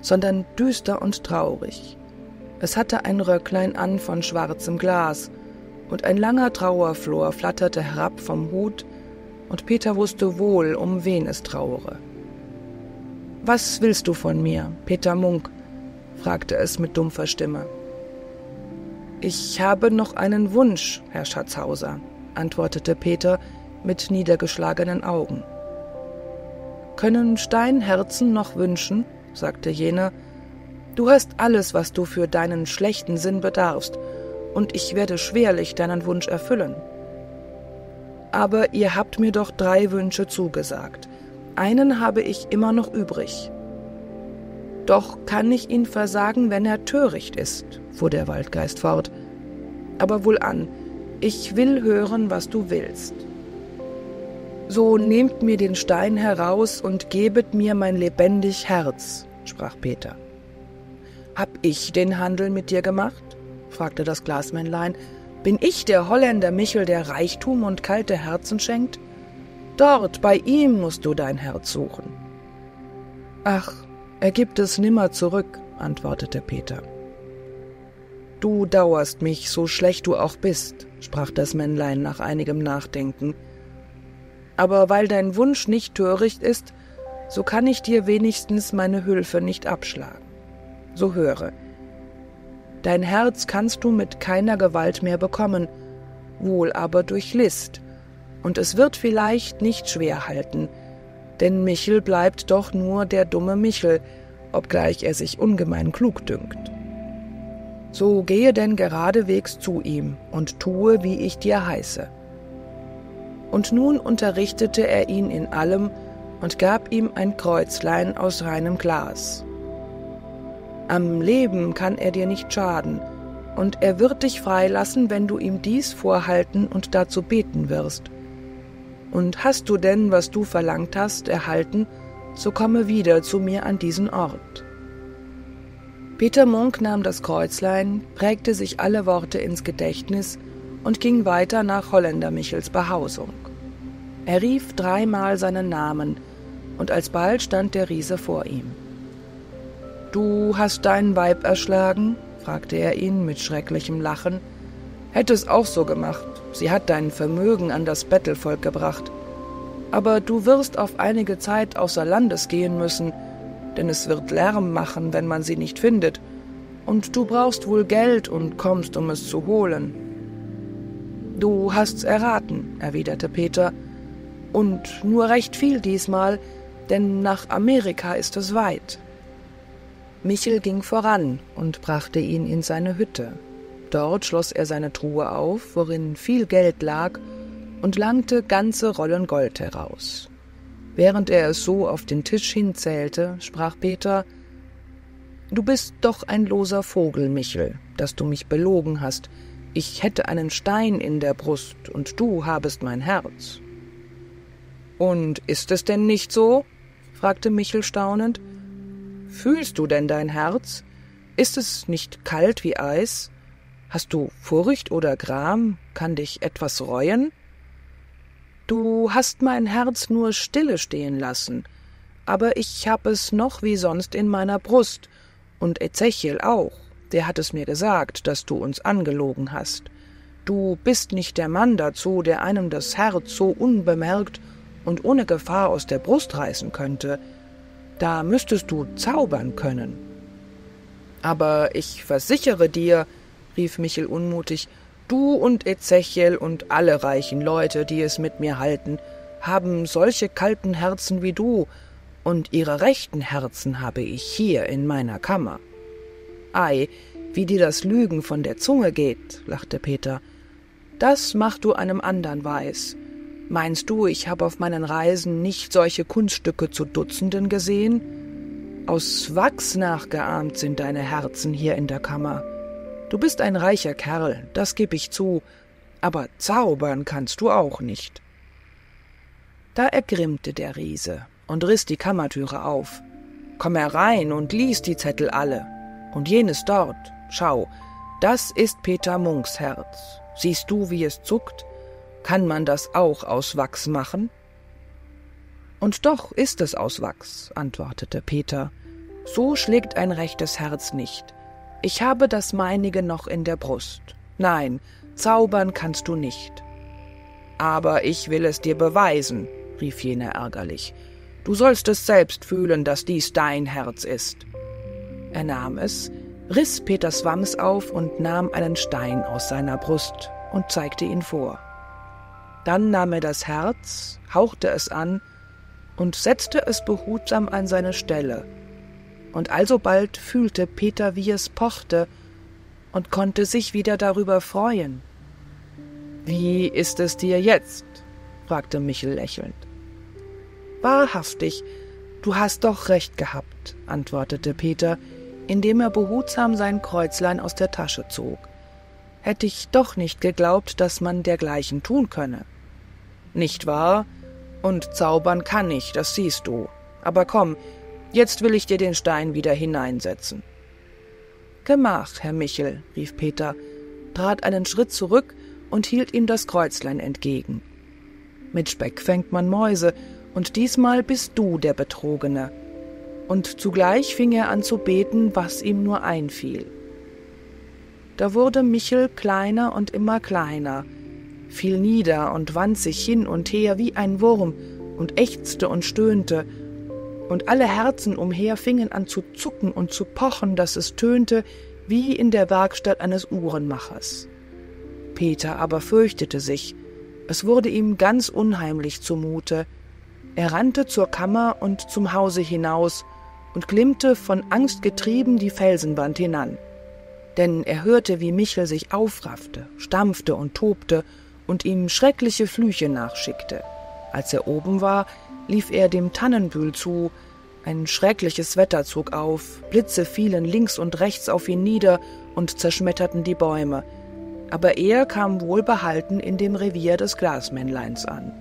sondern düster und traurig. Es hatte ein Röcklein an von schwarzem Glas, und ein langer Trauerflor flatterte herab vom Hut, und Peter wusste wohl, um wen es trauere. »Was willst du von mir, Peter Munk?« fragte es mit dumpfer Stimme. »Ich habe noch einen Wunsch, Herr Schatzhauser«, antwortete Peter mit niedergeschlagenen Augen. »Können Steinherzen noch wünschen?«, sagte jener. »Du hast alles, was du für deinen schlechten Sinn bedarfst, und ich werde schwerlich deinen Wunsch erfüllen.« »Aber ihr habt mir doch drei Wünsche zugesagt. Einen habe ich immer noch übrig.« »Doch kann ich ihn versagen, wenn er töricht ist«, fuhr der Waldgeist fort. »Aber wohlan, ich will hören, was du willst. So nehmt mir den Stein heraus und gebet mir mein lebendig Herz«, sprach Peter. »Hab ich den Handel mit dir gemacht?«, fragte das Glasmännlein. »Bin ich der Holländer Michel, der Reichtum und kalte Herzen schenkt? Dort, bei ihm musst du dein Herz suchen.« »Ach, er gibt es nimmer zurück«, antwortete Peter. »Du dauerst mich, so schlecht du auch bist«, sprach das Männlein nach einigem Nachdenken. »Aber weil dein Wunsch nicht töricht ist, so kann ich dir wenigstens meine Hülfe nicht abschlagen. So höre. Dein Herz kannst du mit keiner Gewalt mehr bekommen, wohl aber durch List, und es wird vielleicht nicht schwer halten, denn Michel bleibt doch nur der dumme Michel, obgleich er sich ungemein klug dünkt. So gehe denn geradewegs zu ihm und tue, wie ich dir heiße.« Und nun unterrichtete er ihn in allem und gab ihm ein Kreuzlein aus reinem Glas. »Am Leben kann er dir nicht schaden, und er wird dich freilassen, wenn du ihm dies vorhalten und dazu beten wirst. Und hast du denn, was du verlangt hast, erhalten, so komme wieder zu mir an diesen Ort.« Peter Munk nahm das Kreuzlein, prägte sich alle Worte ins Gedächtnis und ging weiter nach Holländer Michels Behausung. Er rief dreimal seinen Namen, und alsbald stand der Riese vor ihm. »Du hast dein Weib erschlagen?«, fragte er ihn mit schrecklichem Lachen. »Hätte es auch so gemacht, sie hat dein Vermögen an das Bettelvolk gebracht. Aber du wirst auf einige Zeit außer Landes gehen müssen, denn es wird Lärm machen, wenn man sie nicht findet, und du brauchst wohl Geld und kommst, um es zu holen.« »Du hast's erraten«, erwiderte Peter, »und nur recht viel diesmal, denn nach Amerika ist es weit.« Michel ging voran und brachte ihn in seine Hütte. Dort schloss er seine Truhe auf, worin viel Geld lag, und langte ganze Rollen Gold heraus. Während er es so auf den Tisch hinzählte, sprach Peter: »Du bist doch ein loser Vogel, Michel, dass du mich belogen hast. Ich hätte einen Stein in der Brust, und du habest mein Herz.« »Und ist es denn nicht so?«, fragte Michel staunend. »Fühlst du denn dein Herz? Ist es nicht kalt wie Eis? Hast du Furcht oder Gram? Kann dich etwas reuen? Du hast mein Herz nur stille stehen lassen, aber ich hab es noch wie sonst in meiner Brust, und Ezechiel auch. Der hat es mir gesagt, dass du uns angelogen hast. Du bist nicht der Mann dazu, der einem das Herz so unbemerkt und ohne Gefahr aus der Brust reißen könnte. Da müsstest du zaubern können. Aber ich versichere dir, rief Michel unmutig, »du und Ezechiel und alle reichen Leute, die es mit mir halten, haben solche kalten Herzen wie du, und ihre rechten Herzen habe ich hier in meiner Kammer.« »Ei, wie dir das Lügen von der Zunge geht«, lachte Peter, »das mach du einem anderen weiß. Meinst du, ich habe auf meinen Reisen nicht solche Kunststücke zu Dutzenden gesehen? Aus Wachs nachgeahmt sind deine Herzen hier in der Kammer. Du bist ein reicher Kerl, das geb ich zu, aber zaubern kannst du auch nicht.« Da ergrimmte der Riese und riss die Kammertüre auf. »Komm herein und lies die Zettel alle. Und jenes dort, schau, das ist Peter Munks Herz. Siehst du, wie es zuckt? Kann man das auch aus Wachs machen?« »Und doch ist es aus Wachs«, antwortete Peter. »So schlägt ein rechtes Herz nicht. Ich habe das meinige noch in der Brust. Nein, zaubern kannst du nicht.« »Aber ich will es dir beweisen«, rief jener ärgerlich. »Du sollst es selbst fühlen, dass dies dein Herz ist.« Er nahm es, riss Peters Wams auf und nahm einen Stein aus seiner Brust und zeigte ihn vor. Dann nahm er das Herz, hauchte es an und setzte es behutsam an seine Stelle. Und alsobald fühlte Peter, wie es pochte, und konnte sich wieder darüber freuen. »Wie ist es dir jetzt?« fragte Michel lächelnd. »Wahrhaftig, du hast doch recht gehabt«, antwortete Peter, indem er behutsam sein Kreuzlein aus der Tasche zog. »Hätte ich doch nicht geglaubt, dass man dergleichen tun könne.« »Nicht wahr? Und zaubern kann ich, das siehst du. Aber komm, jetzt will ich dir den Stein wieder hineinsetzen.« »Gemach, Herr Michel«, rief Peter, trat einen Schritt zurück und hielt ihm das Kreuzlein entgegen. »Mit Speck fängt man Mäuse, und diesmal bist du der Betrogene.« Und zugleich fing er an zu beten, was ihm nur einfiel. Da wurde Michel kleiner und immer kleiner, fiel nieder und wand sich hin und her wie ein Wurm und ächzte und stöhnte, und alle Herzen umher fingen an zu zucken und zu pochen, dass es tönte wie in der Werkstatt eines Uhrenmachers. Peter aber fürchtete sich, es wurde ihm ganz unheimlich zumute. Er rannte zur Kammer und zum Hause hinaus und klimmte von Angst getrieben die Felsenwand hinan. Denn er hörte, wie Michel sich aufraffte, stampfte und tobte und ihm schreckliche Flüche nachschickte. Als er oben war, lief er dem Tannenbühl zu, ein schreckliches Wetter zog auf, Blitze fielen links und rechts auf ihn nieder und zerschmetterten die Bäume, aber er kam wohlbehalten in dem Revier des Glasmännleins an.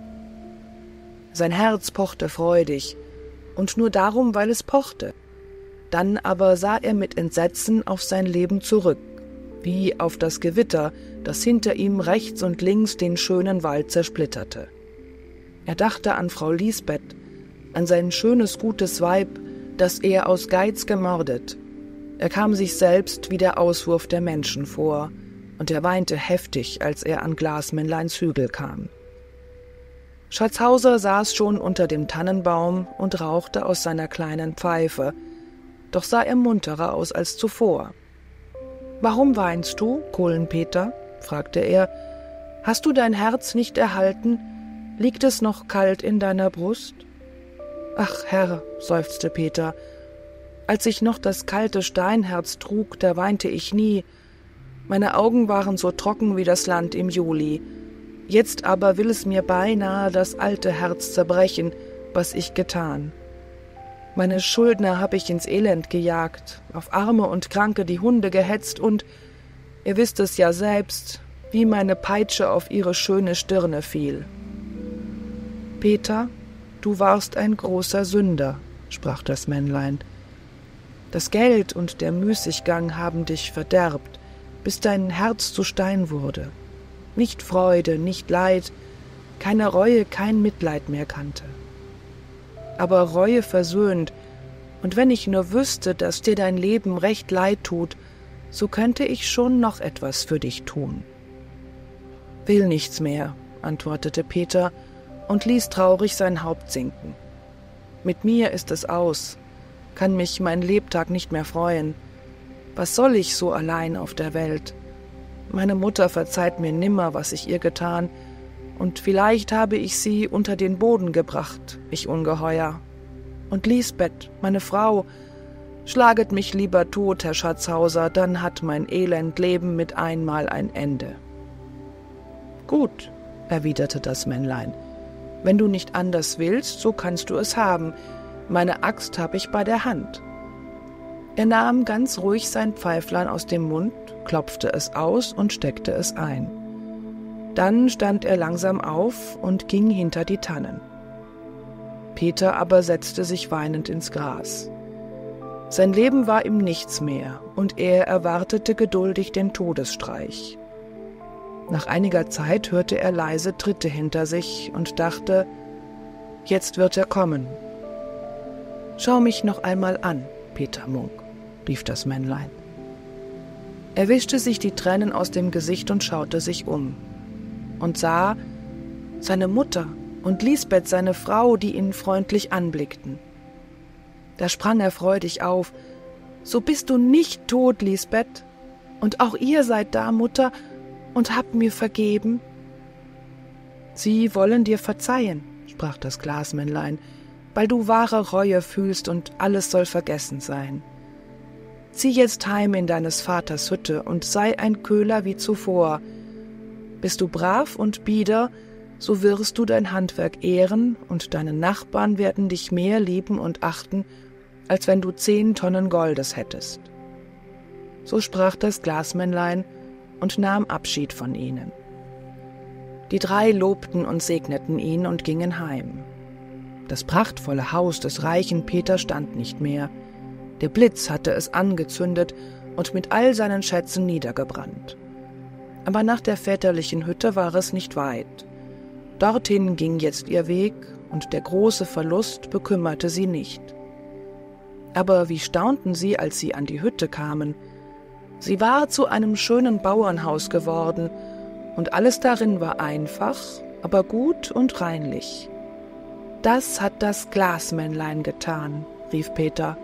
Sein Herz pochte freudig, und nur darum, weil es pochte. Dann aber sah er mit Entsetzen auf sein Leben zurück, wie auf das Gewitter, das hinter ihm rechts und links den schönen Wald zersplitterte. Er dachte an Frau Lisbeth, an sein schönes, gutes Weib, das er aus Geiz gemordet. Er kam sich selbst wie der Auswurf der Menschen vor, und er weinte heftig, als er an Glasmännleins Hügel kam. Schatzhauser saß schon unter dem Tannenbaum und rauchte aus seiner kleinen Pfeife, doch sah er munterer aus als zuvor. »Warum weinst du, Kohlenpeter?« fragte er. »Hast du dein Herz nicht erhalten? Liegt es noch kalt in deiner Brust?« »Ach, Herr«, seufzte Peter, »als ich noch das kalte Steinherz trug, da weinte ich nie. Meine Augen waren so trocken wie das Land im Juli. Jetzt aber will es mir beinahe das alte Herz zerbrechen, was ich getan. Meine Schuldner habe ich ins Elend gejagt, auf Arme und Kranke die Hunde gehetzt und, ihr wisst es ja selbst, wie meine Peitsche auf ihre schöne Stirne fiel.« »Peter, du warst ein großer Sünder«, sprach das Männlein. »Das Geld und der Müßiggang haben dich verderbt, bis dein Herz zu Stein wurde. Nicht Freude, nicht Leid, keine Reue, kein Mitleid mehr kannte. Aber Reue versöhnt, und wenn ich nur wüsste, dass dir dein Leben recht leid tut, so könnte ich schon noch etwas für dich tun.« »Will nichts mehr«, antwortete Peter und ließ traurig sein Haupt sinken. »Mit mir ist es aus, kann mich mein Lebtag nicht mehr freuen. Was soll ich so allein auf der Welt? Meine Mutter verzeiht mir nimmer, was ich ihr getan, und vielleicht habe ich sie unter den Boden gebracht, ich Ungeheuer. Und Lisbeth, meine Frau, schlaget mich lieber tot, Herr Schatzhauser, dann hat mein elend Leben mit einmal ein Ende. Gut, erwiderte das Männlein, wenn du nicht anders willst, so kannst du es haben, meine Axt habe ich bei der Hand. Er nahm ganz ruhig sein Pfeiflein aus dem Mund, klopfte es aus und steckte es ein. Dann stand er langsam auf und ging hinter die Tannen. Peter aber setzte sich weinend ins Gras. Sein Leben war ihm nichts mehr, und er erwartete geduldig den Todesstreich. Nach einiger Zeit hörte er leise Tritte hinter sich und dachte, jetzt wird er kommen. »Schau mich noch einmal an, Peter Munk«, rief das Männlein. Er wischte sich die Tränen aus dem Gesicht und schaute sich um und sah seine Mutter und Lisbeth, seine Frau, die ihn freundlich anblickten. Da sprang er freudig auf. »So bist du nicht tot, Lisbeth, und auch ihr seid da, Mutter, und habt mir vergeben.« »Sie wollen dir verzeihen«, sprach das Glasmännlein, »weil du wahre Reue fühlst und alles soll vergessen sein. Zieh jetzt heim in deines Vaters Hütte und sei ein Köhler wie zuvor. Bist du brav und bieder, so wirst du dein Handwerk ehren und deine Nachbarn werden dich mehr lieben und achten, als wenn du zehn Tonnen Goldes hättest.« So sprach das Glasmännlein und nahm Abschied von ihnen. Die drei lobten und segneten ihn und gingen heim. Das prachtvolle Haus des reichen Peter stand nicht mehr. Der Blitz hatte es angezündet und mit all seinen Schätzen niedergebrannt. Aber nach der väterlichen Hütte war es nicht weit. Dorthin ging jetzt ihr Weg, und der große Verlust bekümmerte sie nicht. Aber wie staunten sie, als sie an die Hütte kamen. Sie war zu einem schönen Bauernhaus geworden, und alles darin war einfach, aber gut und reinlich. »Das hat das Glasmännlein getan«, rief Peter.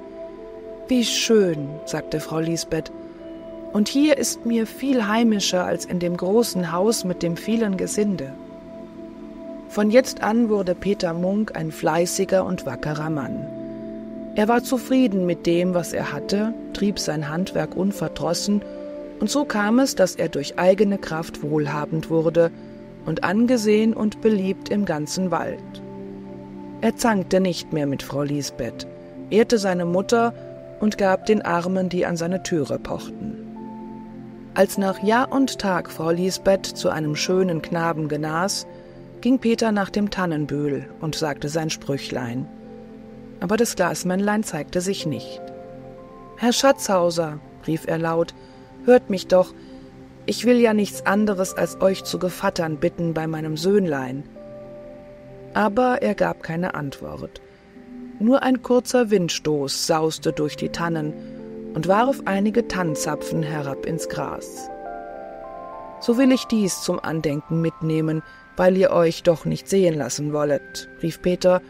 »Wie schön«, sagte Frau Lisbeth, »und hier ist mir viel heimischer als in dem großen Haus mit dem vielen Gesinde.« Von jetzt an wurde Peter Munk ein fleißiger und wackerer Mann. Er war zufrieden mit dem, was er hatte, trieb sein Handwerk unverdrossen, und so kam es, dass er durch eigene Kraft wohlhabend wurde und angesehen und beliebt im ganzen Wald. Er zankte nicht mehr mit Frau Lisbeth, ehrte seine Mutter und gab den Armen, die an seine Türe pochten. Als nach Jahr und Tag Frau Lisbeth zu einem schönen Knaben genas, ging Peter nach dem Tannenbühl und sagte sein Sprüchlein. Aber das Glasmännlein zeigte sich nicht. »Herr Schatzhauser«, rief er laut, »hört mich doch, ich will ja nichts anderes als euch zu Gevattern bitten bei meinem Söhnlein.« Aber er gab keine Antwort. Nur ein kurzer Windstoß sauste durch die Tannen und warf einige Tannzapfen herab ins Gras. »So will ich dies zum Andenken mitnehmen, weil ihr euch doch nicht sehen lassen wollet«, rief Peter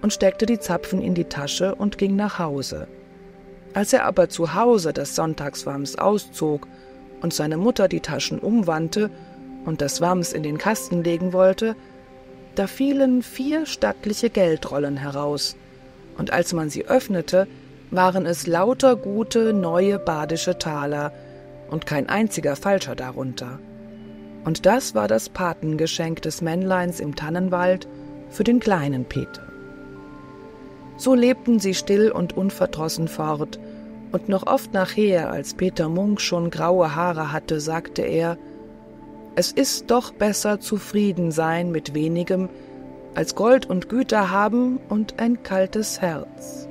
und steckte die Zapfen in die Tasche und ging nach Hause. Als er aber zu Hause des Sonntagswams auszog und seine Mutter die Taschen umwandte und das Wams in den Kasten legen wollte, da fielen vier stattliche Geldrollen heraus, und als man sie öffnete, waren es lauter gute, neue badische Taler und kein einziger falscher darunter. Und das war das Patengeschenk des Männleins im Tannenwald für den kleinen Peter. So lebten sie still und unverdrossen fort, und noch oft nachher, als Peter Munk schon graue Haare hatte, sagte er, »Es ist doch besser zufrieden sein mit wenigem, als Gold und Güter haben und ein kaltes Herz.«